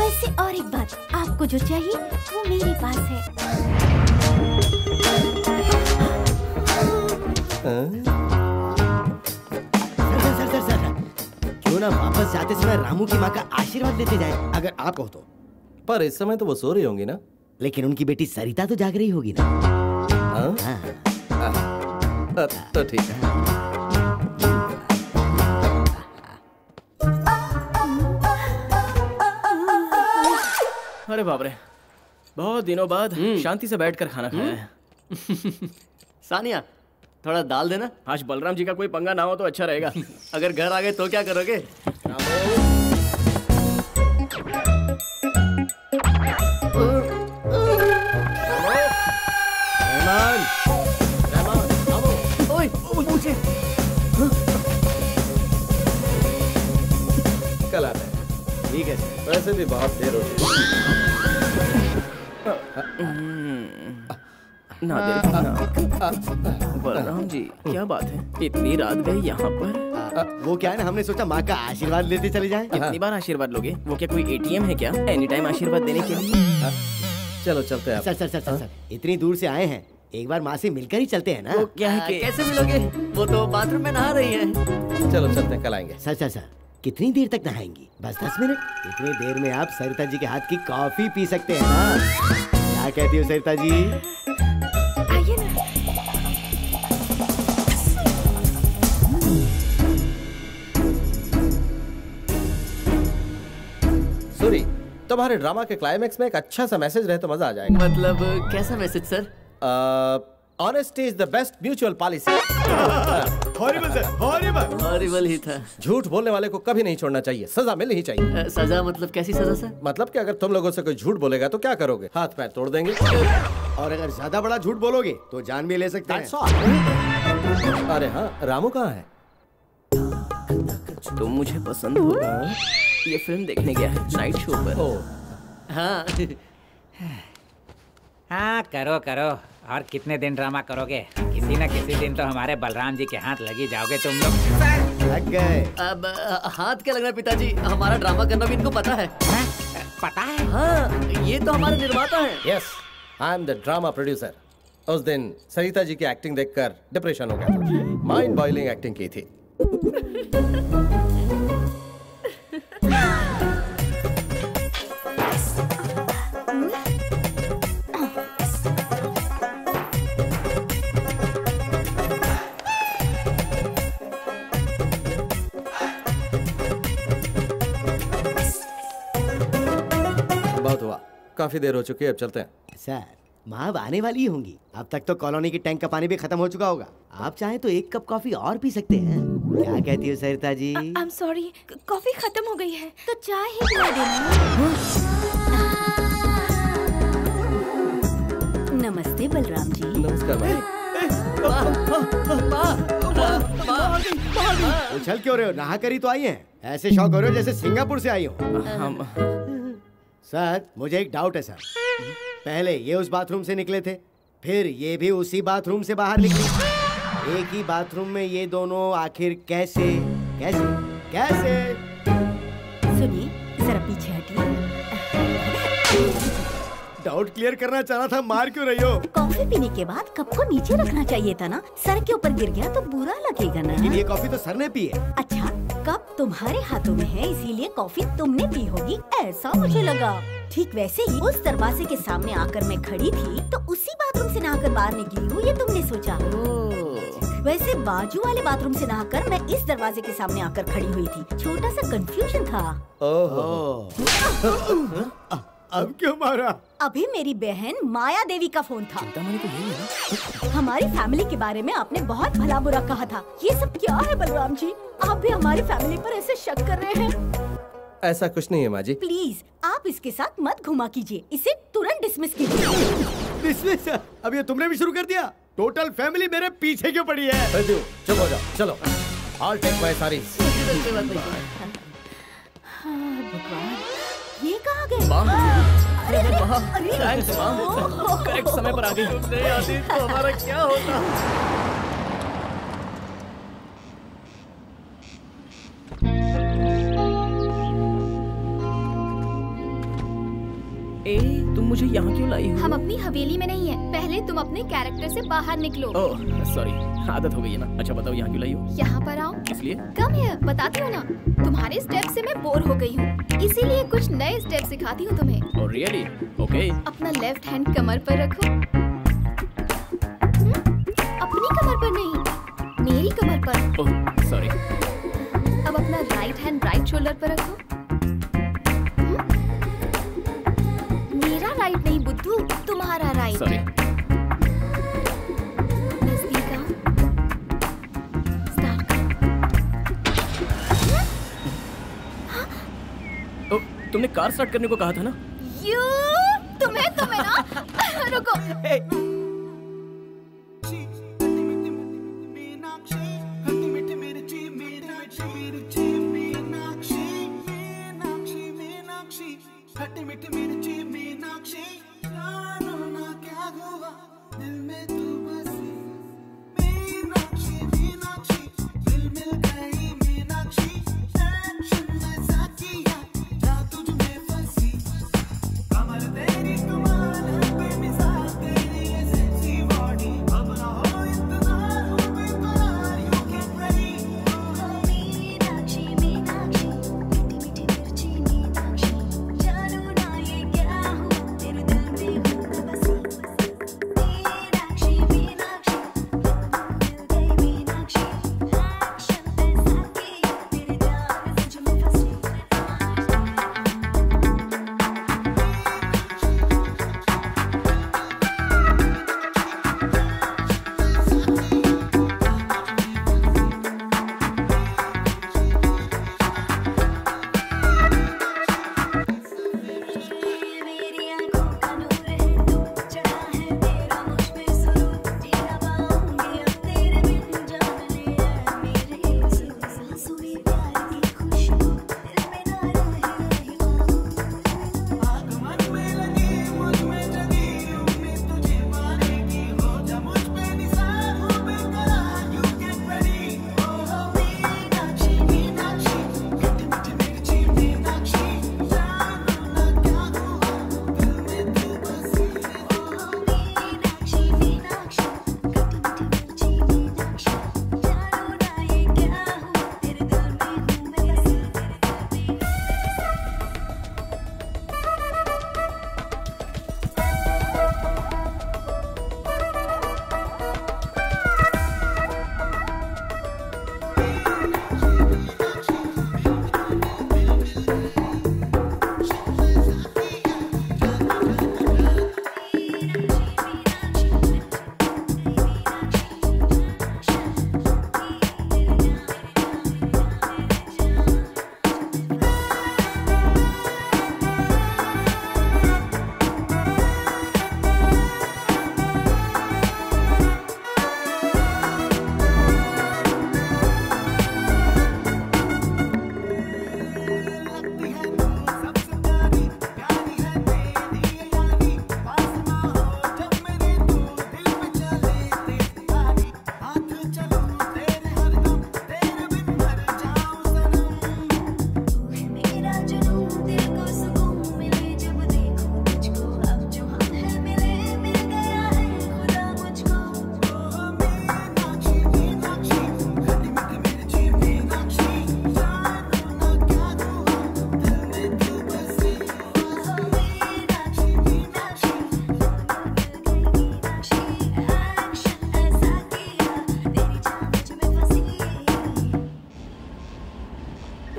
वैसे और एक बात आपको जो चाहिए वो मेरे पास है क्यों ना वापस जाते समय रामू की माँ का आशीर्वाद लेते जाएं अगर आप हो तो पर इस समय तो वो सो रही होंगी ना लेकिन उनकी बेटी सरिता तो जाग रही होगी ना हाँ? हाँ। हाँ। हाँ। तो ठीक है अरे बाप रे बहुत दिनों बाद शांति से बैठकर खाना खाया है सानिया थोड़ा दाल देना आज बलराम जी का कोई पंगा ना हो तो अच्छा रहेगा अगर घर आ गए तो क्या करोगे रहमान, रहमान, ओए, ओए, मुझे। कल आता है ठीक है सर वैसे भी बहुत देर हो गई ना बलराम जी क्या बात है इतनी रात गए यहाँ पर वो क्या है ना हमने सोचा माँ का आशीर्वाद लेते चले जाएं कितनी बार आशीर्वाद लोगे वो क्या कोई एटीएम है क्या एनी टाइम आशीर्वाद देने के लिए चलो चलते हैं सर सर सर सर इतनी दूर से आए हैं एक बार माँ से मिलकर ही चलते हैं ना। वो क्या है कि कैसे मिलोगे? वो तो बाथरूम में नहा रही है। चलो चलते हैं, कल आएंगे। सर सर सर कितनी देर तक नहाएंगी? बस दस मिनट। इतनी देर में आप सरिता जी के हाथ की कॉफी पी सकते हैं ना। क्या कहती हो सरिता जी? आइए ना। सॉरी, तुम्हारे ड्रामा के क्लाइमेक्स में एक अच्छा सा मैसेज रहे तो मजा आ जाएगा। मतलब कैसा message sir? Honesty is the best mutual policy. Horrible sir, horrible. Horrible ही था। झूठ बोलने वाले को कभी नहीं छोड़ना चाहिए, सजा मिलनी ही चाहिए। uh, सजा मतलब कैसी सजा सर? मतलब कि अगर तुम लोगों से कोई झूठ बोलेगा तो क्या करोगे? हाथ पैर तोड़ देंगे। और अगर ज्यादा बड़ा झूठ बोलोगे तो जान भी ले सकते हैं। अरे हाँ, रामू कहाँ है? तुम मुझे पसंद हो? ये फिल्म देखने गया है नाइट शो पर। हाँ हाँ करो करो, और कितने दिन ड्रामा करोगे? किसी न किसी दिन तो हमारे बलराम जी के हाथ लगी जाओगे तुम लोग। लग गए। अब हाथ क्या लगना पिताजी, हमारा ड्रामा करना भी इनको पता है। हाँ? पता है? हाँ, ये तो हमारे निर्माता है। Yes, I am the drama producer. उस दिन सरिता जी की एक्टिंग देखकर डिप्रेशन हो गया। माइंड बॉइलिंग एक्टिंग की थी। बहुत हुआ, काफी देर हो चुकी है, अब चलते हैं। सर माँ आने वाली ही होंगी, अब तक तो कॉलोनी की टैंक का पानी भी खत्म हो चुका होगा। आप चाहे तो एक कप कॉफी और पी सकते हैं। क्या कहती हो Sarita ji? I am sorry, coffee खत्म हो गई है तो चाय ही पिला देना। नमस्ते बलराम जी। नमस्कार भाई। उछल क्यों रहे हो? नहा कर ही तो आई हैं। ऐसे शौक हो रहे हो जैसे सिंगापुर से आई हो। सर मुझे एक डाउट है सर, पहले ये उस बाथरूम से निकले थे, फिर ये भी उसी बाथरूम से बाहर निकले। एक ही बाथरूम में ये दोनों आखिर कैसे कैसे कैसे? सुनिए जरा पीछे हटिए। डाउट क्लियर करना चाह रहा था, मार क्यों रही हो? कॉफी पीने के बाद कप को नीचे रखना चाहिए था ना, सर के ऊपर गिर गया तो बुरा लगेगा ना। लेकिन ये कॉफी तो सर ने पी है। अच्छा, कप तुम्हारे हाथों में है इसीलिए कॉफी तुमने पी होगी, ऐसा मुझे लगा। ठीक वैसे ही उस दरवाजे के सामने आकर मैं खड़ी थी तो उसी बाथरूम से नहाकर बाहर निकली हूँ, ये तुमने सोचा। वैसे बाजू वाले बाथरूम से नहाकर मैं इस दरवाजे के सामने आकर खड़ी हुई थी, छोटा सा कंफ्यूजन था। ओहो। अब क्यों मारा? अभी मेरी बहन माया देवी का फोन था। तो हमारी फैमिली के बारे में आपने बहुत भला बुरा कहा था। ये सब क्या है बलराम जी, आप भी हमारी फैमिली पर ऐसे शक कर रहे हैं? ऐसा कुछ नहीं है माँ जी। प्लीज आप इसके साथ मत घुमा कीजिए, इसे तुरंत डिसमिस कीजिए। डिसमिस? अब ये तुमने भी शुरू कर दिया? टोटल फैमिली मेरे पीछे क्यों पड़ी है? चुप हो जाओ, चलो। I'll take my सारी। ये कहाँ गए? अरे अरे अरे, करेक्ट समय पर आ गई। नहीं आती तो हमारा क्या होता? ए, तुम मुझे यहाँ क्यों लाई हो? हम अपनी हवेली में नहीं है, पहले तुम अपने कैरेक्टर से बाहर निकलो। ओह सॉरी, आदत हो गई है ना। अच्छा बताओ यहाँ क्यों लाई हो? यहाँ पर आओ। इसलिए? कम है, बताती हूँ ना। तुम्हारे स्टेप से मैं बोर हो गई हूँ, इसीलिए कुछ नए स्टेप सिखाती हूँ तुम्हें। oh, really? okay. अपना लेफ्ट हैंड कमर पर रखो। हुँ? अपनी कमर पर नहीं, मेरी कमर पर। सॉरी। oh, अब अपना राइट हैंड राइट शोल्डर पर रखो। राइट नहीं बुद्धू, तुम्हारा राइट। सॉरी। नजदीक आओ। स्टार्ट करो। हाँ? ओ, तुमने कार स्टार्ट करने को कहा था ना? यू तुम्हें तुम्हें ना रुको। hey.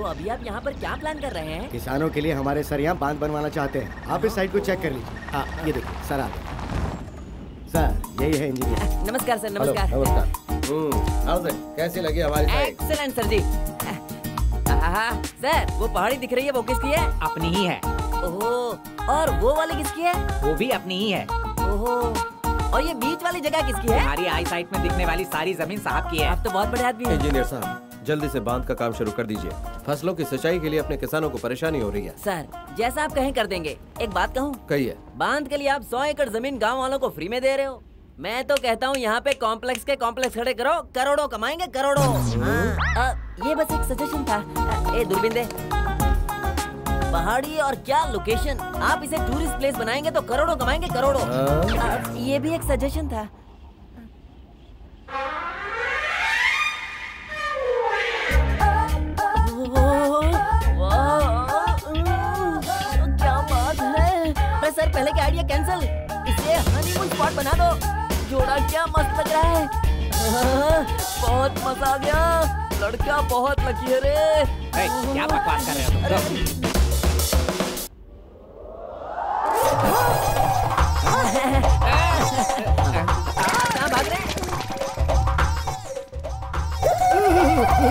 तो अभी आप यहाँ पर क्या प्लान कर रहे हैं? किसानों के लिए हमारे सर यहाँ बांध बनवाना चाहते हैं। आप इस साइड को चेक कर लीजिए। हाँ ये देखिए सर, आप सर यही है इंजीनियर। नमस्कार सर। नमस्कार नमस्कार। कैसे लगे हमारी side? Excellent sir ji. Sir वो पहाड़ी दिख रही है वो किसकी है? अपनी ही है। ओह, और वो वाली किसकी है? वो भी अपनी ही है। ओह, और ये बीच वाली जगह किसकी है? हमारी आई साइट में दिखने वाली सारी जमीन साहब की है। आप तो बहुत बड़े आदमी हैं। इंजीनियर साहब जल्दी से बांध का काम शुरू कर दीजिए। फसलों की सिंचाई के लिए अपने किसानों को परेशानी हो रही है। सर जैसा आप कहें कर देंगे। एक बात कहूँ? कहिए। बांध के लिए आप सौ एकड़ जमीन गाँव वालों को फ्री में दे रहे हो। मैं तो कहता हूँ यहाँ पे कॉम्प्लेक्स के कॉम्प्लेक्स खड़े करो, करोड़ों कमाएंगे करोड़ों। आ, ये बस एक सजेशन था। ए दूरबीन दे। पहाड़ी और क्या लोकेशन, आप इसे टूरिस्ट प्लेस बनाएंगे तो करोड़ों कमाएंगे करोड़ों। आ, ये भी एक सजेशन था। क्या बात है। पर सर पहले के आइडिया कैंसिल, इसे हनीमून स्पॉट बना दो। जोड़ा क्या मस्त लग रहा है। आ, बहुत मजा आ गया। लड़का बहुत लकी है रे। ए, क्या बकवास कर रहे हो? अरे कहाँ भाग रहे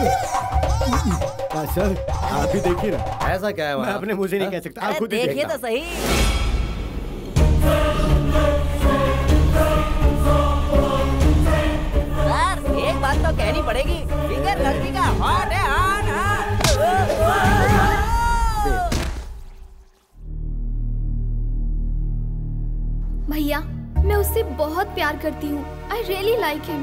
हैं? सर आप भी देखिए ना। ऐसा क्या है? मैं अपने मुंह से नहीं कह सकता, आप खुद देखिए तो सही। बात तो कहनी पड़ेगी, फिगर लड़की का हॉट है। हॉट हॉट भैया, मैं उससे बहुत प्यार करती हूँ। I really like him.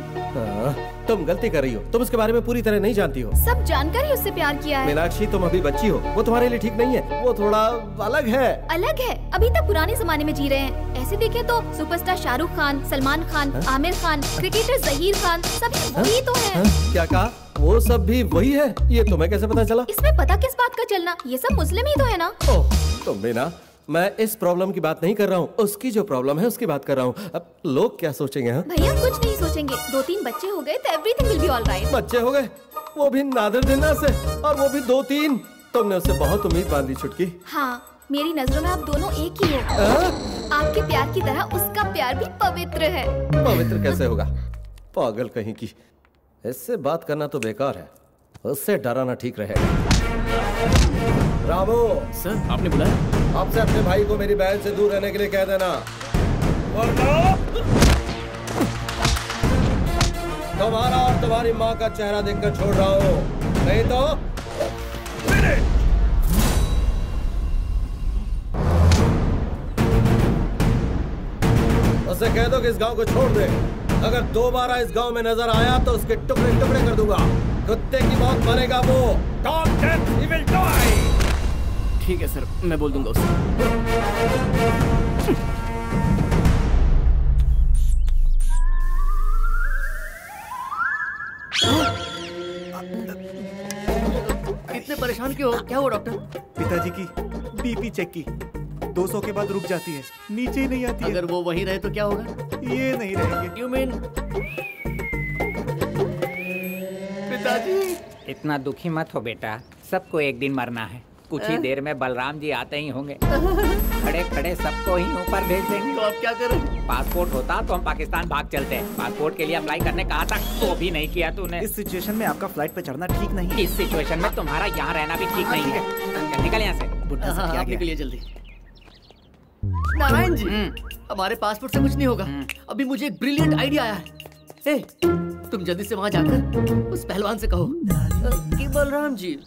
तुम गलती कर रही हो, तुम उसके बारे में पूरी तरह नहीं जानती हो। सब जानकर ही उससे प्यार किया है। मीनाक्षी तुम अभी बच्ची हो, वो तुम्हारे लिए ठीक नहीं है। वो थोड़ा अलग है। अलग है? अभी तक पुराने जमाने में जी रहे हैं। ऐसे देखे तो सुपरस्टार शाहरुख खान, सलमान खान, आमिर खान, क्रिकेटर जहीर खान, सब वही तो है। क्या कहा? वो सब भी वही है? ये तुम्हें कैसे पता चला? इसमें पता किस बात का चलना, ये सब मुस्लिम ही तो है ना। ओह तुम मीना, मैं इस प्रॉब्लम की बात नहीं कर रहा हूँ, उसकी जो प्रॉब्लम है उसकी बात कर रहा हूँ। अब लोग क्या सोचेंगे? हाँ? भैया कुछ नहीं सोचेंगे। दो तीन बच्चे हो गए तो एवरीथिंग विल बी ऑलराइट। बच्चे हो गए, वो भी नादर दिना से, और वो भी दो तीन। तुमने उससे बहुत उम्मीद बांधी छुटकी। हाँ मेरी नजरों में आप दोनों एक ही हो। आ? आपके प्यार की तरह उसका प्यार भी पवित्र है। पवित्र कैसे होगा? पागल कहीं की। इससे बात करना तो बेकार है, उससे डराना ठीक रहेगा। रामो सर आपने बुलाया? आपसे अपने भाई को मेरी बहन से दूर रहने के लिए कह देना, वरना तुम्हारा और तुम्हारी माँ का चेहरा देखकर छोड़ रहा हो, नहीं तो मेरे। उसे कह दो कि इस गांव को छोड़ दे। अगर दोबारा इस गांव में नजर आया तो उसके टुकड़े टुकड़े कर दूंगा। कुत्ते की मौत बनेगा वो। Dog death he will die. ठीक है सर, मैं बोल दूंगा उसे। इतने परेशान क्यों हो? क्या हुआ डॉक्टर? पिताजी की बीपी चेक की, दो सौ के बाद रुक जाती है, नीचे ही नहीं आती है। अगर वो वहीं रहे तो क्या होगा? ये नहीं रहेंगे। You mean? पिताजी इतना दुखी मत हो बेटा, सबको एक दिन मरना है। कुछ ही देर में बलराम जी आते ही होंगे, खड़े खड़े सबको ही ऊपर भेज देंगे। तो आप क्या करें? पासपोर्ट होता तो हम पाकिस्तान भाग चलते हैं। पासपोर्ट के लिए अप्लाई करने कहा था, वो भी नहीं किया तूने। इस सिचुएशन में आपका फ्लाइट पे चढ़ना ठीक नहीं है। इस सिचुएशन में तुम्हारा यहाँ रहना भी ठीक नहीं है। निकल यहाँ से, निकलिए जल्दी। नारायण जी हमारे पासपोर्ट से कुछ नहीं होगा। अभी मुझे एक ब्रिलियंट आइडिया आया है। तुम जल्दी से वहाँ जाकर उस पहलवान से कहो कि बलराम जी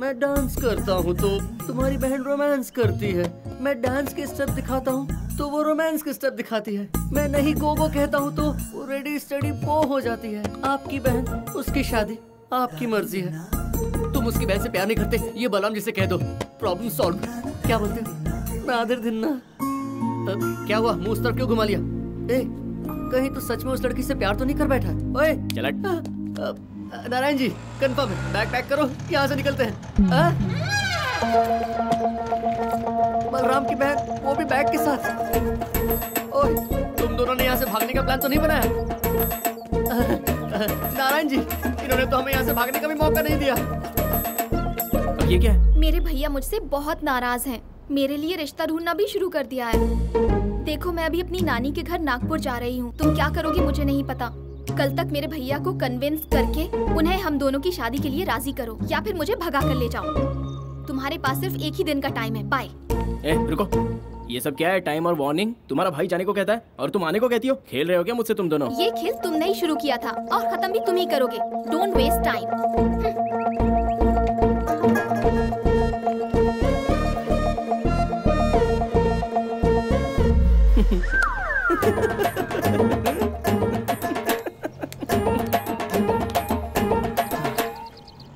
मैं डांस करता हूँ तो तुम्हारी बहन रोमांस करती है, मैं डांस के स्टेप दिखाता हूँ तो वो रोमांस के स्टेप दिखाती है, मैं नहीं गो गो कहता हूँ तो वो रेडी स्टडी गो हो जाती है। आपकी बहन, उसकी शादी, आपकी मर्जी है। तुम उसकी बहन से प्यार नहीं करते, ये बलराम जी से कह दो। Problem solve. क्या बोलते हो? नादिर धिन्ना। क्या हुआ, मुँह उस तरफ क्यों घुमा लिया? ए, कहीं तो सच में उस लड़की से प्यार तो नहीं कर बैठा? ओए चल नारायण जी कंफर्म है, बैग पैक करो, यहाँ से निकलते हैं। आ? बलराम की बहन, वो भी बैग के साथ। ओए, तुम दोनों ने यहाँ से भागने का प्लान तो नहीं बनाया? नारायण जी इन्होंने तो हमें यहाँ से भागने का भी मौका नहीं दिया। ये क्या है? मेरे भैया मुझसे बहुत नाराज हैं। मेरे लिए रिश्ता ढूंढना भी शुरू कर दिया है। देखो मैं अभी अपनी नानी के घर नागपुर जा रही हूँ, तुम क्या करोगी मुझे नहीं पता। कल तक मेरे भैया को कन्विंस करके उन्हें हम दोनों की शादी के लिए राजी करो या फिर मुझे भगा कर ले जाओ। तुम्हारे पास सिर्फ एक ही दिन का टाइम है। बाय। ए, रुको, ये सब क्या है? टाइम और वार्निंग। तुम्हारा भाई जाने को कहता है और तुम आने को कहती हो। खेल रहे हो क्या मुझसे तुम दोनों? ये खेल तुमने ही शुरू किया था और खत्म भी तुम ही करोगे। Don't waste time.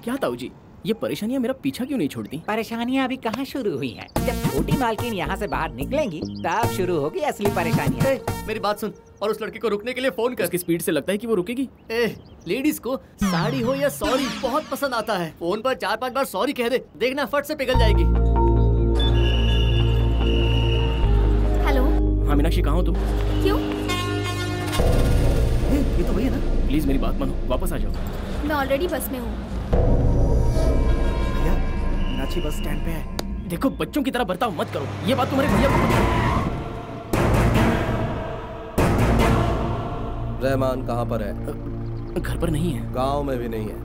क्या ताऊ जी, ये परेशानियाँ मेरा पीछा क्यों नहीं छोड़ती? परेशानियाँ अभी कहाँ शुरू हुई हैं? जब छोटी मालकिन यहाँ से बाहर निकलेंगी तब शुरू होगी असली परेशानियाँ। मेरी बात सुन और उस लड़के को रुकने के लिए फोन कर। उसकी स्पीड से लगता है कि वो रुकेगी। ए, लेडीज को साड़ी हो या सॉरी बहुत पसंद आता है। फोन पर चार पाँच बार सॉरी कह दे, देखना फट से पिघल जाएगी। हेलो। हाँ मीनाक्षी, कहाँ हो तुम? क्यों? ये तो वही है ना। प्लीज मेरी बात मानो, वापस आ जाओ। मैं ऑलरेडी बस में हूँ। मीनाक्षी बस स्टैंड पे है। देखो बच्चों की तरह बर्ताव मत करो। ये बात तुम्हारे भैया को बताओ। रहमान कहाँ पर है? घर पर नहीं है। गांव में भी नहीं है।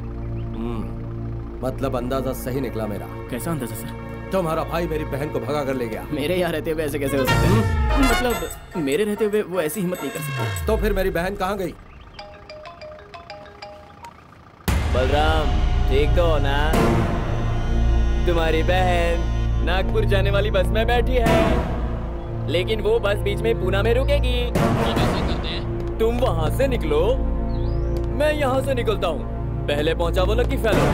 मतलब अंदाजा सही निकला मेरा। कैसा अंदाजा सर? तुम्हारा भाई मेरी बहन को भगा कर ले गया। मेरे यहाँ रहते हुए ऐसे कैसे हो सकता है? मतलब मेरे रहते हुए वो ऐसी हिम्मत नहीं कर सकता। तो फिर मेरी बहन कहाँ गई? बलराम ठीक तो हो ना? तुम्हारी बहन नागपुर जाने वाली बस में बैठी है, लेकिन वो बस बीच में पूना में रुकेगी। तुम वहाँ से निकलो, मैं यहाँ से निकलता हूँ। पहले पहुँचा वो लकी फेलो।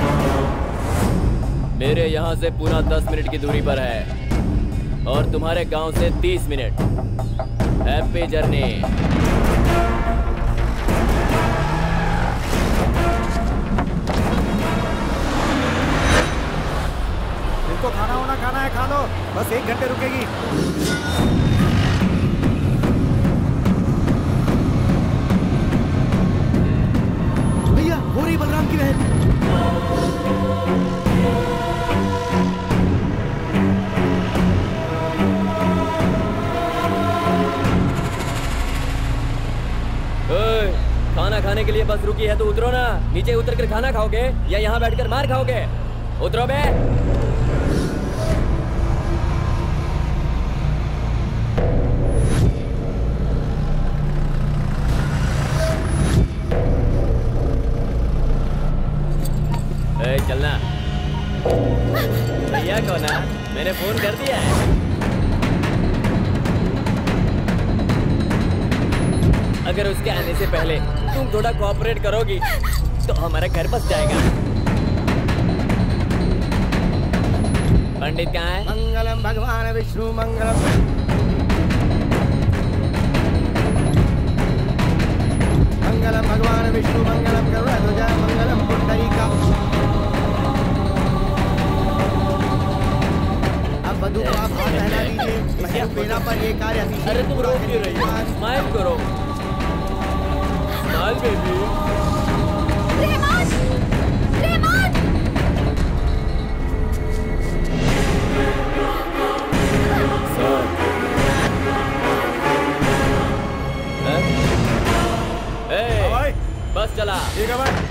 मेरे यहाँ से पूना दस मिनट की दूरी पर है और तुम्हारे गांव से तीस मिनट। Happy journey. तो खाना होना खाना है, खा लो। बस एक घंटे रुकेगी। भैया हो रही बलराम की बहन। ओए, खाना खाने के लिए बस रुकी है तो उतरो ना। नीचे उतर कर खाना खाओगे या यहाँ बैठकर मार खाओगे? उतरो बे। चलना भैया को ना, मैंने फोन कर दिया है। अगर उसके आने से पहले तुम थोड़ा कोऑपरेट करोगी तो हमारा घर बस जाएगा। पंडित कहाँ है? मंगलम भगवान विष्णु मंगलम। मंगलम भगवान विष्णु मंगलम गरुड़ ध्वजा मंगलम पुंडरीकाक्ष। अरे तुम रो क्यों रही हो? स्माइल करो। Smile baby. Rahman, Rahman. Sir. हैं? ए, बस चला। ठीक है भाई।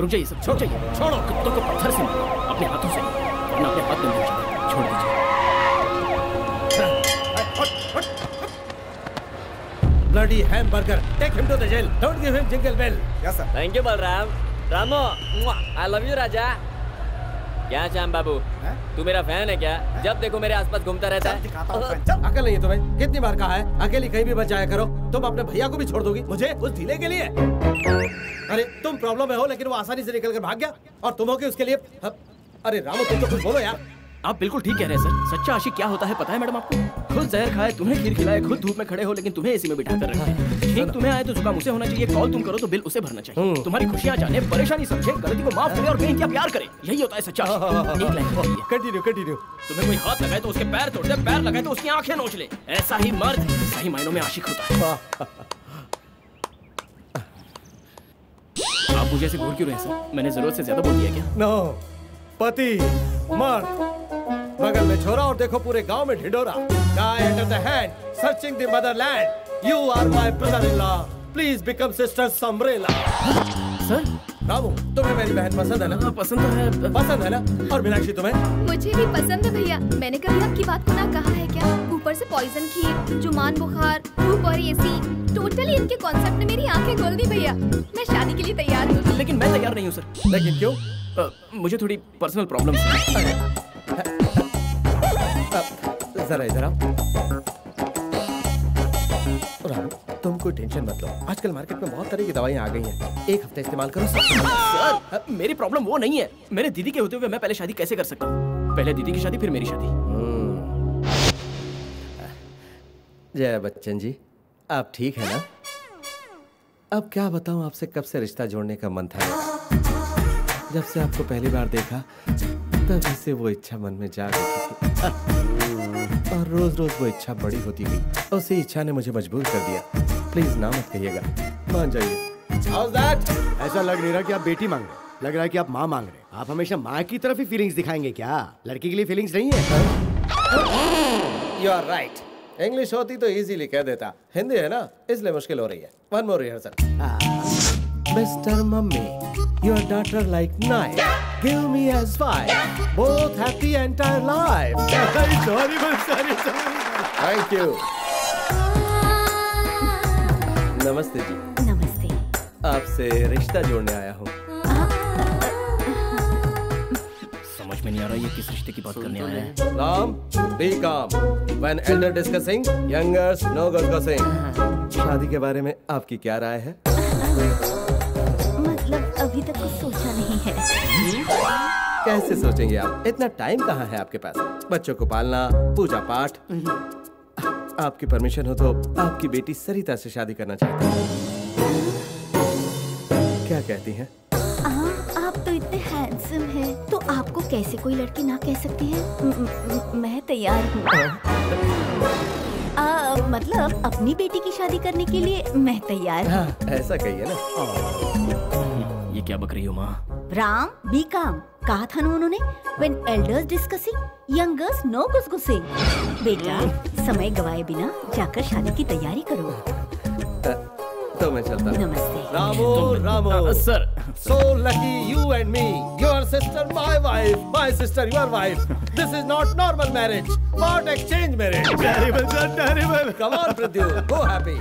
रुक जाइए सब, छोड़ जाइए, छोड़ो कुत्तों को पत्थर से मारो, अपने हाथों से, वरना अपने हाथ में छोड़ दीजिए। Bloody hamburger, take him to the jail, don't give him jingle bell. Yes sir. Thank you Balram, Ramo, I love you राजा। क्या श्याम बाबू, तू मेरा फैन है क्या? जब देखो मेरे आसपास घूमता रहता है। अकल नहीं है तुम्हें, कितनी बार कहा है अकेली कहीं भी बच जाया करो। तुम अपने भैया को भी छोड़ दोगी मुझे उस ढीले के लिए? अरे तुम प्रॉब्लम में हो लेकिन वो आसानी से निकल कर भाग गया और तुम हो के उसके लिए। अरे रामू तुम तो कुछ बोलो यार। आप बिल्कुल ठीक कह रहे हैं सर, सच्चा आशिक क्या होता है पता है मैडम आपको? खुद जहर खाए, तुम्हें खीर खिलाए, खुद धूप में खड़े हो लेकिन तुम्हें एसी में बिठा कर रखा है। ठीक तुम्हें आए तो जुकाम उसे होना चाहिए, कॉल तुम करो तो बिल उसे भरना चाहिए, तुम्हारी खुशियां जाने, परेशानी समझे, गलती को माफ करे और बेन क्या प्यार करे, यही होता है सच्चा। एक लाइन कंटिन्यू कंटिन्यू। तुम्हें कोई हाथ लगाए तो उसके पैर तोड़ दे, पैर लगाए तो उसकी आंखें नोच ले, ऐसा ही मर्द सही मायनों में आशिक होता है। आप मुझे ऐसे घूर क्यों रहे सर? मैंने जरूरत से ज्यादा बोल दिया क्या? नो, पति मर्द बगल में छोरा और देखो पूरे गांव में ढिंढोरा। Die under the hand, searching the motherland. You are my brother-in-law. Please become sister's umbrella. Sir Ramu तुम्हें मेरी बहन पसंद है ना? पसंद है, पसंद है ना? और मीनाक्षी तुम्हें? मुझे भी पसंद है भैया, मैंने कभी आपकी बात को ना कहा है क्या? ऊपर से पॉइजन खीर, जुमान बुखार, धूप और एसी, टोटली इनके कॉन्सेप्ट ने मेरी आंखें खोल दी भैया। मैं शादी के लिए तैयार हूँ। लेकिन मैं तैयार नहीं हूँ सर। लेकिन क्यों? आ, मुझे थोड़ी पर्सनल प्रॉब्लम है। जरा इधर आओ, तुम कोई टेंशन मत लो, आजकल मार्केट में बहुत तरह की दवाइयाँ आ गई हैं, एक हफ्ता इस्तेमाल करो। सर मेरी प्रॉब्लम वो नहीं है, मेरे दीदी के होते हुए मैं पहले शादी कैसे कर सकता हूँ? पहले दीदी की शादी फिर मेरी शादी। जया बच्चन जी आप ठीक है ना? अब क्या बताऊँ आपसे, कब से रिश्ता जोड़ने का मन था, जब से आपको पहली बार देखा तभी से वो इच्छा मन में जाग रही थी और रोज रोज वो इच्छा बड़ी होती गई, उसी इच्छा ने मुझे मजबूर कर दिया। प्लीज ना मत कहिएगा, मान जाइए। ऐसा लग नहीं रहा कि आप बेटी मांग रहे, लग रहा है कि आप माँ मांग रहे हैं। आप हमेशा माँ की तरफ ही फीलिंग्स दिखाएंगे क्या? लड़की के लिए फीलिंग्स नहीं है। यू आर राइट, इंग्लिश होती तो इजीली कह देता, हिंदी है ना इसलिए मुश्किल हो रही है। One more rehearsal. Mister mummy your daughter like knife, give me age five, both happy entire life. Thank you. नमस्ते जी। नमस्ते। आपसे रिश्ता जोड़ने आया हूँ। समझ में नहीं आ रहा ये किस रिश्ते की बात करने आया है। Ram be calm, when elder discussing youngers no gossiping. शादी के बारे में आपकी क्या राय है? मतलब अभी तक कुछ सोचा नहीं है। कैसे सोचेंगे आप, इतना टाइम कहाँ है आपके पास? बच्चों को पालना, पूजा पाठ। आपकी परमिशन हो तो आपकी बेटी सरिता से शादी करना चाहती है, क्या कहती हैं? आप तो इतने हैंडसम हैं, तो आपको कैसे कोई लड़की ना कह सकती है? मैं तैयार हूँ। मतलब अपनी बेटी की शादी करने के लिए मैं तैयार हूँ। ऐसा कहिए ना। ये क्या बक रही हो माँ? राम बी काम कहा था ना उन्होंने, when elders discussing, youngers no गुसगुसे। बेटा समय गवाए बिना जाकर शादी की तैयारी करो। तो मैं चलता हूँ। नमस्ते। Ramo Ramo sir. So lucky you and me, your sister my wife, my sister your wife. This is not normal marriage, but exchange marriage. Terrible sir, terrible. Come on Pradyu, go happy.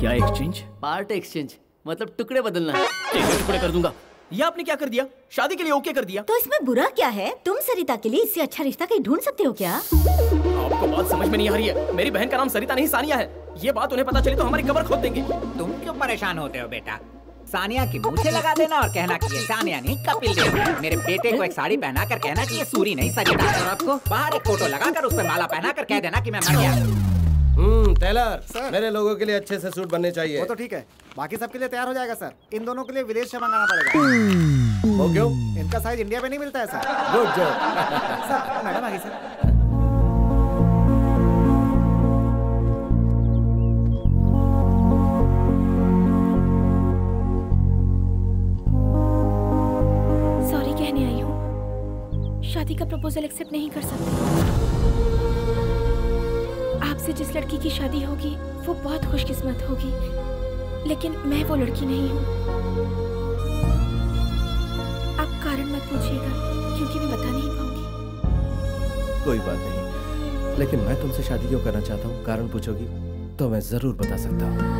क्या exchange? Part exchange, मतलब टुकड़े बदलना। टुकड़े कर दूँगा। ये आपने क्या कर दिया? शादी के लिए ओके कर दिया। तो इसमें बुरा क्या है? तुम सरिता के लिए इससे अच्छा रिश्ता कहीं ढूंढ सकते हो क्या? आपको बात समझ में नहीं आ रही है, मेरी बहन का नाम सरिता नहीं सानिया है। ये बात उन्हें पता चली तो हमारी कब्र खोद देंगी। तुम क्यों परेशान होते हो बेटा? सानिया के मुँह से लगा देना और कहना कि सानिया नहीं कपिल देव। मेरे बेटे को एक साड़ी पहना कर कहना की सूरी नहीं सरिता, और आपको बाहर एक फोटो लगा कर उस पर माला पहना कर कह देना की मैं मर गया। हम्म टेलर मेरे लोगों के लिए अच्छे से सूट बनने चाहिए। वो तो ठीक है, बाकी सबके लिए तैयार हो जाएगा सर। इन दोनों के लिए विदेश से मंगाना पड़ेगा। वो क्यों? इनका साइज इंडिया में नहीं मिलता है sir. Good job. Sir madam आगे सर। सॉरी कहने आई हूँ, शादी का प्रपोजल एक्सेप्ट नहीं कर सकती। आपसे जिस लड़की की शादी होगी वो बहुत खुशकिस्मत होगी, लेकिन मैं वो लड़की नहीं हूँ। पूछिएगा क्योंकि मैं बता नहीं पाऊंगी। कोई बात नहीं, लेकिन मैं तुमसे शादी क्यों करना चाहता हूँ कारण पूछोगी तो मैं जरूर बता सकता हूँ।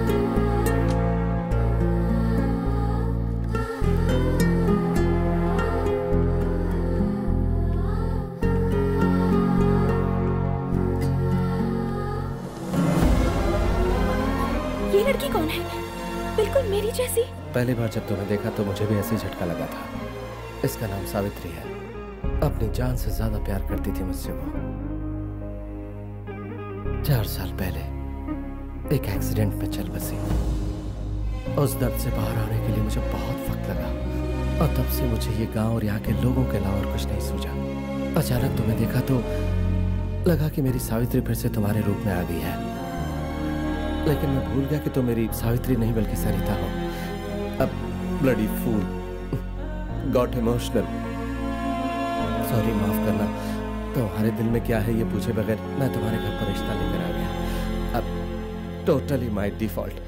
पहली बार जब तुम्हें देखा तो मुझे भी ऐसे ही झटका लगा था। इसका नाम सावित्री है। अपनी जान से ज्यादा प्यार करती थी मुझसे वो। चार साल पहले एक एक्सीडेंट में चल बसी। उस दर्द से बाहर आने के लिए मुझे बहुत वक्त लगा और तब से मुझे ये गांव और यहाँ के लोगों के अलावा और कुछ नहीं सूझा। अचानक तुम्हें देखा तो लगा कि मेरी सावित्री फिर से तुम्हारे रूप में आ गई है, लेकिन मैं भूल गया कि तुम तो मेरी सावित्री नहीं बल्कि सरिता हो। अब bloody fool got emotional. Sorry, माफ करना। तुम्हारे दिल में क्या है ये पूछे बगैर मैं तुम्हारे घर पर रिश्ता लेकर आ गया। अब टोटली माय डिफॉल्ट,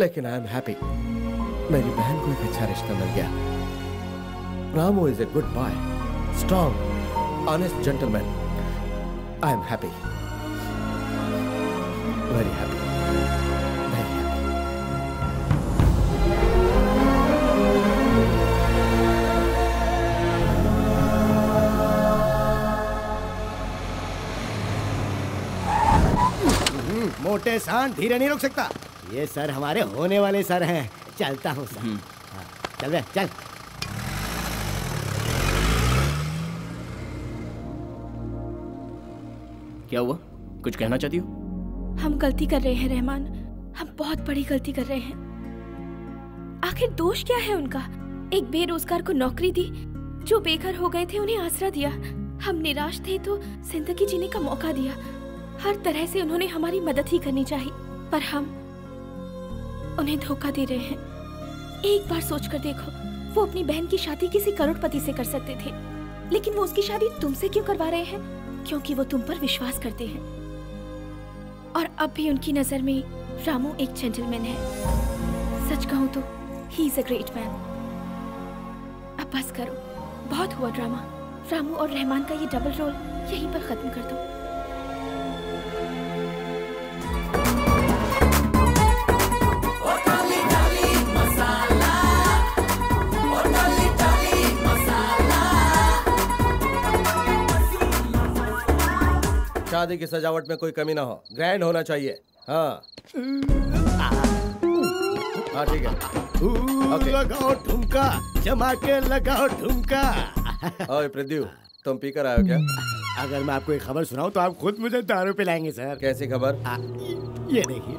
लेकिन आई एम हैप्पी। मेरी बहन को एक अच्छा रिश्ता मिल गया। Ramu is a good boy, strong, honest gentleman. I am happy, very happy. मोटे सांड धीरे नहीं रुक सकता। ये सर हमारे होने वाले सर हैं। चलता हूँ सर। हाँ, चल रहे चल। क्या हुआ, कुछ कहना चाहती हो? हम गलती कर रहे हैं रहमान, हम बहुत बड़ी गलती कर रहे हैं। आखिर दोष क्या है उनका? एक बेरोजगार को नौकरी दी, जो बेघर हो गए थे उन्हें आसरा दिया। हम निराश थे तो जिंदगी जीने का मौका दिया। हर तरह से उन्होंने हमारी मदद ही करनी चाहिए, पर हम उन्हें धोखा दे रहे हैं। एक बार सोचकर देखो, वो अपनी बहन की शादी किसी करोड़पति से कर सकते थे, लेकिन वो उसकी शादी तुमसे क्यों करवा रहे हैं? क्योंकि वो तुम पर विश्वास करते हैं और अब भी उनकी नजर में रामू एक जेंटलमैन है। सच कहूं तो he is a great man. अब बस करो, बहुत हुआ ड्रामा। रामू और रहमान का ये डबल रोल यहीं पर खत्म कर दो। शादी की सजावट में कोई कमी ना हो, ग्रैंड होना चाहिए। हाँ हाँ ठीक है। okay. लगाओ ठुमका, जमा के लगाओ ठुमका। ओए प्रदीप, तुम पीकर आए हो क्या? अगर मैं आपको एक खबर सुनाऊं तो आप खुद मुझे दारू पिलाएंगे सर। कैसी खबर? आ, ये देखिए।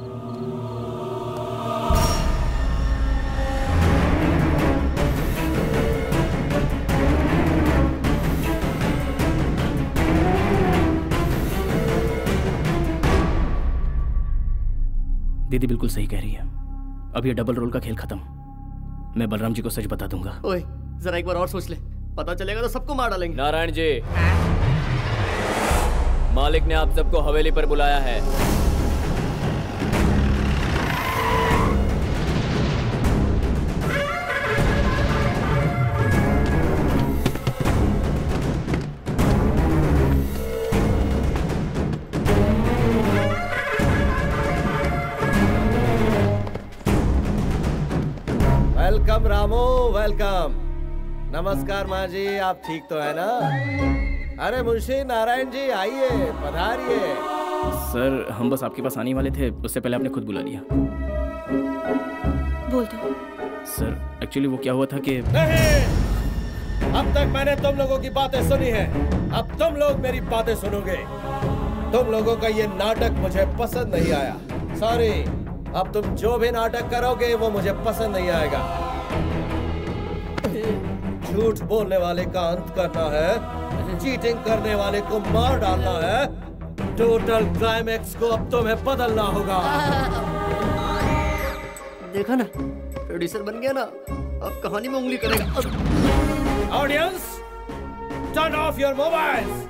दीदी बिल्कुल सही कह रही है, अब ये डबल रोल का खेल खत्म। मैं बलराम जी को सच बता दूंगा। ओए, जरा एक बार और सोच ले, पता चलेगा तो सबको मार डालेंगे। नारायण जी, मालिक ने आप सबको हवेली पर बुलाया है। Welcome Ramu, welcome. नमस्कार माँ जी, आप ठीक तो है ना? अरे मुंशी नारायण जी, आइए पधारिए। सर हम बस आपके पास आने वाले थे, उससे पहले आपने खुद बुला लिया। बोल दो सर, एक्चुअली वो क्या हुआ था कि नहीं, अब तक मैंने तुम लोगों की बातें सुनी है, अब तुम लोग मेरी बातें सुनोगे। तुम लोगों का ये नाटक मुझे पसंद नहीं आया। सॉरी, अब तुम जो भी नाटक करोगे वो मुझे पसंद नहीं आएगा। झूठ बोलने वाले का अंत करना है, चीटिंग करने वाले को मार डालना है। टोटल क्लाइमेक्स को अब तुम्हें बदलना होगा। देखा ना, प्रोड्यूसर बन गया ना, अब कहानी में उंगली करेगा। Audience, turn off your mobiles,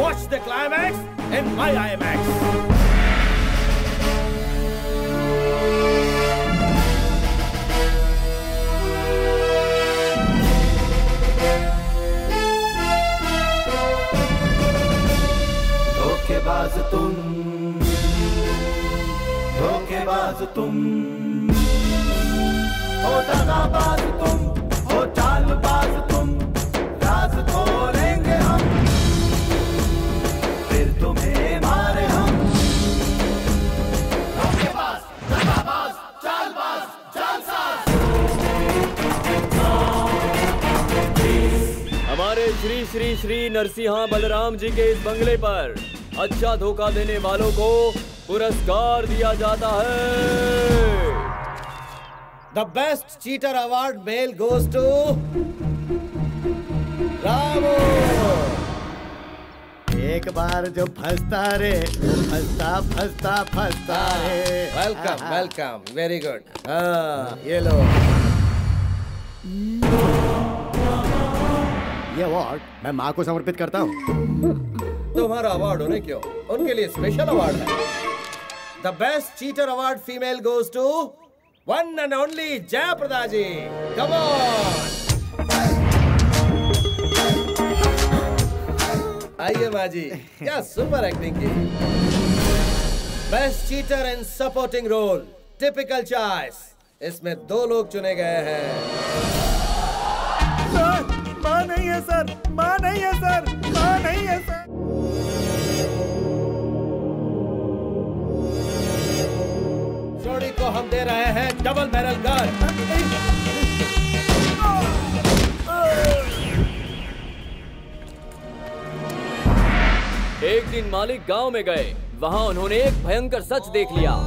watch the climax in my IMAX. दगाबाज तुम हो, दगाबाज तुम हो, चालबाज तुम, राज खोलेंगे हम, फिर तुम्हें मारे हम। दगाबाज, दगाबाज, चालबाज, जालसाज। हमारे श्री श्री श्री नरसिंहा बलराम जी के इस बंगले पर अच्छा धोखा देने वालों को पुरस्कार दिया जाता है। The best cheater award male goes to Ramu. एक बार जो फंसता रे फंसता फंसता फंसता रे। Welcome welcome, very good. हाँ ये लो, ये अवार्ड मैं माँ को समर्पित करता हूँ। तुम्हारा अवार्ड होने क्यों, उनके लिए स्पेशल अवार्ड है। The best cheater award female goes to one and only Jaya Prada ji. Come on, आइए माँ जी। क्या सुपर एक्टिंग की। Best cheater in supporting role, typical choice. इसमें दो लोग चुने गए हैं। माँ नहीं है सर, माँ नहीं है सर, माँ नहीं है सर। जोड़ी को हम दे रहे हैं डबल बैरल गन। एक दिन मालिक गांव में गए, वहां उन्होंने एक भयंकर सच देख लिया।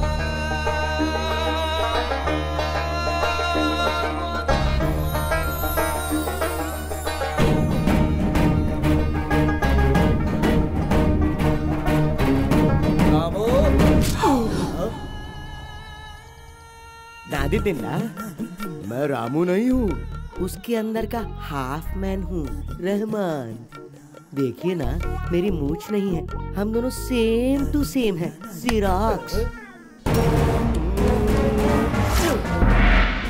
दादी दिन्ना, मैं रामू नहीं हूँ, उसके अंदर का हाफ मैन हूँ, रहमान। देखिए ना, मेरी मूछ नहीं है, हम दोनों सेम टू सेम है, ज़ेरॉक्स।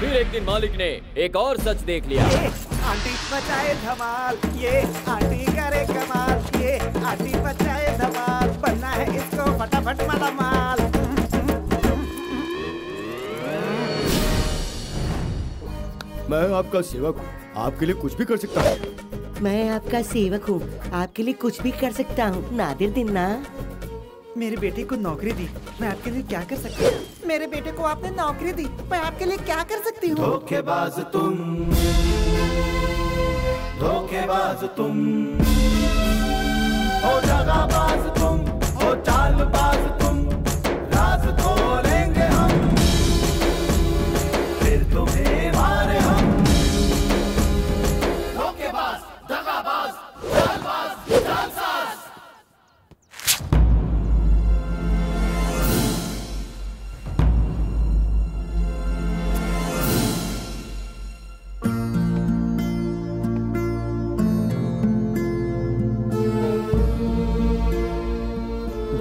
फिर एक दिन मालिक ने एक और सच देख लिया। ये आंटी बचाए धमाल, ये आंटी करे कमाल, ये आंटी बचाए धमाल, बनना है इसको फटाफट मालामाल। मैं आपका सेवक हूँ, आपके लिए कुछ भी कर सकता हूँ। मैं आपका सेवक हूँ, आपके लिए कुछ भी कर सकता हूँ। नादिर दिन्ना, मेरे बेटे को नौकरी दी, मैं आपके लिए क्या कर सकती हूँ। मेरे बेटे को आपने नौकरी दी, मैं आपके लिए क्या कर सकती हूँ। धोखेबाज तुम, धोखेबाज तुम हो, दगाबाज तुम हो, चालबाज तुम, राज खोलेंगे हम, फिर तुम्हें मारे हम।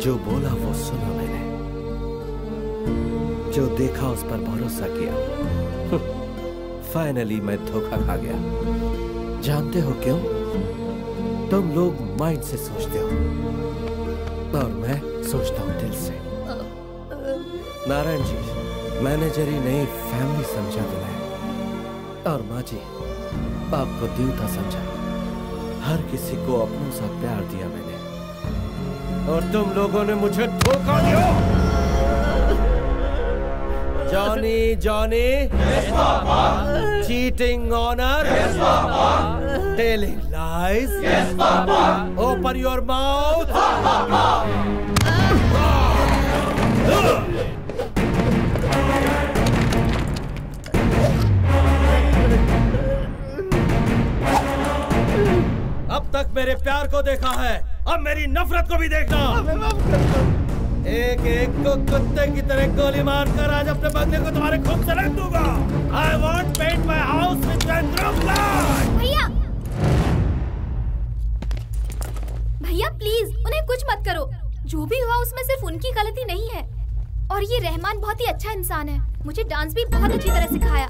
जो बोला वो सुना मैंने, जो देखा उस पर भरोसा किया। फाइनली मैं धोखा खा गया। जानते हो क्यों? तुम लोग माइंड से सोचते हो और मैं सोचता हूँ दिल से। नारायण जी, मैनेजर ही नहीं फैमिली समझा बुलाए, और माँ जी आपको देवता समझा। हर किसी को अपनों सा प्यार दिया मैंने, और तुम लोगों ने मुझे धोखा दिया। Johnny Johnny cheating honour, telling lies, open your mouth. अब तक मेरे प्यार को देखा है, अब मेरी नफरत को भी देखना। एक एक को कुत्ते की तरह गोली मारकर आज अपने बंगले को तुम्हारे खून से रंग दूंगा। I want paint my house with चंद्रम light. भैया भैया प्लीज उन्हें कुछ मत करो। जो भी हुआ उसमें सिर्फ उनकी गलती नहीं है, और ये रहमान बहुत ही अच्छा इंसान है। मुझे डांस भी बहुत अच्छी तरह सिखाया।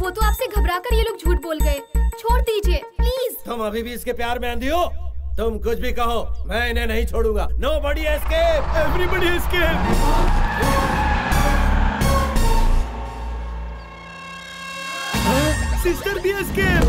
वो तो आपसे घबराकर ये लोग झूठ बोल गए, छोड़ दीजिए प्लीज। तुम अभी भी इसके प्यार में आंधी हो। तुम कुछ भी कहो, मैं इन्हें नहीं छोड़ूंगा। Nobody escape, everybody escape. sister भी escape.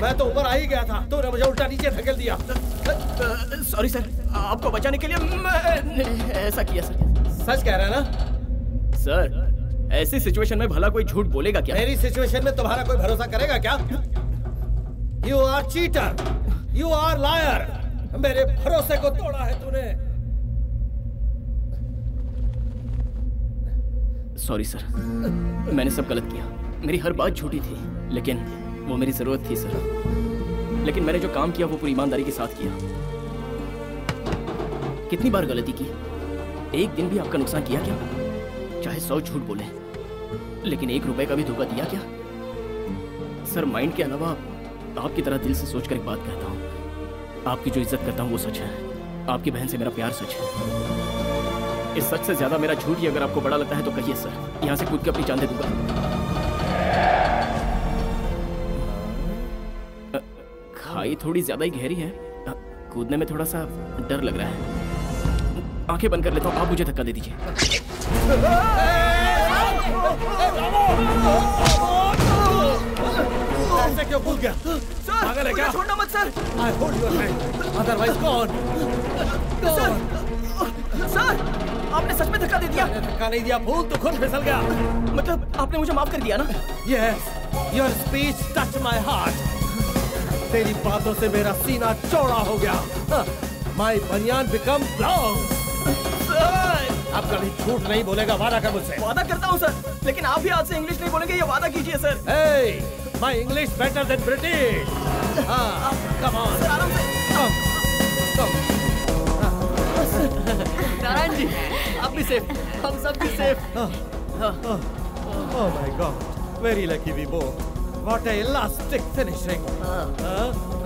मैं तो ऊपर आ ही गया था, तो मुझे उल्टा नीचे धकेल दिया। सॉरी सर, आपको बचाने के लिए मैं ऐसा किया सर। सच कह रहा है ना सर? ऐसी सिचुएशन में भला कोई झूठ बोलेगा क्या? मेरी सिचुएशन में तुम्हारा कोई भरोसा करेगा क्या? You are cheater, you are liar, मेरे भरोसे को तोड़ा है तूने। सॉरी सर, मैंने सब गलत किया। मेरी हर बात झूठी थी, लेकिन वो मेरी जरूरत थी सर। लेकिन मैंने जो काम किया वो पूरी ईमानदारी के साथ किया। कितनी बार गलती की, एक दिन भी आपका नुकसान किया क्या? चाहे सौ झूठ बोले, लेकिन एक रुपए का भी धोखा दिया क्या? सर, माइंड के अलावा आपकी तरह दिल से सोचकर एक बात कहता हूँ, आपकी जो इज्जत करता हूँ वो सच है। आपकी बहन से मेरा प्यार सच है। इस सच से ज्यादा मेरा झूठ ही अगर आपको बड़ा लगता है तो कहिए सर, यहाँ से कूद के अपनी जान दे दूंगा। खाई थोड़ी ज्यादा ही गहरी है, कूदने में थोड़ा सा डर लग रहा है। आंखें बंद कर लेता हूँ, आप मुझे धक्का दे दीजिए। ऐसा क्यों भूल गया? पागल है क्या? छोड़ना मत sir. I hold your hand, otherwise gone. Sir, sir, आपने सच में धक्का दे दिया? धक्का नहीं दिया, भूल तो खुद फिसल गया। मतलब आपने मुझे माफ कर दिया ना? Yes, your speech touched my heart. तेरी बातों से मेरा सीना चौड़ा हो गया। My banyan become long. आप कभी झूठ नहीं बोलेगा, वादा कर मुझसे। वादा करता हूँ सर, लेकिन आप भी आज से इंग्लिश नहीं बोलेंगे, ये वादा कीजिए sir. Hey, my English better than British. हाँ, come on. सर आराम से। Come, come. नारायण जी, आप भी safe, हम सब भी safe. Oh my God, very lucky we both. What a elastic finishing! Uh, uh,